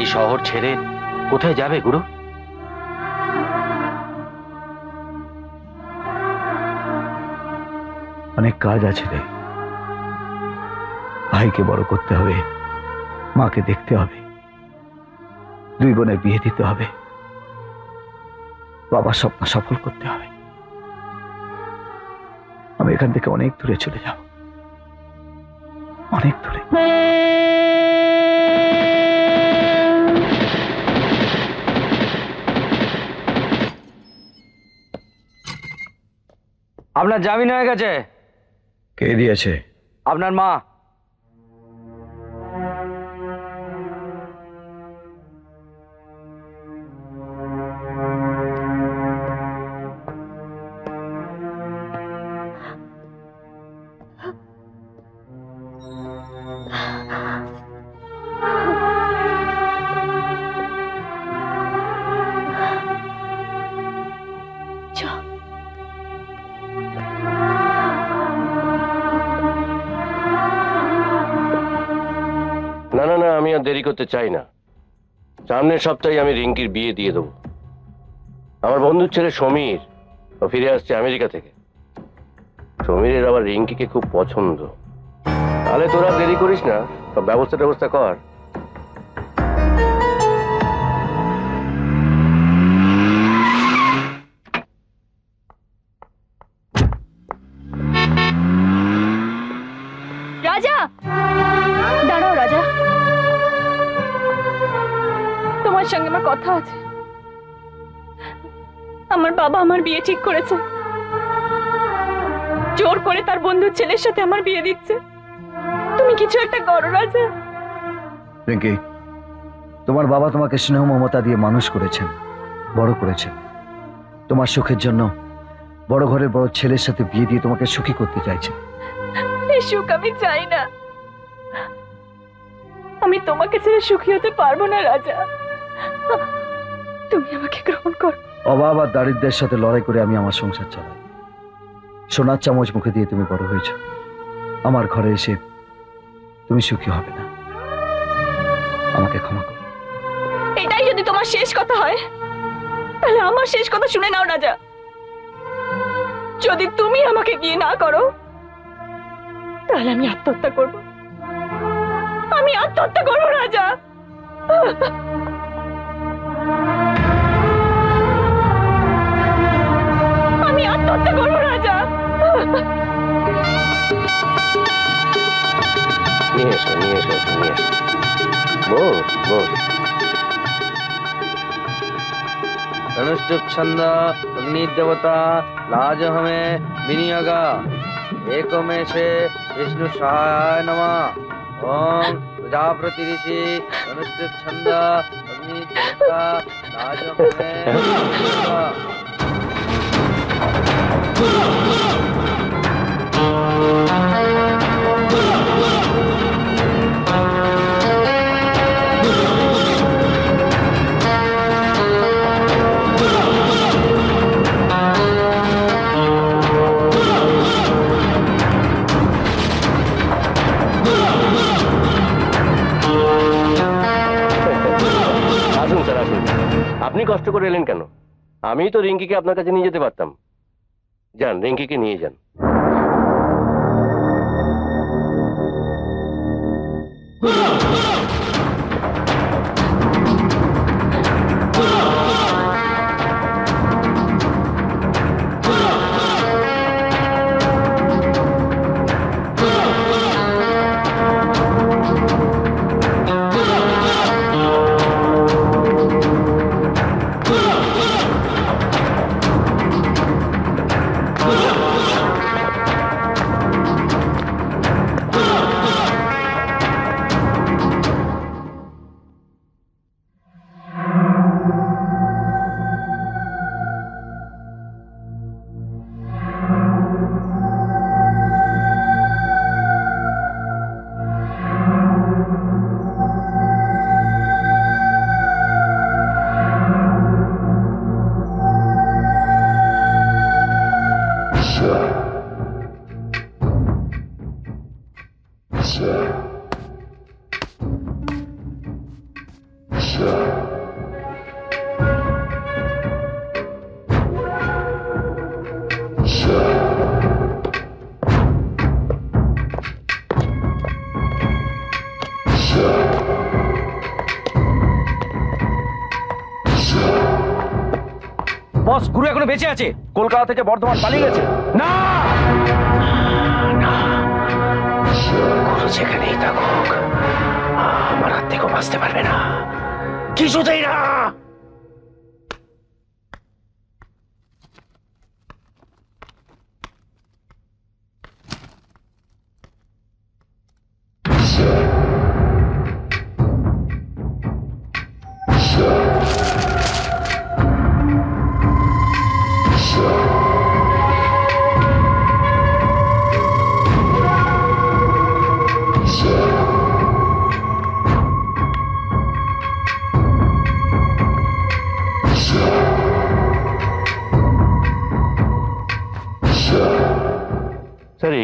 এই শহর ছেড়ে কোথায় যাবে গুরু? অনেক কাজ আছে রে, ভাইকে বড় করতে হবে, মাকে দেখতে হবে, দুই বোনের বিয়ে দিতে হবে, বাবার স্বপ্ন সফল করতে হবে। আমি এখান থেকে অনেক দূরে চলে যাব, অনেক দূরে। আপনার জামিন হয়ে গেছে। কে দিয়েছে? আপনার মা। দেরি করতে চাই না, সামনের সপ্তাহে আমি রিঙ্কির বিয়ে দিয়ে দেব। আমার বন্ধুর ছেলে সমীর ফিরে আসছে আমেরিকা থেকে, সমীরের আবার রিঙ্কিকে খুব পছন্দ। তাহলে তোরা দেরি করিস না, সব ব্যবস্থা ব্যবস্থা কর। কথা আছে, আমার বাবা আমার বিয়ে ঠিক করেছে, জোর করে তার বন্ধুর ছেলের সাথে আমার বিয়ে দিচ্ছে। তুমি কিছু একটা করো রাজা। রিঙ্কি, তোমার বাবা তোমাকে স্নেহ মমতা দিয়ে মানুষ করেছেন, বড় করেছেন। তোমার সুখের জন্য বড় ঘরের বড় ছেলের সাথে বিয়ে দিয়ে তোমাকে সুখী করতে চাইছে। এই সুখ আমি চাই না, আমি তোমাকে ছেড়ে সুখী হতে পারবো না রাজা। তুমি আমাকে গ্রহণ করো। অভাব আর দারিদ্র্যের সাথে লড়াই করে আমি আমার সংসার চালাই। সোনার চামচ মুখে দিয়ে তুমি বড় হয়েছ, আমার ঘরে এসে তুমি সুখী হবে না, আমাকে ক্ষমা করো। এটাই যদি তোমার শেষ কথা হয় তাহলে আমার শেষ কথা শুনে নাও রাজা। যদি তুমি আমাকে বিয়ে না করো তাহলে আমি আত্মহত্যা করব, আমি আত্মহত্যা করবো রাজা। করো রাজা। धनुष्टुप छंद अग्नि देवता लाज हमें विनियोगा एको में से विष्णु सहाय नमः ओम प्रजापति ऋषि धनुष्टुप छंद अग्नि देवता लाज हमें আসুন স্যার আসুন। আপনি কষ্ট করে এলেন কেন? আমি তো রিঙ্কিকে আপনার কাছে নিয়ে যেতে পারতাম। যান, রিঙ্কিকে নিয়ে যান। গুরু এখনো বেঁচে আছে, কলকাতা থেকে বর্ধমান পালিয়ে গেছে। না না, গুরু যেখানেই থাকুক আমার হাত থেকে বাঁচতে পারবে না, কিছুতেই না।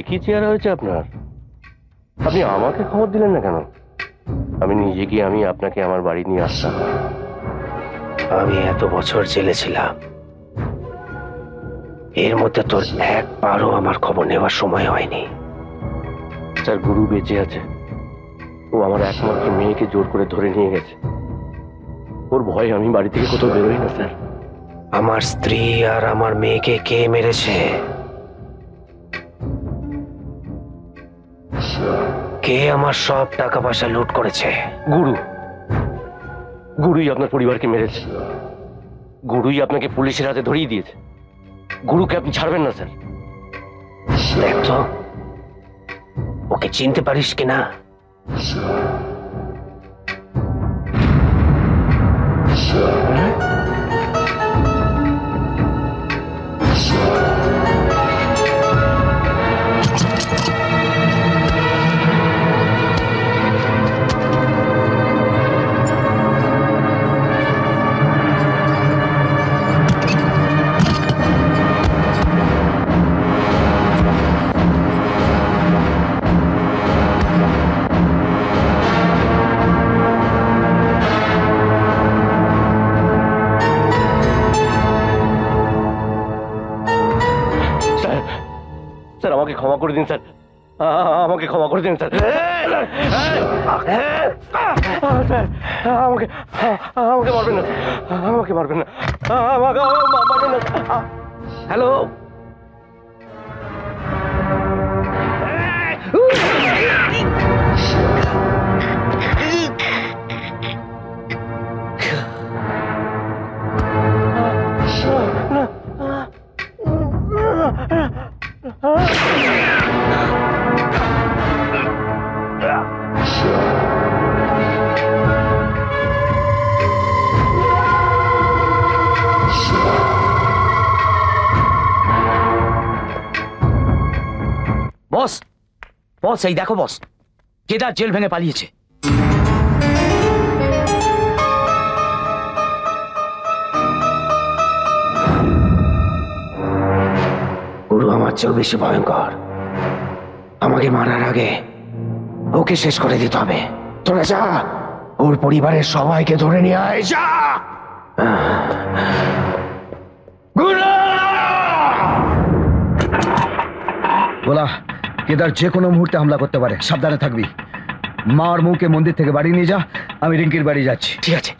কি চেহারা হয়েছে আপনার? আপনি আমাকে খবর দিলেন না কেন? আমি নিজে গিয়ে আমি আপনাকে আমার বাড়ি নিয়ে আসলাম। আমি এত বছর জেলে ছিলাম, এর মধ্যে তোর একবারও আমার খবর নেওয়ার সময় হয়নি। স্যার, গুরু বেঁচে আছে। ও আমার একমাত্র মেয়েকে জোর করে ধরে নিয়ে গেছে। ওর ভয় আমি বাড়ি থেকে কোথাও বেরোই না। স্যার, আমার স্ত্রী আর আমার মেয়েকে কে মেরেছে? কে আমার সব টাকা পয়সা লুট করেছে? গুরু। গুরুই আপনার পরিবারকে মেরেছে, গুরুই আপনাকে পুলিশের হাতে ধরিয়ে দিয়েছে। গুরুকে আপনি ছাড়বেন না স্যার। দেখ তো, ওকে চিনতে পারিস কিনা। ক্ষমা করে দিন স্যার, আমাকে ক্ষমা করে দিন স্যার। আমাকে মারবেন না, আমাকে মারবেন না। হ্যালো, বস বস এই দেখো বস, কেদার জেল ভেঙে পালিয়েছে। গুরু আমার চেয়েও বেশি ভয়ঙ্কর। আমাকে মারার আগে ওকে শেষ করে দিতে হবে। তোরা যা, ওর পরিবারের সবাইকে ধরে নিয়ে আয়। যা গুরু। বলা, কেদার যে কোনো মুহূর্তে হামলা করতে পারে, সাবধানে থাকবি। মা আর মুকে মন্দির থেকে বাড়ি নিয়ে যা, আমি রিঙ্কির বাড়ি যাচ্ছি। ঠিক আছে।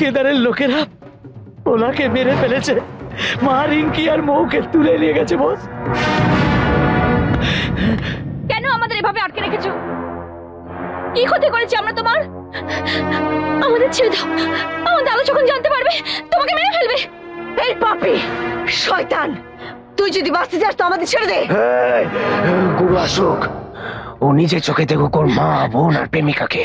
কেদারের লোকেরা ওনাকে মেরে ফেলেছে, মা রিঙ্কি আর মৌকে তুলে নিয়ে গেছে। বস, কেন আমাদের এভাবে আটকে রেখেছো? কি ক্ষতি করেছি আমরা তোমার? আমাদের ছেড়ে দাও, আমাদের আলো যখন জানতে পারবে তোমাকে মেরে ফেলবে। এই পাপী শয়তান, তুই যদি বাঁচতে চাস তো আমাদের ছেড়ে দে। গুরু আসুক, ও নিজে চোখে দেখুক ওর মা বোন আর প্রেমিকাকে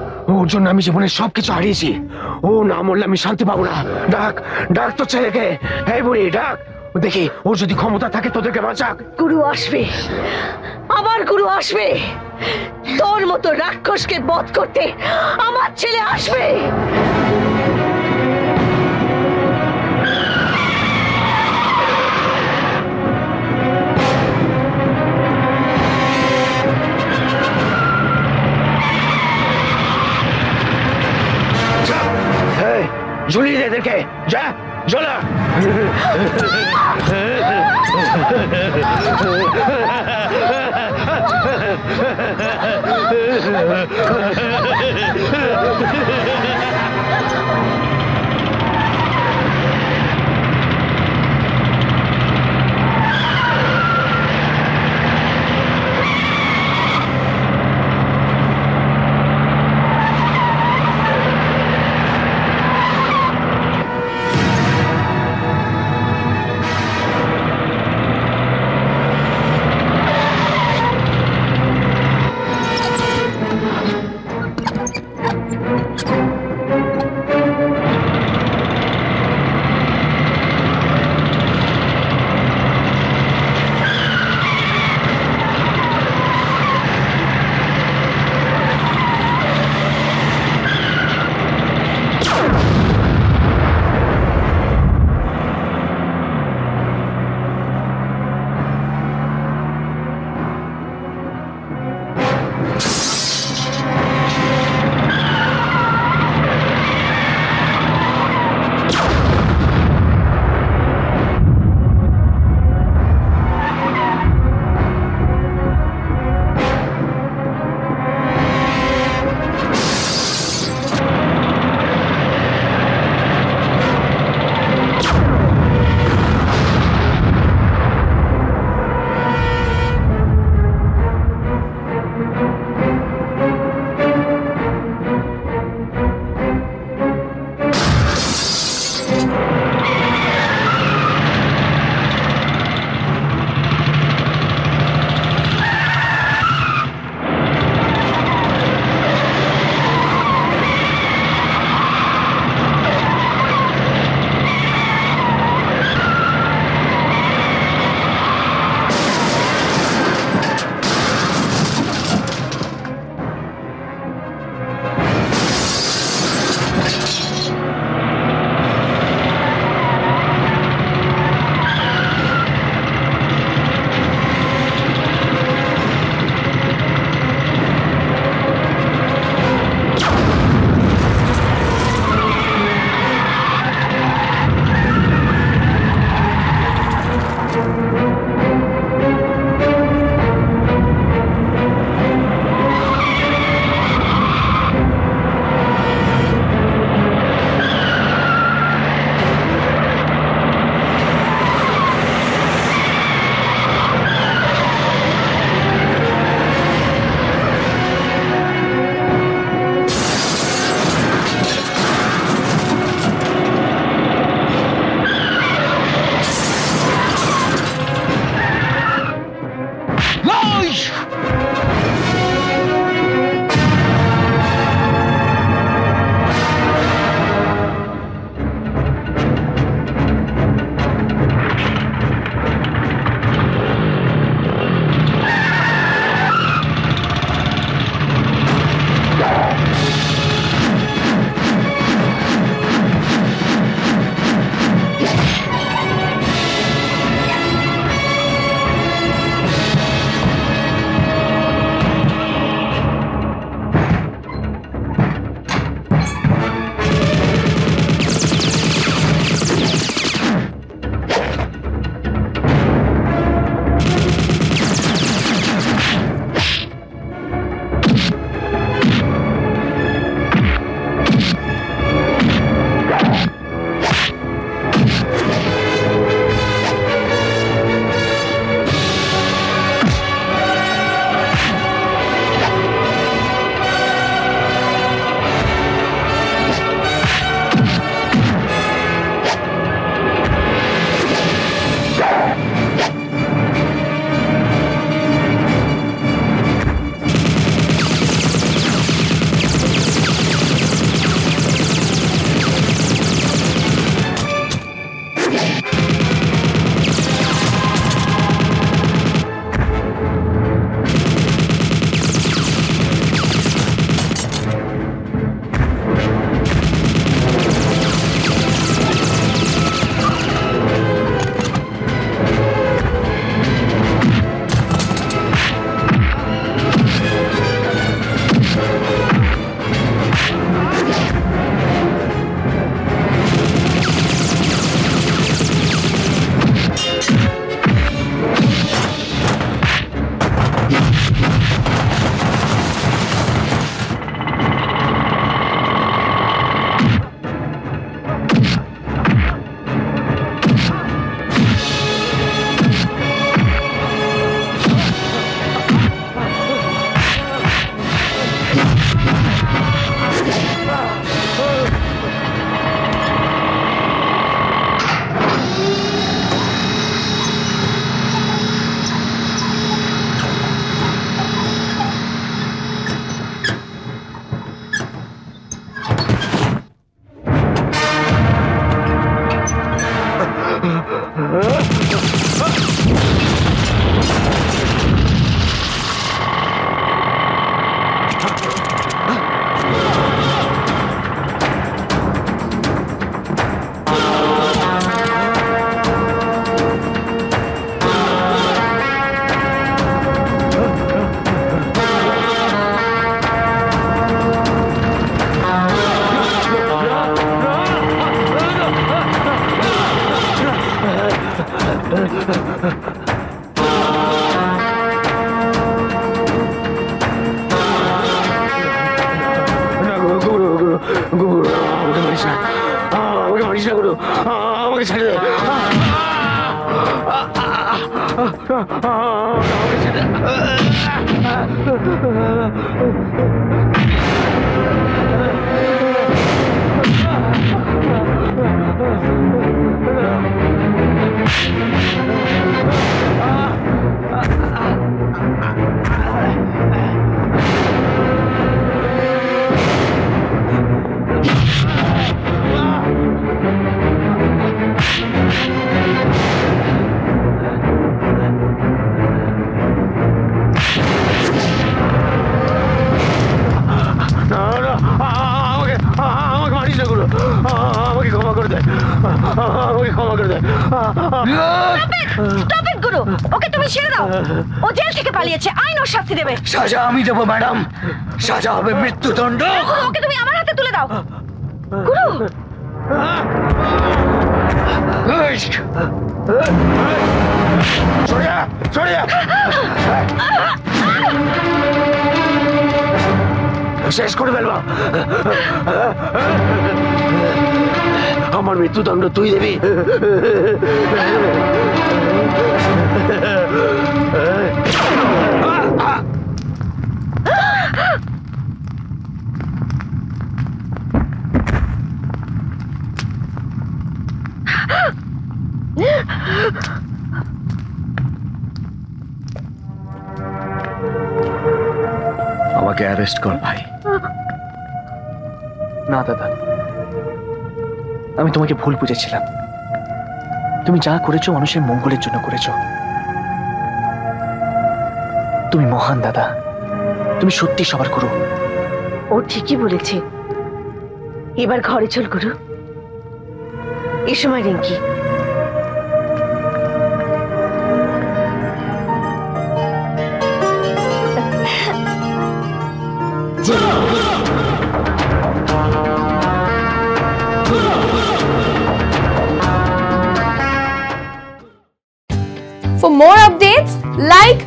ওর জন্য আমি জীবনে সবকিছু হারিয়েছি। ও না মরলে আমি শান্তি পাবো না। ডাক, ডাক তোর ছেলেকে। হ্যাঁ বুড়ি, ডাক, দেখি ওর যদি ক্ষমতা থাকে তোদেরকে বাঁচাক। গুরু আসবে, আমার গুরু আসবে। তোর মতো রাক্ষসকে বধ করতে আমার ছেলে আসবে। ঝুলিয়ে দে এদেরকে, যা ঝোলা। Stop it, Guru. Okay, তুমি ছেড়ে দাও। ও জেল থেকে পালিয়েছে। আইন ওর শাস্তি দেবে। সাজা আমি দেব ম্যাডাম। সাজা হবে মৃত্যুদণ্ড। ওকে তুমি আমার হাতে তুলে দাও। Guru। সরিয়া, সরিয়া। শেষ করে ফেলবা। আমার মৃত্যুদণ্ড তুই দেবি। আমাকে অ্যারেস্ট কর ভাই। না দাদা, আমি তোমাকে ভুল বুঝেছিলাম। তুমি যা করেছো মানুষের মঙ্গলের জন্য করেছো। তুমি মহান দাদা, তুমি সত্যি সবার গুরু। ও ঠিকই বলেছে। এবার ঘরে চল গুরু। এই সময় Rinki, for more updates, like,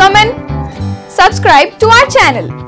comment, subscribe to our channel.